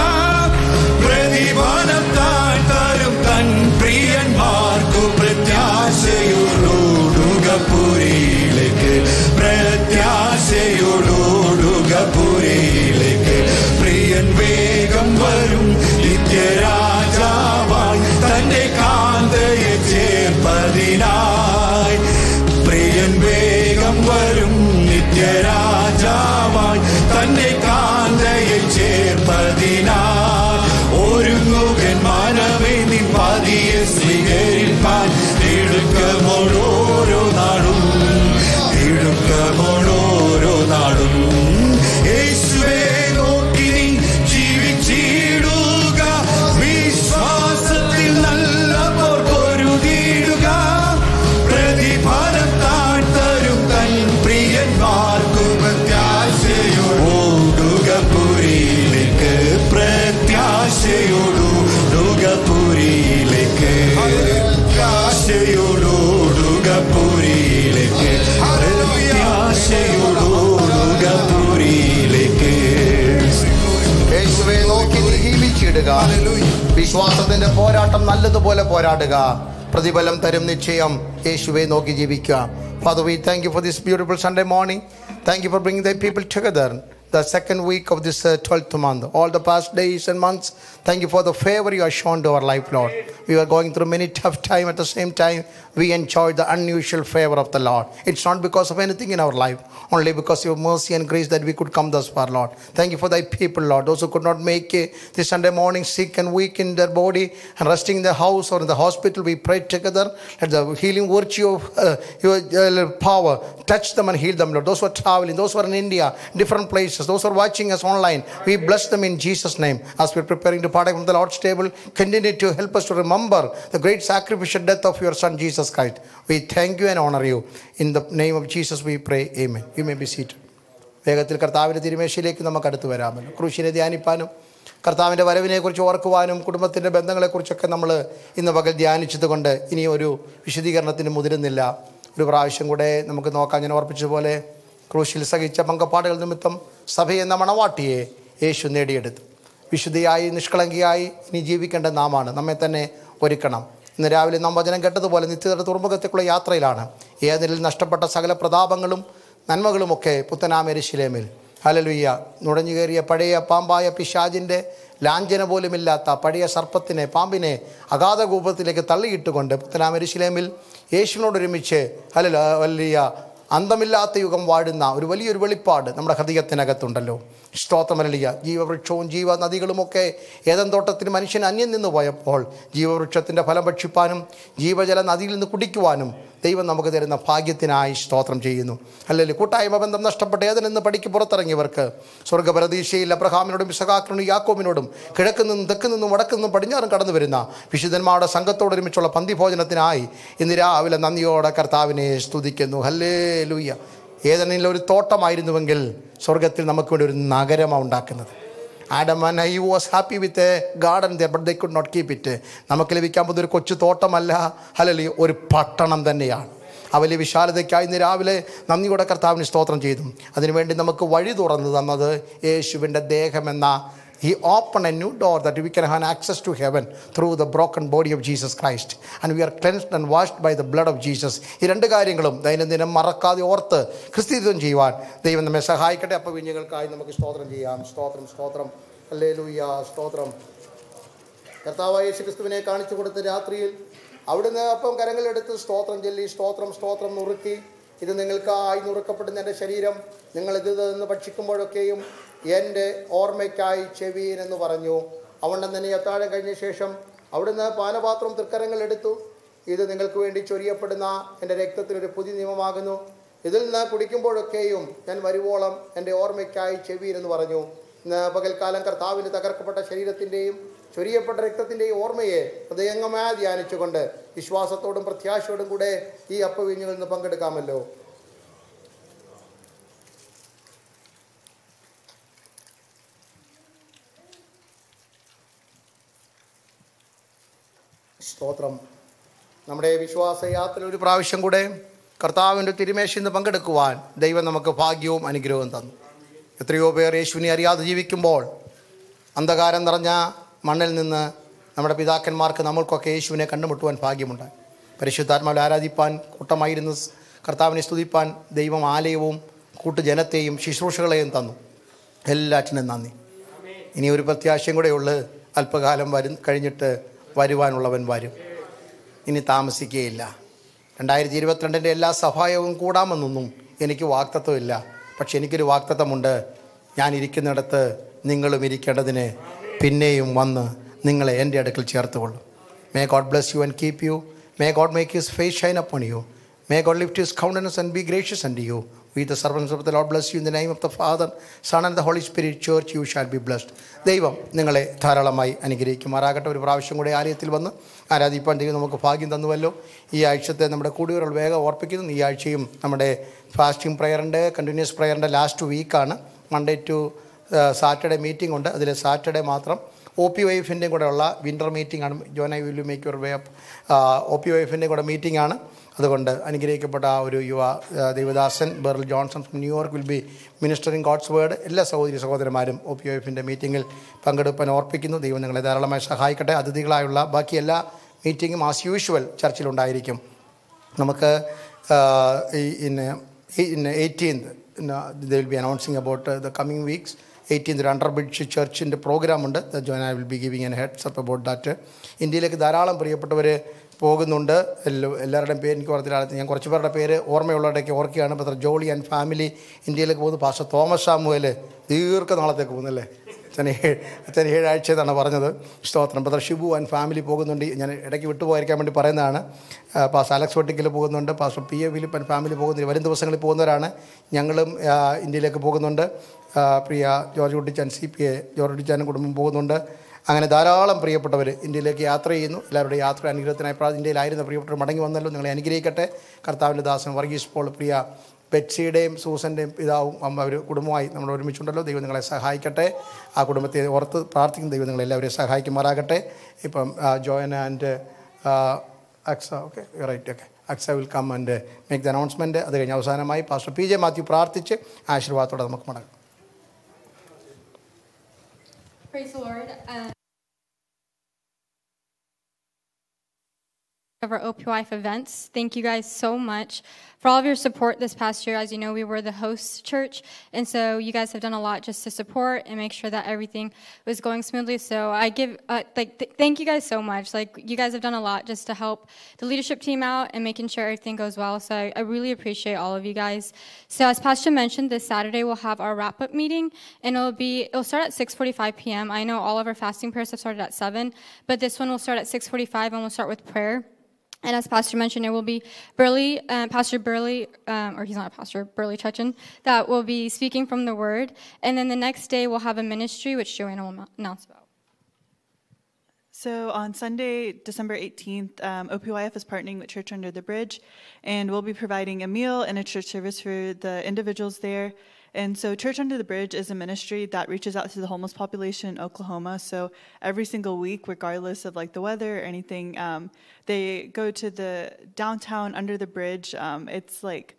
പ്രതിഫലം താൻ തരും തൻ പ്രിയന്മാർക്കു പ്രത്യാശയോടുക പുരിയിലേക്ക് പ്രത്യാശയോടുക പുരിയിലേക്ക് പ്രിയൻ വേഗം വരും നിത്യരാജാവായി തന്റെ കാന്തയെ ചേർപ്പതിനായി പ്രിയൻ വേഗം വരും നിത്യരാജാവായി തന്റെ കാന്തയെ ചേർപ്പതിനായി ഒരുങ്ങുകൻ മനമേ നിൻ പതിയെ സ്വീകരിപ്പാൻ തിടുക്കമോടോരോ നാടും തിടുക്കമോടോരോ നാടും യേശുവേ നോക്കി നീ ജീവിച്ചിടുക വിശ്വാസത്തിൽ നല്ല പൊരുതിയിടുക പ്രതിഫലം താൻ തരും തൻ പ്രിയന്മാർക്കു പ്രത്യാശയോടുക പുരിയിലേക്ക് പ്രത്യാശയോടുക പുരിയിലേക്ക് പ്രത്യാശയോടുക പുരിയിലേക്ക് പ്രത്യാശയോടുക പുരിയിലേക്ക് യേശുവേ നോക്കി ജീവിച്ചിടുക വിശ്വാസത്തിന്റെ പോരാട്ടം നല്ലതുപോലെ പോരാടുക പ്രതിഫലം തരും നിശ്ചയം യേശുവെ നോക്കി ജീവിക്കുക. Father, we thank you for this beautiful Sunday morning. Thank you for bringing the people together the second week of this 12th month, all the past days and months. Thank you for the favor you have shown to our life, Lord. We were going through many tough time. At the same time, we enjoyed the unusual favor of the Lord. It's not because of anything in our life, only because of your mercy and grace that we could come thus far, Lord. Thank you for thy people, Lord. Those who could not make it this Sunday morning, sick and weak in their body and resting in the house or in the hospital, we pray together that the healing virtue of your power touch them and heal them, Lord. Those who are traveling, those who are in India, different places, those who are watching us online, we bless them in Jesus' name. As we are preparing to partake from the Lord's table, continue to help us to remember the great sacrificial death of your Son, Jesus Christ. We thank you and honor you. In the name of Jesus we pray. Amen. You may be seated. വേഗത്തിൽ കർത്താവിൻ്റെ തിരുമേശയിലേക്ക് നമുക്ക് അടുത്ത് വരാമല്ലോ. ക്രൂശിനെ ധ്യാനിപ്പാനും കർത്താവിൻ്റെ വരവിനെക്കുറിച്ച് ഓർക്കുവാനും കുടുംബത്തിൻ്റെ ബന്ധങ്ങളെക്കുറിച്ചൊക്കെ നമ്മൾ ഇന്ന് പകൽ ധ്യാനിച്ചതുകൊണ്ട് ഇനി ഒരു വിശദീകരണത്തിന് മുതിരുന്നില്ല. ഒരു പ്രാവശ്യം കൂടെ നമുക്ക് നോക്കാം. ഞാൻ ഓർപ്പിച്ചതുപോലെ ക്രൂശിൽ സഹിച്ച പങ്കപ്പാടുകൾ നിമിത്തം സഭയെന്ന മണവാട്ടിയെ യേശു നേടിയെടുത്തു. വിശുദ്ധിയായി നിഷ്കളങ്കിയായി ഇനി ജീവിക്കേണ്ട നാമാണ്. നമ്മെ തന്നെ ഒരുക്കണം. ഇന്ന് രാവിലെ നാം വചനം കേട്ടതുപോലെ നിത്യതയുടെ തുറമുഖത്തേക്കുള്ള യാത്രയിലാണ്. ഏതിൽ നഷ്ടപ്പെട്ട സകല പ്രതാപങ്ങളും നന്മകളുമൊക്കെ പുത്തനാമെരിശിലേമിൽ ഹല്ലേലൂയ നുഴഞ്ഞുകയറിയ പഴയ പാമ്പായ പിശാചിൻ്റെ ലാഞ്ചന പോലുമില്ലാത്ത പഴയ സർപ്പത്തിനെ പാമ്പിനെ അഗാധകൂപത്തിലേക്ക് തള്ളിയിട്ടുകൊണ്ട് പുത്തനാമെരിശിലേമിൽ യേശുവിനോടൊരുമിച്ച് ഹല്ലേലൂയ അന്തമില്ലാത്ത യുഗം വാഴുന്ന ഒരു വലിയൊരു വെളിപ്പാട് നമ്മുടെ ഹൃദയത്തിനകത്തുണ്ടല്ലോ. സ്തോത്രമല്ലിയ ജീവവൃക്ഷവും ജീവ നദികളുമൊക്കെ ഏതൻ തോട്ടത്തിൽ മനുഷ്യൻ അന്യം നിന്ന് പോയപ്പോൾ ജീവവൃക്ഷത്തിൻ്റെ ഫലം ഭക്ഷിപ്പാനും ജീവജല നദിയിൽ നിന്ന് കുടിക്കുവാനും ദൈവം നമുക്ക് തരുന്ന ഭാഗ്യത്തിനായി സ്തോത്രം ചെയ്യുന്നു. അല്ലെങ്കിൽ കൂട്ടായ്മ ബന്ധം നഷ്ടപ്പെട്ട ഏതിൽ നിന്ന് പടിക്ക് പുറത്തിറങ്ങിയവർക്ക് സ്വർഗ്ഗപരദീശയിൽ അബ്രഹാമിനോടും ഇസഹാക്കിനോടും യാക്കോബിനോടും കിഴക്ക് നിന്നും തെക്ക് നിന്നും വടക്ക് നിന്നും പടിഞ്ഞാറും കടന്നു വരുന്ന വിശുദ്ധന്മാരുടെ സംഘത്തോടൊരുമിച്ചുള്ള പന്തിഭോജനത്തിനായി ഇന്ന് രാവിലെ നന്ദിയോടെ കർത്താവിനെ സ്തുതിക്കുന്നു. ഹല്ലേലൂയ. ഏതെങ്കിലും ഒരു തോട്ടമായിരുന്നുവെങ്കിൽ സ്വർഗത്തിൽ നമുക്ക് വേണ്ടി ഒരു നഗരമാണ് ഉണ്ടാക്കുന്നത്. Adam and Eve was happy with a garden there, but they could not keep it. നമുക്ക് ലഭിക്കാൻ പോകുന്ന ഒരു കൊച്ചു തോട്ടമല്ല, ഹല്ലേലൂയ, ഒരു പട്ടണം തന്നെയാണ്. ആ വലിയ വിശാലതയ്ക്കായി ഇന്ന് രാവിലെ നന്ദിയോടെ കർത്താവിന് സ്തോത്രം ചെയ്തു. അതിനുവേണ്ടി നമുക്ക് വഴി തുറന്നു തന്നത് യേശുവിൻ്റെ ദേഹമെന്ന He opened a new door that we can have access to heaven through the broken body of Jesus Christ. And we are cleansed and washed by the blood of Jesus. ഈ രണ്ട് കാര്യങ്ങളും ദൈനംദിനം മറക്കാതെ ഓർത്ത് ക്രിസ്തീയം ചെയ്യുവാൻ ദൈവം നമ്മെ സഹായിക്കട്ടെ. അപ്പോൾ വിഞ്ഞങ്ങൾക്കായി നമുക്ക് സ്തോത്രം ചെയ്യാം. സ്തോത്രം, സ്തോത്രം, ഹല്ലേലൂയ, സ്തോത്രം. കർത്താവായ യേശുക്രിസ്തുവിനെ കാണിച്ചു കൊടുത്ത രാത്രിയിൽ അവിടുന്ന് അപ്പം കരങ്ങളെടുത്ത് സ്തോത്രം ചൊല്ലി, സ്തോത്രം, സ്തോത്രം നുറുക്കി, ഇത് നിങ്ങൾക്കായി നുറുക്കപ്പെടുന്ന എൻ്റെ ശരീരം, നിങ്ങളിത് നിന്ന് ഭക്ഷിക്കുമ്പോഴൊക്കെയും എൻ്റെ ഓർമ്മയ്ക്കായി ചെവിയൻ എന്ന് പറഞ്ഞു. അവണ്ണം തന്നെ അത്താഴം കഴിഞ്ഞ ശേഷം അവിടുന്ന് പാനപാത്രം തൃക്കരങ്ങളെടുത്തു. ഇത് നിങ്ങൾക്ക് വേണ്ടി ചൊരിയപ്പെടുന്ന എൻ്റെ രക്തത്തിലൊരു പുതിയ നിയമമാകുന്നു. ഇതിൽ നിന്ന് കുടിക്കുമ്പോഴൊക്കെയും ഞാൻ വരുവോളം എൻ്റെ ഓർമ്മയ്ക്കായി ചെവിയൻ എന്ന് പറഞ്ഞു. ഇന്ന് പകൽക്കാലം കർത്താവിൻ്റെ തകർക്കപ്പെട്ട ശരീരത്തിൻ്റെയും ചൊരിയപ്പെട്ട രക്തത്തിൻ്റെയും ഓർമ്മയെ ഹൃദയംഗമായി ധ്യാനിച്ചുകൊണ്ട് വിശ്വാസത്തോടും പ്രത്യാശയോടും കൂടെ ഈ അപ്പവിഞ്ഞുകളിൽ നിന്ന് പങ്കെടുക്കാമല്ലോ. സ്തോത്രം. നമ്മുടെ വിശ്വാസയാത്ര ഒരു പ്രാവശ്യം കൂടെ കർത്താവിൻ്റെ തിരുമേശിയിൽ നിന്ന് പങ്കെടുക്കുവാൻ ദൈവം നമുക്ക് ഭാഗ്യവും അനുഗ്രഹവും തന്നു. എത്രയോ പേർ യേശുവിനെ അറിയാതെ ജീവിക്കുമ്പോൾ അന്ധകാരം നിറഞ്ഞ മണ്ണിൽ നിന്ന് നമ്മുടെ പിതാക്കന്മാർക്ക് നമ്മൾക്കൊക്കെ യേശുവിനെ കണ്ടുമുട്ടുവാൻ ഭാഗ്യമുണ്ടായി. പരിശുദ്ധാത്മാവിൽ ആരാധിപ്പാൻ, കൂട്ടമായിരുന്ന കർത്താവിനെ സ്തുതിപ്പാൻ ദൈവം ആലയവും കൂട്ടുജനത്തെയും ശുശ്രൂഷകളെയും തന്നു. എല്ലാറ്റിനും നന്ദി. ഇനി ഒരു പ്രത്യാശയും കൂടെയുള്ളു, അല്പകാലം കഴിഞ്ഞിട്ട് വരുവാനുള്ളവൻ വരും, ഇനി താമസിക്കുകയില്ല. 2022 എല്ലാ സഹായവും കൂടാമെന്നൊന്നും എനിക്ക് വാക്തത്വമില്ല. പക്ഷെ എനിക്കൊരു വാക്തത്വമുണ്ട്, ഞാനിരിക്കുന്നിടത്ത് നിങ്ങളും ഇരിക്കേണ്ടതിന് പിന്നെയും വന്ന് നിങ്ങളെ എൻ്റെ അടുക്കൽ ചേർത്തുകൊള്ളും. May God bless you and keep you. May God make his face shine upon you. May God lift his countenance and be gracious and you. We the servants of the Lord bless you in the name of the Father, Son and the Holy Spirit. Church, you shall be blessed. ദൈവം നിങ്ങളെ ധാരാളമായി അനുഗ്രഹിക്കുമാറാകട്ടെ. ഒരു പ്രാവശ്യം കൂടെ ആലയത്തിൽ വന്ന് ആരാധിപ്പാൻ ദൈവം നമുക്ക് ഭാഗ്യം തന്നുവല്ലോ. ഈ ആഴ്ചത്തെ നമ്മുടെ കൂടിയവർ വേഗം ഓർപ്പിക്കുന്നു. ഈ ആഴ്ചയും നമ്മുടെ ഫാസ്റ്റിംഗ് പ്രെയറിൻ്റെ കണ്ടിന്യൂസ് പ്രെയറിൻ്റെ ലാസ്റ്റ് വീക്കാണ്. മൺഡേ ടു സാറ്റർഡേ മീറ്റിംഗ് ഉണ്ട്. അതിൽ സാറ്റർഡേ മാത്രം OPYFിൻ്റെയും കൂടെ ഉള്ള വിൻ്റർ മീറ്റിംഗ് ആണ്. Jona will make your way up. OPYFിൻ്റെയും കൂടെ മീറ്റിംഗ് ആണ്. അതുകൊണ്ട് അനുഗ്രഹിക്കപ്പെട്ട ആ ഒരു യുവ ദൈവദാസൻ Beryl Johnson from New York will be ministering God's word. എല്ലാ സഹോദരി സഹോദരന്മാരും OPYFിൻ്റെ മീറ്റിങ്ങിൽ പങ്കെടുപ്പാൻ ഓർപ്പിക്കുന്നു. ദൈവം നിങ്ങളെ ധാരാളമായി സഹായിക്കട്ടെ. അതിഥികളായുള്ള ബാക്കി എല്ലാ മീറ്റിങ്ങും ആസ് യൂഷ്വൽ ചർച്ചിലുണ്ടായിരിക്കും. നമുക്ക് in 18th they will be announcing about the coming weeks. 18th Underbridge ചർച്ചിൻ്റെ പ്രോഗ്രാമുണ്ട്. Jonah will be giving an heads up about that. ഇന്ത്യയിലേക്ക് ധാരാളം പ്രിയപ്പെട്ടവർ പോകുന്നുണ്ട്. എല്ലാവരുടെയും പേര് എനിക്ക് ഓർത്തില്ല. ഞാൻ കുറച്ച് പേരുടെ പേര് ഓർമ്മയുള്ളവരുടെയൊക്കെ ഓർക്കുകയാണ്. പത്ര ജോളി ആൻഡ് ഫാമിലി ഇന്ത്യയിലേക്ക് പോകുന്നു. പാസ്റ്റർ തോമസ് സാമുവൽ ദീർഘനാളത്തേക്ക് പോകുന്നല്ലേ, അച്ഛൻ 7 ആഴ്ച എന്നാണ് പറഞ്ഞത്. സ്തോത്രം. പത്ര ഷിബു ആൻഡ് ഫാമിലി പോകുന്നുണ്ട്. ഞാൻ ഇടയ്ക്ക് വിട്ടുപോയിരിക്കാൻ വേണ്ടി പറയുന്നതാണ്. പാസ്റ്റർ അലക്സ് വെട്ടിക്കൽ പോകുന്നുണ്ട്. Pastor PA Philip and family പോകുന്നുണ്ട്. വരും ദിവസങ്ങളിൽ പോകുന്നവരാണ്. ഞങ്ങളും ഇന്ത്യയിലേക്ക് പോകുന്നുണ്ട്. പ്രിയ ജോർജ് കുട്ടിച്ചാൻ CPA ജോർജ് കുട്ടിച്ചാനും കുടുംബം പോകുന്നുണ്ട്. അങ്ങനെ ധാരാളം പ്രിയപ്പെട്ടവർ ഇന്ത്യയിലേക്ക് യാത്ര ചെയ്യുന്നു. എല്ലാവരുടെയും യാത്ര അനുഗ്രഹത്തിനായി ഇന്ത്യയിലായിരുന്ന പ്രിയപ്പെട്ടവർ മടങ്ങി വന്നല്ലോ. നിങ്ങളെ അനുഗ്രഹിക്കട്ടെ. കർത്താവിൻ്റെ ദാസൻ വർഗീസ് പോൾ, പ്രിയ ബെറ്റ്സിയുടെയും സൂസൻ്റെയും പിതാവും അമ്മ ഒരു കുടുംബമായി നമ്മൾ ഒരുമിച്ചുണ്ടല്ലോ. ദൈവം നിങ്ങളെ സഹായിക്കട്ടെ. ആ കുടുംബത്തെ ഓർത്ത് പ്രാർത്ഥിക്കുന്ന ദൈവം നിങ്ങളെല്ലാവരെയും സഹായിക്കുമാറാകട്ടെ. ഇപ്പം Joanna and Aqsa, okay right, okay Aqsa will come and make the announcement. അത് കഴിഞ്ഞ് അവസാനമായി പാസ്റ്റർ PJ മാത്യു പ്രാർത്ഥിച്ച് ആശീർവാദത്തോടെ നമുക്ക് മടങ്ങും. Praise the Lord. Of our OPYF events. Thank you guys so much for all of your support this past year. As you know, we were the host church, and so you guys have done a lot just to support and make sure that everything was going smoothly. So I give thank you guys so much. Like, you guys have done a lot just to help the leadership team out and making sure everything goes well. So I really appreciate all of you guys. So as Pastor mentioned, this Saturday we'll have our wrap-up meeting, and it'll start at 6:45 p.m. I know all of our fasting prayers have started at 7, but this one will start at 6:45, and we'll start with prayer. And as Pastor mentioned, there will be Burley, Pastor Burley, or he's not a pastor, Burley Chechen, that will be speaking from the Word. And then the next day we'll have a ministry, which Joanna will announce about. So on Sunday, December 18th, OPYF is partnering with Church Under the Bridge, and we'll be providing a meal and a church service for the individuals there. And so Church Under the Bridge is a ministry that reaches out to the homeless population in Oklahoma. So every single week, regardless of like the weather or anything, they go to the downtown under the bridge. It's like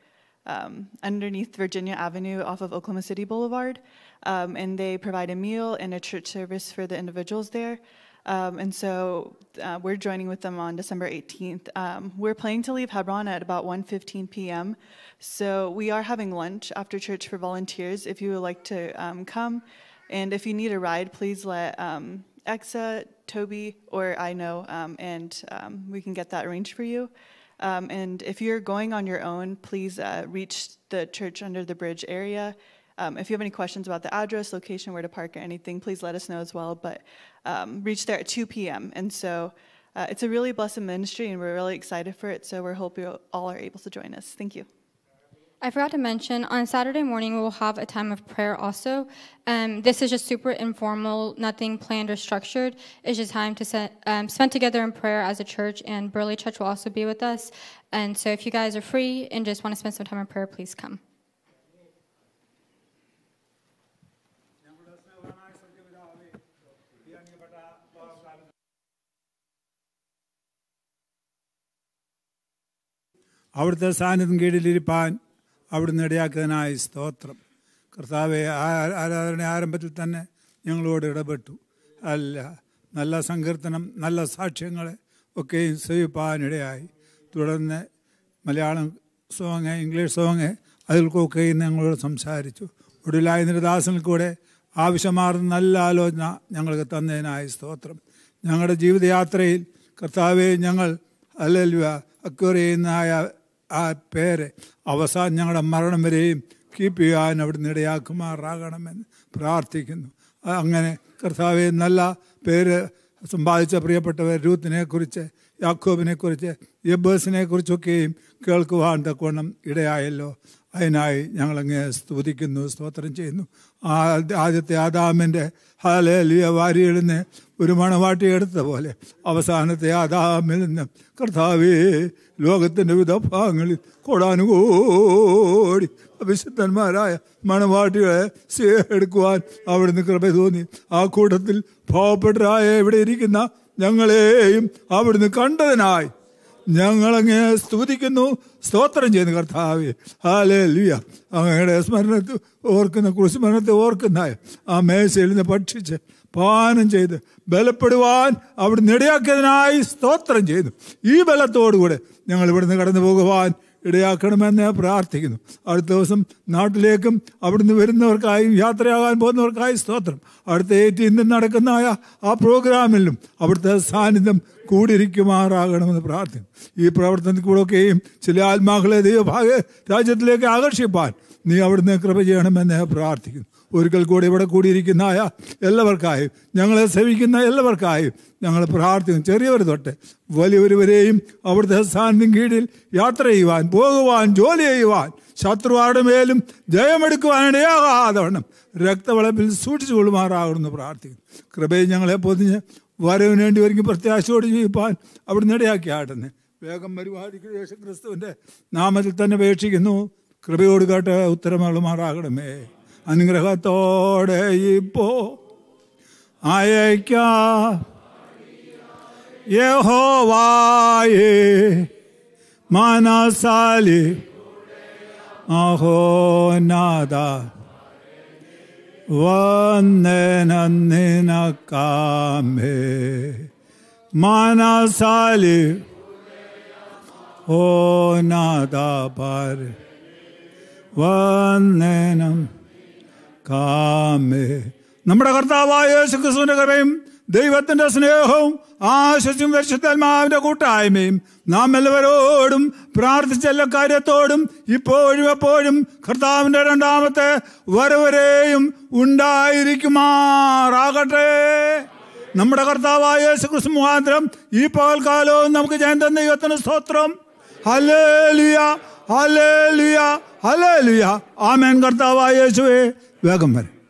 underneath Virginia Avenue off of Oklahoma City Boulevard. And they provide a meal and a church service for the individuals there. And so we're joining with them on December 18th. We're planning to leave Hebron at about 1:15 p.m. So we are having lunch after church for volunteers if you would like to come. And if you need a ride, please let Exa, Toby, or I know, and we can get that arranged for you. And if you're going on your own, please reach the Church Under the Bridge area. If you have any questions about the address, location, where to park, or anything, please let us know as well. But reach there at 2 p.m. And so it's a really blessed ministry, and we're really excited for it. So we hope you all are able to join us. Thank you. I forgot to mention, on Saturday morning, we will have a time of prayer also. This is just super informal, nothing planned or structured. It's just time to spend together in prayer as a church, and Burley Church will also be with us. And so if you guys are free and just want to spend some time in prayer, please come. അവിടുത്തെ സാന്നിധ്യം കീഴിലിരിപ്പാൻ അവിടുന്ന് ഇടയാക്കിയതിനായി സ്തോത്രം. കർത്താവെ, ആരാധന ആരംഭത്തിൽ തന്നെ ഞങ്ങളോട് ഇടപെട്ടു. അല്ല, നല്ല സങ്കീർത്തനം, നല്ല സാക്ഷ്യങ്ങളെ ഒക്കെയും സേവിപ്പാനിടയായി. തുടർന്ന് മലയാളം സോങ്, ഇംഗ്ലീഷ് സോങ്, അതിൽക്കൊക്കെയും ഞങ്ങളോട് സംസാരിച്ചു. ഒടുവിലായി നിരദാസനിൽ കൂടെ ആവശ്യമാർന്ന നല്ല ആലോചന ഞങ്ങൾക്ക് തന്നതിനായി സ്തോത്രം. ഞങ്ങളുടെ ജീവിതയാത്രയിൽ കർത്താവെ, ഞങ്ങൾ അല്ലല്ലുവ അക്വയർ ചെയ്യുന്നതായ ആ പേര് അവസാനം ഞങ്ങളുടെ മരണം വരെയും കീപ്പ് ചെയ്യാൻ അവിടുന്ന് ഇടയാക്കുമാറാകണമെന്ന് പ്രാർത്ഥിക്കുന്നു. അങ്ങനെ കർത്താവെ, നല്ല പേര് സമ്പാദിച്ച പ്രിയപ്പെട്ടവർ രൂത്തിനെക്കുറിച്ച്, യാക്കോബിനെക്കുറിച്ച്, ജബേസിനെക്കുറിച്ചൊക്കെയും കേൾക്കുവാൻ തക്കോണം ഇടയായല്ലോ. അതിനായി ഞങ്ങളങ്ങനെ സ്തുതിക്കുന്നു, സ്തോത്രം ചെയ്യുന്നു. ആദ്യത്തെ ആദാമിൻ്റെ ഹല്ലേലൂയ വാരിയിൽ നിന്ന് ഒരു മണവാട്ടി എടുത്ത പോലെ അവസാനത്തെ ആദാമിൽ നിന്ന് കർത്താവേ, ലോകത്തിൻ്റെ വിവിധ ഭാഗങ്ങളിൽ കോടാനുകോടി അഭിഷിക്തന്മാരായ മണവാട്ടികളെ എടുക്കുവാൻ അവിടുന്ന് കൃപ തോന്നി. ആ കൂട്ടത്തിൽ പാവപ്പെട്ടരായ ഇവിടെ ഇരിക്കുന്ന ഞങ്ങളെയും അവിടുന്ന് കണ്ടതിനായി ഞങ്ങളങ്ങ് സ്തുതിക്കുന്നു, സ്തോത്രം ചെയ്യുന്നു. കർത്താവേ, ഹല്ലേലൂയ. അങ്ങയുടെ സ്മരണത്തെ ഓർക്കുന്ന, കുരിശുമരണത്തെ ഓർക്കുന്ന ആ മേശയിൽ നിന്ന് ഭക്ഷിച്ച് പാനം ചെയ്ത് ബലപ്പെടുവാൻ അവിടുന്ന് ഇടയാക്കിയതിനായി സ്തോത്രം ചെയ്യുന്നു. ഈ ബലത്തോടുകൂടെ ഞങ്ങൾ ഇവിടുന്ന് കടന്നു പോകുവാൻ ഇടയാക്കണമെന്ന് പ്രാർത്ഥിക്കുന്നു. അടുത്ത ദിവസം നാട്ടിലേക്കും അവിടുന്ന് വരുന്നവർക്കായും യാത്രയാകാൻ പോകുന്നവർക്കായി സ്തോത്രം. അടുത്ത 18 നടക്കുന്ന ആ പ്രോഗ്രാമിലും അവിടുത്തെ സാന്നിധ്യം കൂടിയിരിക്കുമാറാകണമെന്ന് പ്രാർത്ഥിക്കുന്നു. ഈ പ്രവർത്തനത്തിൽ കൂടെയൊക്കെയും ചില ആത്മാക്കളെ ദൈവഭാഗ രാജ്യത്തിലേക്ക് ആകർഷിപ്പാൻ നീ അവിടുന്ന് കൃപ ചെയ്യണമെന്ന് പ്രാർത്ഥിക്കുന്നു. ഒരിക്കൽ കൂടി ഇവിടെ കൂടിയിരിക്കുന്ന എല്ലാവർക്കായും, ഞങ്ങളെ സേവിക്കുന്ന എല്ലാവർക്കായും ഞങ്ങൾ പ്രാർത്ഥിക്കുന്നു. ചെറിയവർ തൊട്ട് വലിയവരുവരെയും അവിടുത്തെ സാന്നിധ്യം കീഴിൽ യാത്ര ചെയ്യുവാൻ, പോകുവാൻ, ജോലി ചെയ്യുവാൻ, ശത്രുവാരുടെ മേലും ജയമെടുക്കുവാനിടയാകാതവണ്ണം രക്തവളപ്പിൽ സൂക്ഷിച്ചു കൊള്ളുമാറാകണമെന്ന് പ്രാർത്ഥിക്കുന്നു. കൃപയിൽ ഞങ്ങളെ പൊതിഞ്ഞ് വരവിന് വേണ്ടി ഒരുങ്ങി പ്രത്യാശയോട് ജീവിപ്പാൻ അവിടുന്ന് ഇടയാക്കി ആട്ടെന്ന് വേഗം പരിപാടിക്ക് യേശുക്രിസ്തുവിൻ്റെ നാമത്തിൽ തന്നെ അപേക്ഷിക്കുന്നു. കൃപയോട് കേട്ട് ഉത്തരമാളുമാറാകണമേ. അനുഗ്രഹത്തോടെ ഇപ്പോ അയക്ക യഹോവായേ മനസാലി അഹോനാദ വന്ദനന്നിനക്കാമേ മനസാലി ഹോനാദ പാര വന്ദനം കാമേ. നമ്മുടെ കർത്താവായ യേശുക്രിസ്തുവിന്റെ കൃപയും ദൈവത്തിന്റെ സ്നേഹവും ആശിച്ചും പരിശുദ്ധാത്മാവിന്റെ കൂട്ടായ്മയും നാം എല്ലാവരോടും പ്രാർത്ഥിച്ച എല്ലാ കാര്യത്തോടും ഇപ്പോഴും എപ്പോഴും കർത്താവിന്റെ രണ്ടാമത്തെ വരവരെയും ഉണ്ടായിരിക്കുമാറാകട്ടെ. നമ്മുടെ കർത്താവായ യേശുക്രിസ്തു മുഖാന്തരം ഈ പകൽക്കാലവും നമുക്ക് ജയം തന്ന ദൈവത്തിന് സ്തോത്രം. Hallelujah, hallelujah, hallelujah. ആമേൻ. കർത്താവായ യേശുവേ വേഗം വരും.